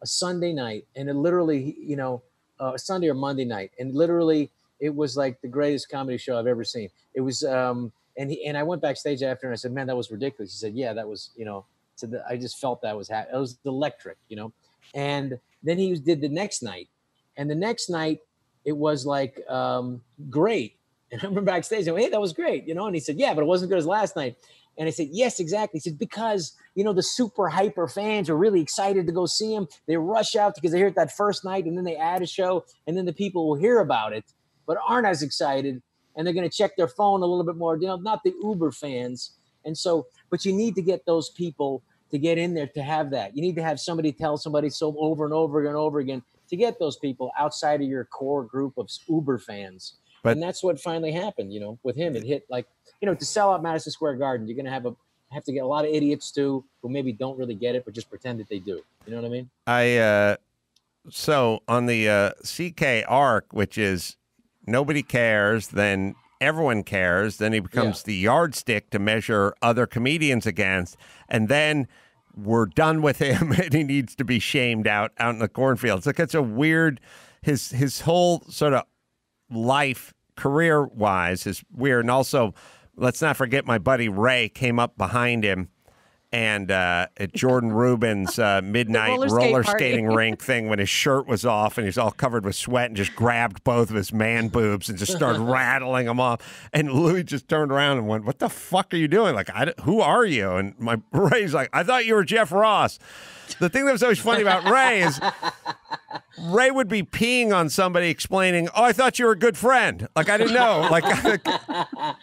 a Sunday night, and it literally, you know, uh, Sunday or Monday night, and literally it was like the greatest comedy show I've ever seen. It was, um, and he and I went backstage after, and I said, "Man, that was ridiculous." He said, "Yeah, that was, you know, to the, I just felt that was, ha- it was electric, you know? And then he did the next night, and the next night it was like, um, great. And I remember backstage, I went, hey, that was great. You know? And he said, yeah, but it wasn't good as last night. And I said, yes, exactly. He said, because, you know, the super hyper fans are really excited to go see him. They rush out because they hear it that first night, and then they add a show, and then the people will hear about it, but aren't as excited. And they're going to check their phone a little bit more, you know, not the Uber fans. And so, but you need to get those people to get in there to have that. You need to have somebody tell somebody so over and over and over again to get those people outside of your core group of Uber fans. But, and that's what finally happened, you know, with him. It hit like, you know, to sell out Madison Square Garden, you're going to have a have to get a lot of idiots too, who maybe don't really get it, but just pretend that they do. You know what I mean? I uh, so on the uh, C K arc, which is nobody cares, then everyone cares, then he becomes yeah. the yardstick to measure other comedians against, and then we're done with him, and he needs to be shamed out out in the cornfields. Like, it's a weird, his his whole sort of life career wise is weird. And also, let's not forget my buddy Ray came up behind him and uh, at Jordan Rubin's uh, midnight roller, skate roller skating party. rink thing when his shirt was off and he's all covered with sweat, and just grabbed both of his man boobs and just started rattling them off. And Louis just turned around and went, what the fuck are you doing? Like, I, who are you? And my Ray's like, I thought you were Jeff Ross. The thing that was always funny about Ray is Ray would be peeing on somebody explaining, oh, I thought you were a good friend. Like, I didn't know. Like, I,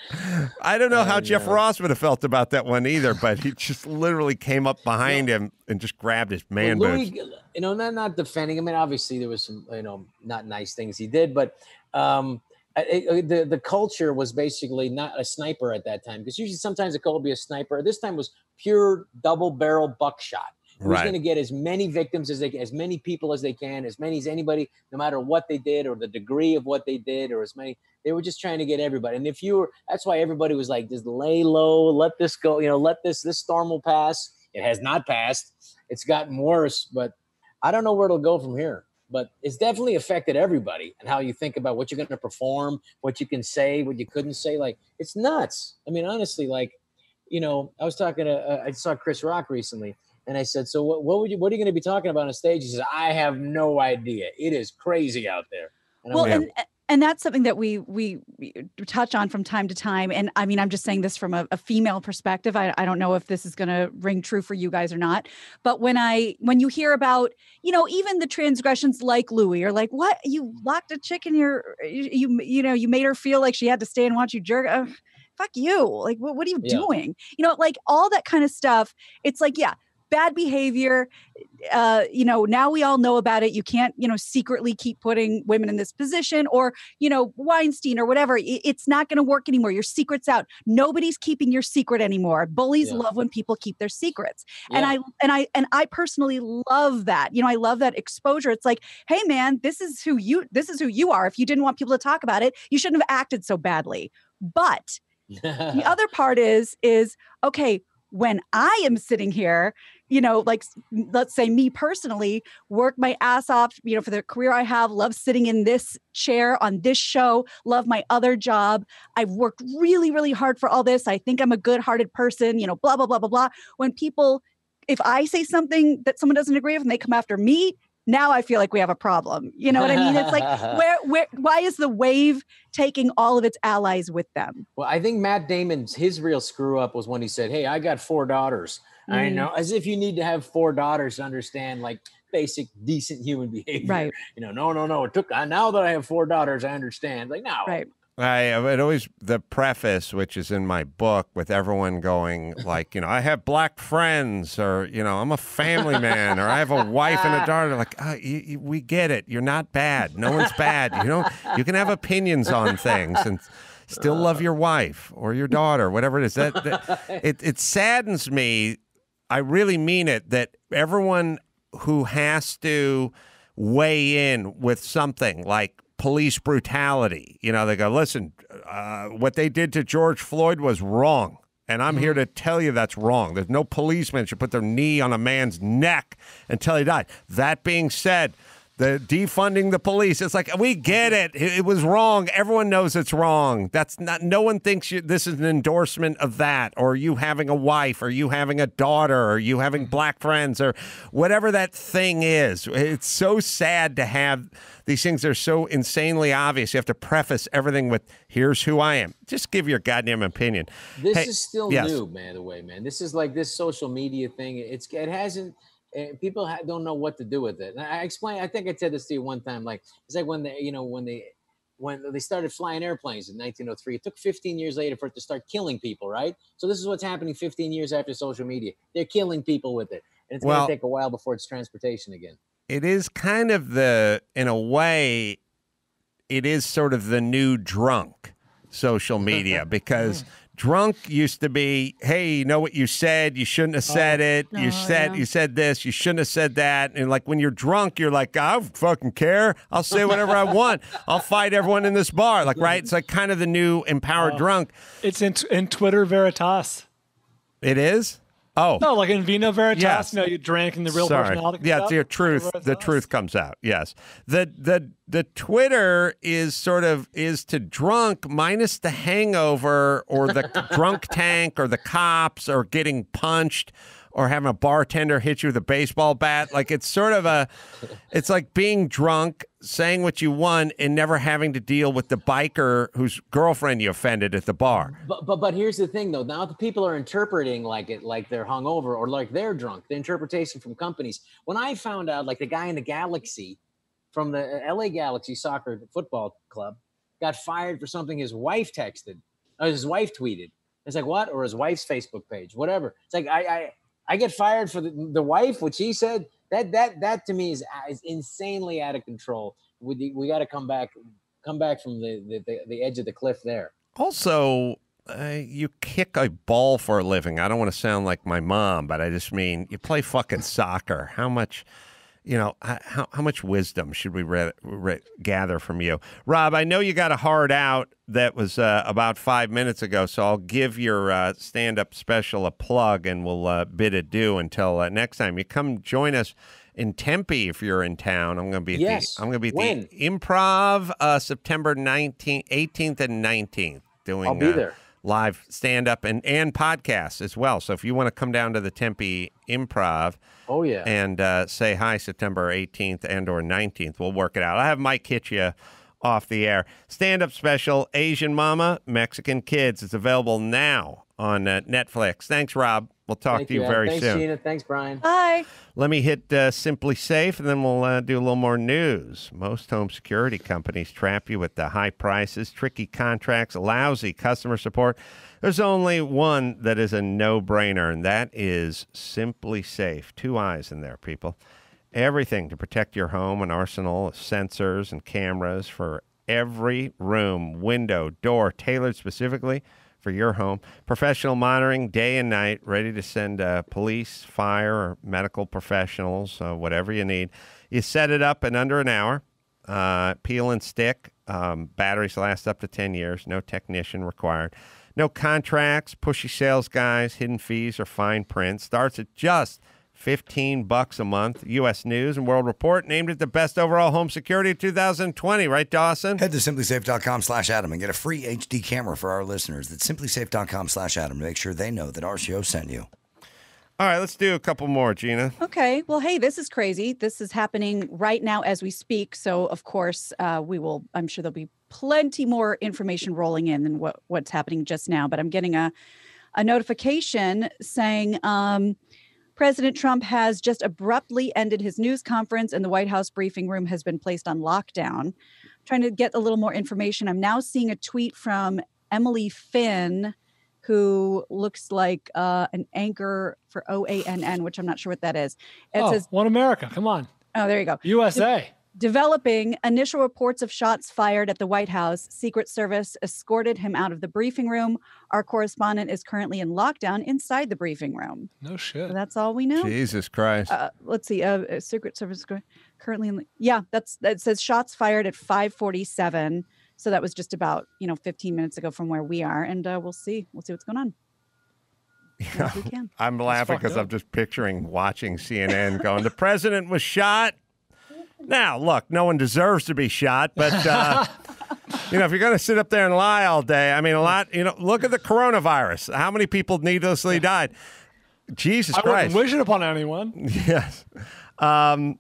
I don't know how oh, Jeff no. Ross would have felt about that one either, but he just literally came up behind yeah. him and just grabbed his man well, Louis, boobs. You know, not, not defending him. I mean, obviously there was some, you know, not nice things he did, but um, it, it, the, the culture was basically not a sniper at that time, because usually sometimes a call would be a sniper. This time was pure double barrel buckshot. Who's right. going to get as many victims as they can, as many people as they can, as many as anybody, no matter what they did or the degree of what they did, or as many, they were just trying to get everybody. And if you were, that's why everybody was like, just lay low, let this go, you know, let this, this storm will pass. It has not passed. It's gotten worse, but I don't know where it'll go from here, but it's definitely affected everybody and how you think about what you're going to perform, what you can say, what you couldn't say. Like, it's nuts. I mean, honestly, like, you know, I was talking to, uh, I saw Chris Rock recently. And I said, so what, what would you, what are you going to be talking about on stage? He says, I have no idea. It is crazy out there. And well, and, and that's something that we, we touch on from time to time. And I mean, I'm just saying this from a, a female perspective. I, I don't know if this is going to ring true for you guys or not, but when I, when you hear about, you know, even the transgressions like Louis, or like, what, you locked a chick in your, you, you know, you made her feel like she had to stay and watch you jerk. Ugh, fuck you. Like, what, what are you yeah. doing? You know, like all that kind of stuff. It's like, yeah. bad behavior. Uh, you know, now we all know about it. You can't, you know, secretly keep putting women in this position, or, you know, Weinstein or whatever. It's not going to work anymore. Your secret's out. Nobody's keeping your secret anymore. Bullies yeah. love when people keep their secrets. Yeah. And I, and I, and I personally love that. You know, I love that exposure. It's like, hey man, this is who you, this is who you are. If you didn't want people to talk about it, you shouldn't have acted so badly. But the other part is, is okay, when I am sitting here, you know, like, let's say me personally, work my ass off, you know, for the career I have, love sitting in this chair on this show, love my other job. I've worked really, really hard for all this. I think I'm a good-hearted person, you know, blah, blah, blah, blah, blah. When people, if I say something that someone doesn't agree with and they come after me, now I feel like we have a problem. You know what I mean? It's like, where, where, why is the wave taking all of its allies with them? Well, I think Matt Damon's, his real screw up was when he said, hey, I got four daughters. Mm. I know, as if you need to have four daughters to understand like basic, decent human behavior. Right. You know, no, no, no. It took, now that I have four daughters, I understand. Like, no. Right. I would always, the preface, which is in my book, with everyone going like, you know, I have black friends, or, you know, I'm a family man, or I have a wife and a daughter. Like, oh, you, you, we get it. You're not bad. No one's bad. You know, you can have opinions on things and still love your wife or your daughter, whatever it is. That, that it, it saddens me. I really mean it, that everyone who has to weigh in with something like police brutality, you know, they go, listen, uh, what they did to George Floyd was wrong, and I'm here to tell you that's wrong. There's no policeman should put their knee on a man's neck until he died. That being said, They're defunding the police. It's like, we get it. It was wrong. Everyone knows it's wrong. That's not, no one thinks you, this is an endorsement of that, or you having a wife, or you having a daughter, or you having black friends, or whatever that thing is. It's so sad to have these things that are so insanely obvious. You have to preface everything with, here's who I am. Just give your goddamn opinion. This hey, is still yes. new, man, the way, man. This is like this social media thing. It's, it hasn't... And people ha don't know what to do with it. And I explained, I think I said this to you one time, like, it's like when they, you know, when they, when they started flying airplanes in nineteen oh three, it took fifteen years later for it to start killing people, right? So this is what's happening fifteen years after social media. They're killing people with it. And it's well, going to take a while before it's transportation again. It is kind of the, in a way, it is sort of the new drunk social media because... Drunk used to be, hey, you know what you said? You shouldn't have said it. You said yeah. you said this. You shouldn't have said that. And like when you're drunk, you're like, I don't fucking care. I'll say whatever I want. I'll fight everyone in this bar. Like, right? It's like kind of the new empowered oh. drunk. It's in, in Twitter Veritas. It is? Oh. No, like in Vino Veritas, yes. you know, you drank and the real Sorry. personality comes yeah, out. Yeah, it's your truth. The truth comes out, yes. The, the, the Twitter is sort of, is to drunk minus the hangover or the drunk tank or the cops or getting punched or having a bartender hit you with a baseball bat. Like it's sort of a, it's like being drunk, saying what you want and never having to deal with the biker whose girlfriend you offended at the bar. But, but, but here's the thing though, now the people are interpreting like it, like they're hungover or like they're drunk, the interpretation from companies. When I found out like the guy in the Galaxy from the L A Galaxy soccer football club got fired for something his wife texted, or his wife tweeted. It's like, what? Or his wife's Facebook page, whatever. It's like, I, I, I get fired for the, the wife, what she said. That that that to me is is insanely out of control. We we got to come back, come back from the the, the, the edge of the cliff there. Also, uh, you kick a ball for a living. I don't want to sound like my mom, but I just mean you play fucking soccer. How much, you know, how how much wisdom should we re re gather from you, Rob? I know you got a hard out that was uh, about five minutes ago, so I'll give your uh, stand-up special a plug, and we'll uh, bid adieu until uh, next time. You come join us in Tempe if you're in town. I'm going to be at yes. the, I'm going to be at when? the Improv uh, September nineteenth, eighteenth, and nineteenth doing. I'll be uh, there. Live stand-up and, and podcasts as well. So if you want to come down to the Tempe Improv oh, yeah. and uh, say hi September eighteenth and or nineteenth, we'll work it out. I'll have Mike Hitchia off the air. Stand-up special, Asian Mama, Mexican Kids. It's available now on uh, Netflix. Thanks, Rob. We'll talk Thank to you, you very Thanks, soon. Thanks, Gina. Thanks, Brian. Bye. Let me hit uh, Simply Safe, and then we'll uh, do a little more news. Most home security companies trap you with the high prices, tricky contracts, lousy customer support. There's only one that is a no-brainer, and that is Simply Safe. Two eyes in there, people. Everything to protect your home, an arsenal of sensors and cameras for every room, window, door, tailored specifically for your home. Professional monitoring day and night, ready to send uh, police, fire, or medical professionals, uh, whatever you need. You set it up in under an hour, uh, peel and stick. Um, batteries last up to ten years, no technician required. No contracts, pushy sales guys, hidden fees, or fine print. Starts at just fifteen bucks a month. U S News and World Report named it the best overall home security of two thousand twenty. Right, Dawson? Head to simply safe dot com slash Adam and get a free H D camera for our listeners. That's simply safe dot com slash Adam to make sure they know that R C O sent you. All right, let's do a couple more, Gina. Okay. Well, hey, this is crazy. This is happening right now as we speak. So, of course, uh, we will, I'm sure there'll be plenty more information rolling in than what, what's happening just now. But I'm getting a, a notification saying... Um, President Trump has just abruptly ended his news conference and the White House briefing room has been placed on lockdown. I'm trying to get a little more information. I'm now seeing a tweet from Emily Finn, who looks like uh, an anchor for O A N N, which I'm not sure what that is. It oh, says, One America. Come on. Oh, there you go. U S A. De developing initial reports of shots fired at the White House. Secret Service escorted him out of the briefing room. Our correspondent is currently in lockdown inside the briefing room. No shit. So that's all we know. Jesus Christ. Uh, let's see. Uh, Secret Service currently in. Yeah, that's that says shots fired at five forty-seven. So that was just about, you know, fifteen minutes ago from where we are. And uh, we'll see. We'll see what's going on. Yeah. We can. I'm laughing because I'm just picturing watching C N N going, the president was shot. Now, look, no one deserves to be shot, but, uh, you know, if you're going to sit up there and lie all day, I mean, a lot, you know, look at the coronavirus. How many people needlessly died? Jesus I Christ. I wouldn't wish it upon anyone. Yes. Um,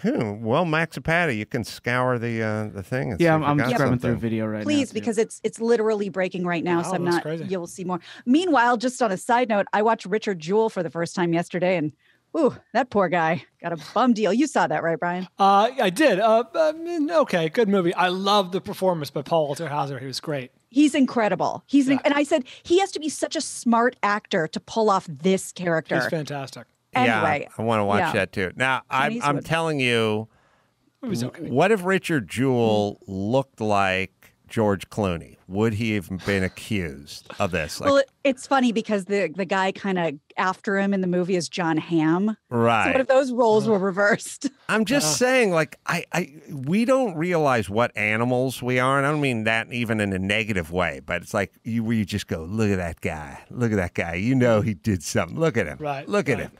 who? Well, Maxipati, you can scour the uh, the thing. Yeah, I'm, I'm scrubbing through video right Please, now. Please, because it's it's literally breaking right now, wow, so I'm not, crazy. You'll see more. Meanwhile, just on a side note, I watched Richard Jewell for the first time yesterday, and ooh, that poor guy got a bum deal. You saw that, right, Brian? Uh, I did. Uh, I mean, okay, good movie. I love the performance by Paul Walter Hauser. He was great. He's incredible. He's yeah. And I said, he has to be such a smart actor to pull off this character. He's fantastic. Anyway, yeah, I want to watch yeah. that too. Now, I'm, I'm telling you, okay. What if Richard Jewell looked like George Clooney? Would he have been accused of this? Like, well, it's funny because the, the guy kind of after him in the movie is John Hamm. Right. So what if those roles uh, were reversed? I'm just uh, saying, like, I, I, we don't realize what animals we are. And I don't mean that even in a negative way, but it's like you, where you just go, look at that guy. Look at that guy. You know he did something. Look at him. Right. Look right. at him.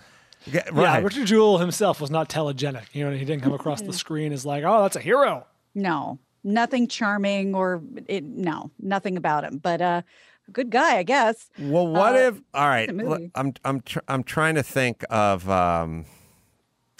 Yeah, right. Yeah, Richard Jewell himself was not telegenic. You know, he didn't come across the screen as like, oh, that's a hero. No, nothing charming or it, no, nothing about him. But uh, good guy, I guess. Well, what uh, if? All right, I'm I'm tr I'm trying to think of. Um,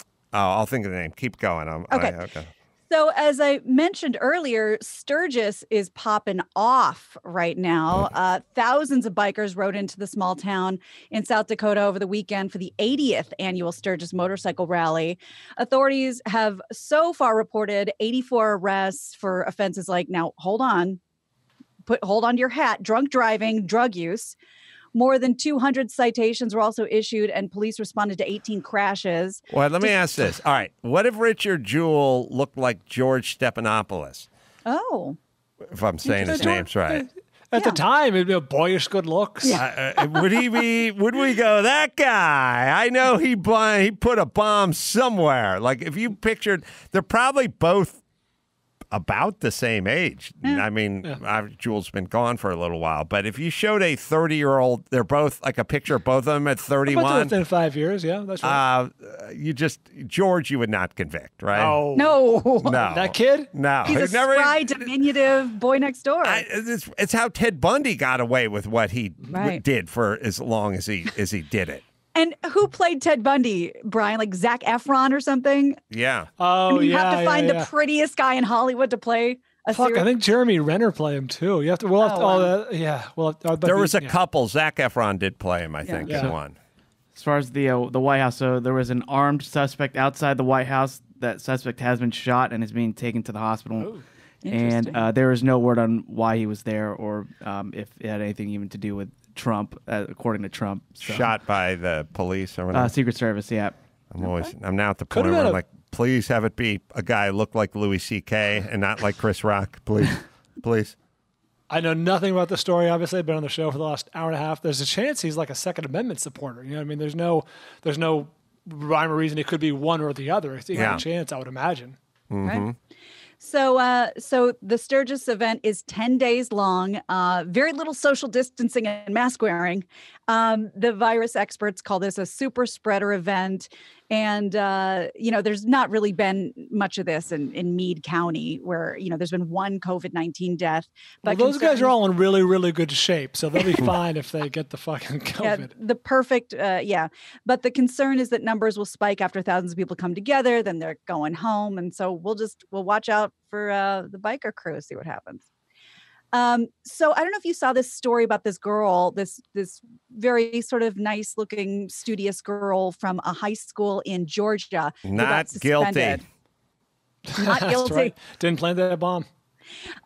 oh, I'll think of the name. Keep going. I'm, okay. I, okay. So as I mentioned earlier, Sturgis is popping off right now. Uh, thousands of bikers rode into the small town in South Dakota over the weekend for the eightieth annual Sturgis motorcycle rally. Authorities have so far reported eighty-four arrests for offenses like, now hold on, put hold on to your hat, drunk driving, drug use. More than two hundred citations were also issued, and police responded to eighteen crashes. Well, let me ask this. All right. What if Richard Jewell looked like George Stephanopoulos? Oh. If I'm saying his name's right. At the time, it'd be a boyish good looks. Yeah. Uh, uh, would he be, would we go, that guy? I know he, he put a bomb somewhere. Like, if you pictured, they're probably both about the same age. Yeah. I mean, yeah. I've, Jewel's been gone for a little while, but if you showed a thirty-year-old, they're both like a picture of both of them at thirty-one. Within five years, yeah, that's right. Uh, you just George, you would not convict, right? Oh. No, no, that kid, no, he's, he's a never, spry, diminutive boy next door. I, it's, it's how Ted Bundy got away with what he right. did for as long as he as he did it. And who played Ted Bundy, Brian? Like Zac Efron or something? Yeah. Oh, I mean, you yeah, have to find yeah, yeah. the prettiest guy in Hollywood to play a Fuck, I think Jeremy Renner played him too. You have to. We'll have oh, to. All wow. that, yeah. Well, uh, there was a yeah. couple. Zac Efron did play him, I think, yeah. in yeah. one. As far as the uh, the White House, so there was an armed suspect outside the White House. That suspect has been shot and is being taken to the hospital. Ooh. And uh, there is no word on why he was there or um, if it had anything even to do with Trump, uh, according to Trump. So. Shot by the police or whatever? Uh, Secret Service, yeah. I'm always, I'm now at the point where I'm like, please have it be a guy look like Louis C K and not like Chris Rock, please, please. I know nothing about the story, obviously. I've been on the show for the last hour and a half. There's a chance he's like a Second Amendment supporter. You know what I mean? There's no, there's no rhyme or reason. It could be one or the other. It's even yeah. a chance, I would imagine. Mm-hmm. Right? So, uh, so the Sturgis event is ten days long, uh, very little social distancing and mask wearing. Um, the virus experts call this a super spreader event. And, uh, you know, there's not really been much of this in, in Meade County where, you know, there's been one COVID nineteen death. But well, those guys are all in really, really good shape. So they'll be fine if they get the fucking COVID. Yeah, the perfect, uh, yeah. But the concern is that numbers will spike after thousands of people come together, then they're going home. And so we'll just, we'll watch out for uh, the biker crew, see what happens. Um, so I don't know if you saw this story about this girl, this this very sort of nice looking studious girl from a high school in Georgia. Not guilty. Not guilty. Right. Didn't plant that bomb.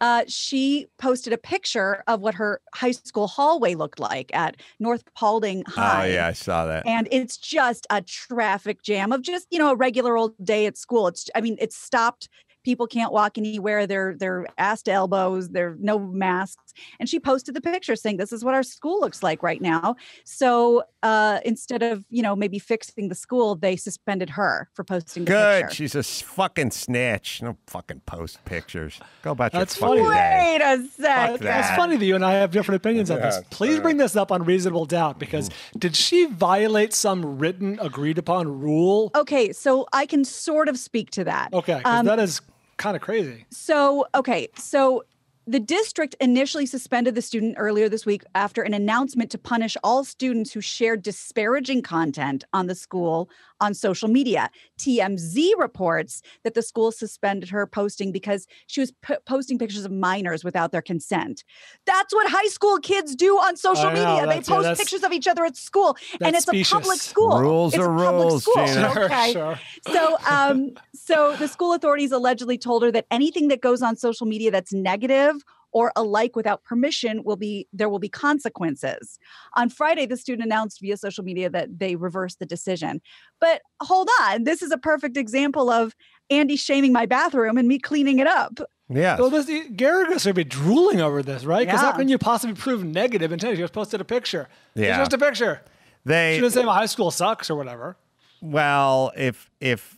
Uh, she posted a picture of what her high school hallway looked like at North Paulding High. Oh, yeah, I saw that. And it's just a traffic jam of just, you know, a regular old day at school. It's, I mean, it's stopped. people can't walk anywhere. They're, they're ass to elbows. They're no masks. And she posted the picture saying, this is what our school looks like right now. So uh, instead of, you know, maybe fixing the school, they suspended her for posting the Good. picture. She's a fucking snitch. Don't fucking post pictures. Go about That's your fucking funny. day. Wait a sec. Fuck that. It's funny that you and I have different opinions on this. Please bring this up on Reasonable Doubt, because did she violate some written, agreed upon rule? Okay, so I can sort of speak to that. Okay, um, that is kind of crazy. So, okay, so the district initially suspended the student earlier this week after an announcement to punish all students who shared disparaging content on the school on social media. T M Z reports that the school suspended her posting because she was p- posting pictures of minors without their consent. That's what high school kids do on social I media. Know, they post yeah, pictures of each other at school, and it's specious. a public school. Rules it's are rules, Gina. Sure, okay. sure. So, um, so the school authorities allegedly told her that anything that goes on social media that's negative or alike without permission will be, there will be consequences. On Friday, the student announced via social media that they reversed the decision. But hold on, this is a perfect example of Andy shaming my bathroom and me cleaning it up. Yeah. Well, this Garrett would be drooling over this, right? Because yeah. how can you possibly prove negative until you just posted a picture? Yeah. It's just a picture. They shouldn't say my high school sucks or whatever. Well, if if.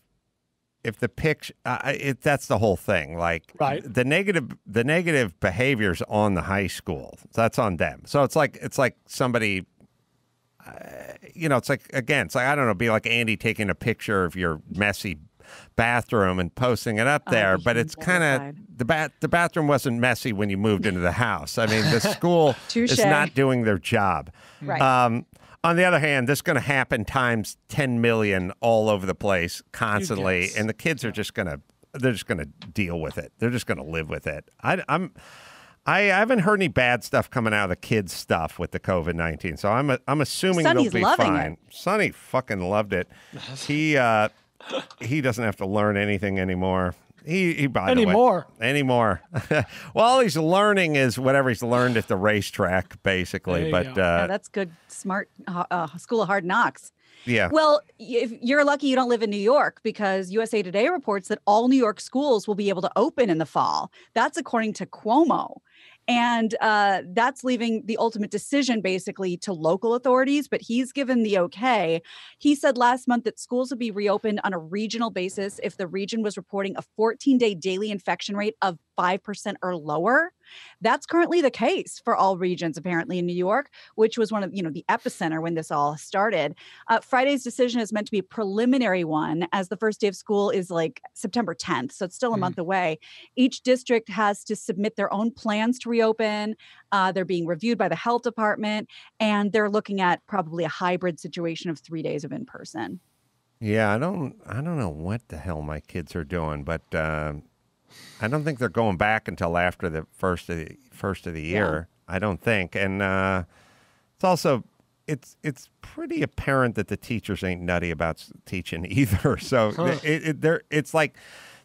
If the picture, uh, it, that's the whole thing. Like right. the negative, the negative behaviors on the high school. That's on them. So it's like it's like somebody, uh, you know, it's like again, it's like I don't know, be like Andy taking a picture of your messy bathroom and posting it up there. Oh, but it's kind of the bath. The bathroom wasn't messy when you moved into the house. I mean, the school is not doing their job. Right. Um, On the other hand, this is going to happen times ten million all over the place constantly, and the kids are just going to they're just going to deal with it. They're just going to live with it. I, I'm I, I haven't heard any bad stuff coming out of the kids' stuff with the COVID nineteen, so I'm I'm assuming Sonny's they'll be fine. It. Sonny fucking loved it. He uh, he doesn't have to learn anything anymore. He, he by anymore. the way, anymore, anymore. Well, all he's learning is whatever he's learned at the racetrack, basically. But uh, yeah, that's good, smart uh, school of hard knocks. Yeah. Well, if you're lucky, you don't live in New York, because U S A Today reports that all New York schools will be able to open in the fall. That's according to Cuomo. And uh, that's leaving the ultimate decision basically to local authorities, but he's given the okay. He said last month that schools would be reopened on a regional basis if the region was reporting a fourteen-day daily infection rate of five percent or lower. That's currently the case for all regions, apparently, in New York, which was one of, you know, the epicenter when this all started. Uh, Friday's decision is meant to be a preliminary one, as the first day of school is like September tenth. So it's still a mm. month away. Each district has to submit their own plans to reopen. Uh, they're being reviewed by the health department, and they're looking at probably a hybrid situation of three days of in-person. Yeah, I don't I don't know what the hell my kids are doing, but uh... I don't think they're going back until after the first of the first of the year. Yeah. I don't think, and uh, it's also it's it's pretty apparent that the teachers ain't nutty about teaching either. So huh. it, it, they're it's like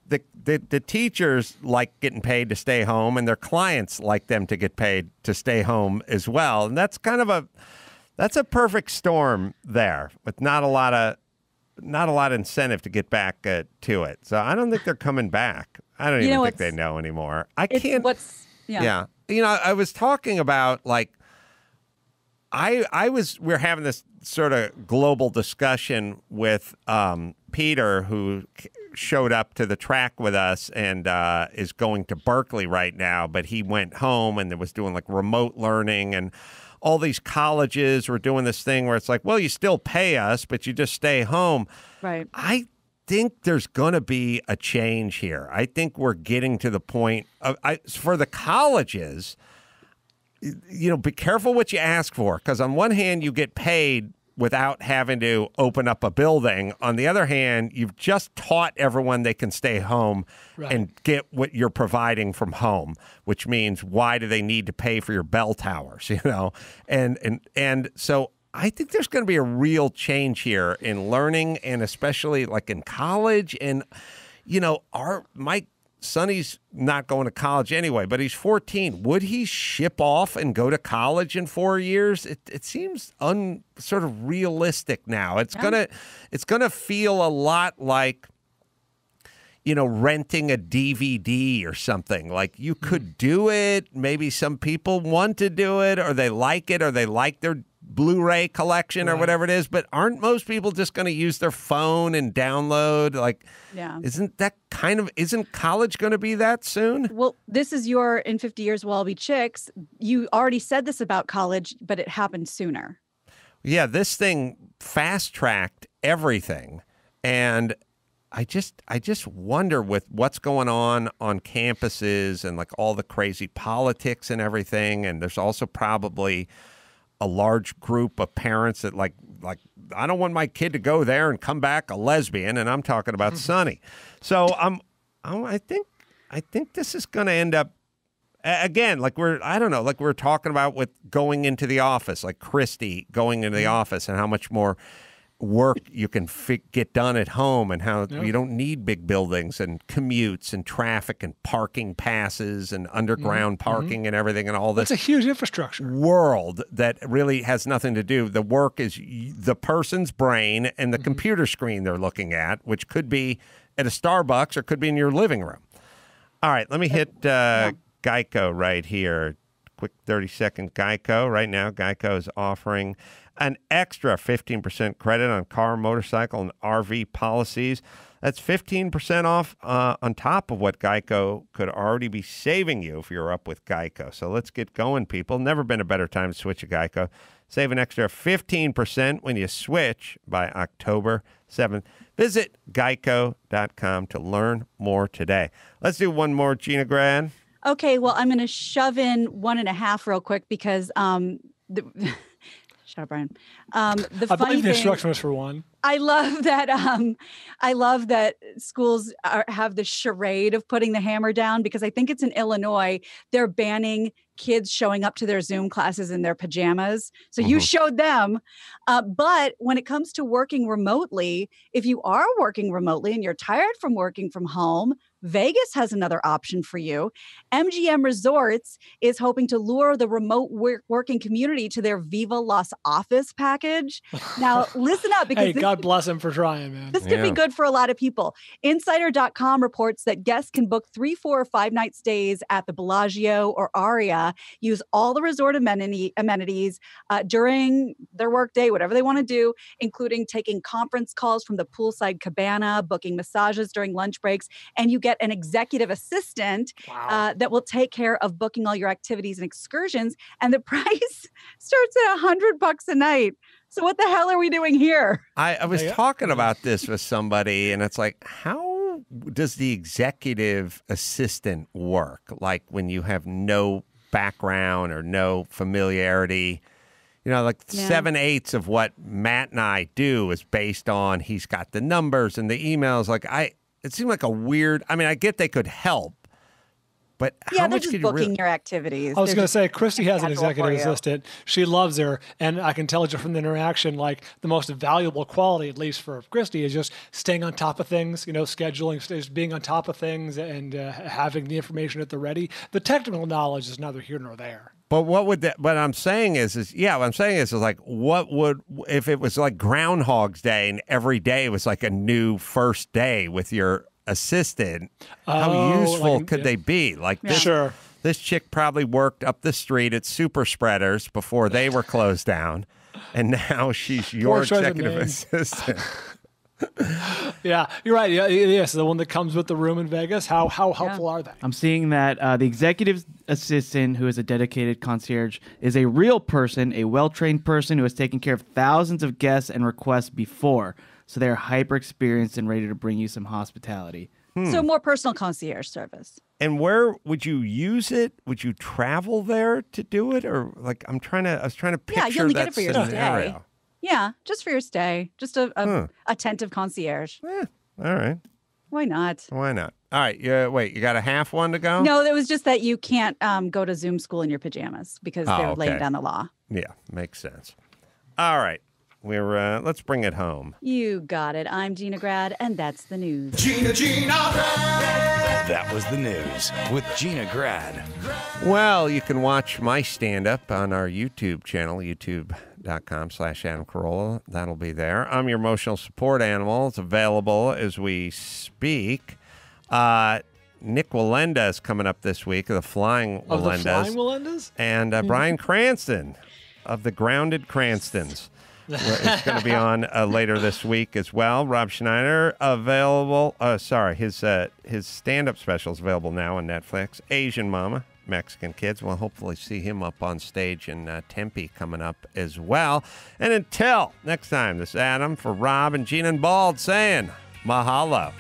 the, the the teachers like getting paid to stay home, and their clients like them to get paid to stay home as well. And that's kind of a that's a perfect storm there, with not a lot of not a lot of incentive to get back uh, to it. So I don't think they're coming back. I don't you even think they know anymore. I can't. What's, yeah. yeah. You know, I was talking about like, I, I was, we we're having this sort of global discussion with um, Peter, who showed up to the track with us and uh, is going to Berkeley right now, but he went home and was doing like remote learning, and all these colleges were doing this thing where it's like, well, you still pay us, but you just stay home. Right. I think there's going to be a change here. I think we're getting to the point of, I, for the colleges, you know, be careful what you ask for, because on one hand, you get paid without having to open up a building. On the other hand, you've just taught everyone they can stay home right. and get what you're providing from home, which means why do they need to pay for your bell towers, you know? And, and, and so I think there's going to be a real change here in learning, and especially like in college. And, you know, our my Sonny's not going to college anyway, but he's fourteen. Would he ship off and go to college in four years? It, it seems un sort of realistic now. It's yeah. gonna it's gonna feel a lot like, you know, renting a D V D or something. Like, you could do it. Maybe some people want to do it, or they like it, or they like their Blu-ray collection, right, or whatever it is. But aren't most people just going to use their phone and download? Like, yeah. Isn't that kind of, isn't college going to be that soon? Well, this is your, in fifty years, we'll all be chicks. You already said this about college, but it happened sooner. Yeah, this thing fast-tracked everything. And I just, I just wonder with what's going on on campuses and like all the crazy politics and everything. And there's also probably a large group of parents that like, like, I don't want my kid to go there and come back a lesbian. And I'm talking about Sonny. So I'm, I'm, I think, I think this is going to end up again, like we're, I don't know, like we're talking about with going into the office, like Christy going into the office and how much more work you can fi get done at home, and how yep. you don't need big buildings and commutes and traffic and parking passes and underground mm-hmm. parking mm-hmm. and everything and all this. It's a huge infrastructure world that really has nothing to do. The work is the person's brain and the mm-hmm. computer screen they're looking at, which could be at a Starbucks or could be in your living room. All right, let me hit uh, yeah. Geico right here. Quick thirty second Geico right now. Geico is offering an extra fifteen percent credit on car, motorcycle, and R V policies. That's fifteen percent off uh, on top of what Geico could already be saving you if you're up with Geico. So let's get going, people. Never been a better time to switch to Geico. Save an extra fifteen percent when you switch by October seventh. Visit geico dot com to learn more today. Let's do one more, Gina Grad. Okay, well, I'm going to shove in one and a half real quick because um, the – Shut up, Brian. Um, the I funny believe the instruction was for one. I love that. Um, I love that schools are, have the charade of putting the hammer down, because I think it's in Illinois. They're banning kids showing up to their Zoom classes in their pajamas. So mm-hmm. you showed them. Uh, but when it comes to working remotely, if you are working remotely and you're tired from working from home, Vegas has another option for you. M G M Resorts is hoping to lure the remote work working community to their Viva Las Office package. Now, listen up. Because hey, this, God bless him for trying, man. This yeah. could be good for a lot of people. Insider dot com reports that guests can book three, four, or five-night stays at the Bellagio or Aria, use all the resort amenity, amenities uh, during their workday, whatever they want to do, including taking conference calls from the poolside cabana, booking massages during lunch breaks, and you get an executive assistant wow. uh, that will take care of booking all your activities and excursions, and the price starts at a hundred bucks a night. So what the hell are we doing here? I, I was yeah. talking about this with somebody, and it's like, how does the executive assistant work? Like when you have no background or no familiarity. You know, like yeah. seven-eighths of what Matt and I do is based on he's got the numbers and the emails. Like I... It seemed like a weird, I mean, I get they could help, but yeah, how much could you really? Yeah, they're just booking your activities. I was going to say, Christy has an executive assistant. She loves her, and I can tell just from the interaction, like, the most valuable quality, at least for Christy, is just staying on top of things, you know, scheduling, just being on top of things and uh, having the information at the ready. The technical knowledge is neither here nor there. But what would that, what I'm saying is, is, yeah, what I'm saying is, is like, what would, if it was like Groundhog's Day and every day was like a new first day with your assistant, oh, how useful like, could yeah. they be? Like, yeah. this, sure. this chick probably worked up the street at Super Spreaders before they were closed down, and now she's your executive assistant. Yeah, you're right. Yeah, yeah. So the one that comes with the room in Vegas, how how helpful yeah. are they? I'm seeing that uh, the executive assistant, who is a dedicated concierge, is a real person, a well-trained person who has taken care of thousands of guests and requests before. So they're hyper-experienced and ready to bring you some hospitality. Hmm. So more personal concierge service. And where would you use it? Would you travel there to do it, or like I'm trying to? I was trying to picture yeah, you only that get it for your scenario. Day. Yeah, just for your stay. Just a, a huh. attentive concierge. Eh, all right. Why not? Why not? All right. Yeah. Wait, you got a half one to go? No, it was just that you can't um, go to Zoom school in your pajamas because oh, they're okay. laying down the law. Yeah, makes sense. All right. We're uh, let's bring it home. You got it. I'm Gina Grad, and that's the news. Gina, Gina Grad. That was the news with Gina Grad. Well, you can watch my stand-up on our YouTube channel, youtube dot com slash Adam Carolla. That'll be there. I'm your emotional support animal. It's available as we speak. Uh, Nick Walenda is coming up this week, the Flying Walendas. Of the Flying Walendas? And uh, Brian Cranston of the Grounded Cranstons. It's going to be on uh, later this week as well. Rob Schneider available. Uh, sorry, his uh, his stand-up special is available now on Netflix. Asian Mama, Mexican Kids. We'll hopefully see him up on stage in uh, Tempe coming up as well. And until next time, this is Adam for Rob and Gina and Bald saying mahalo.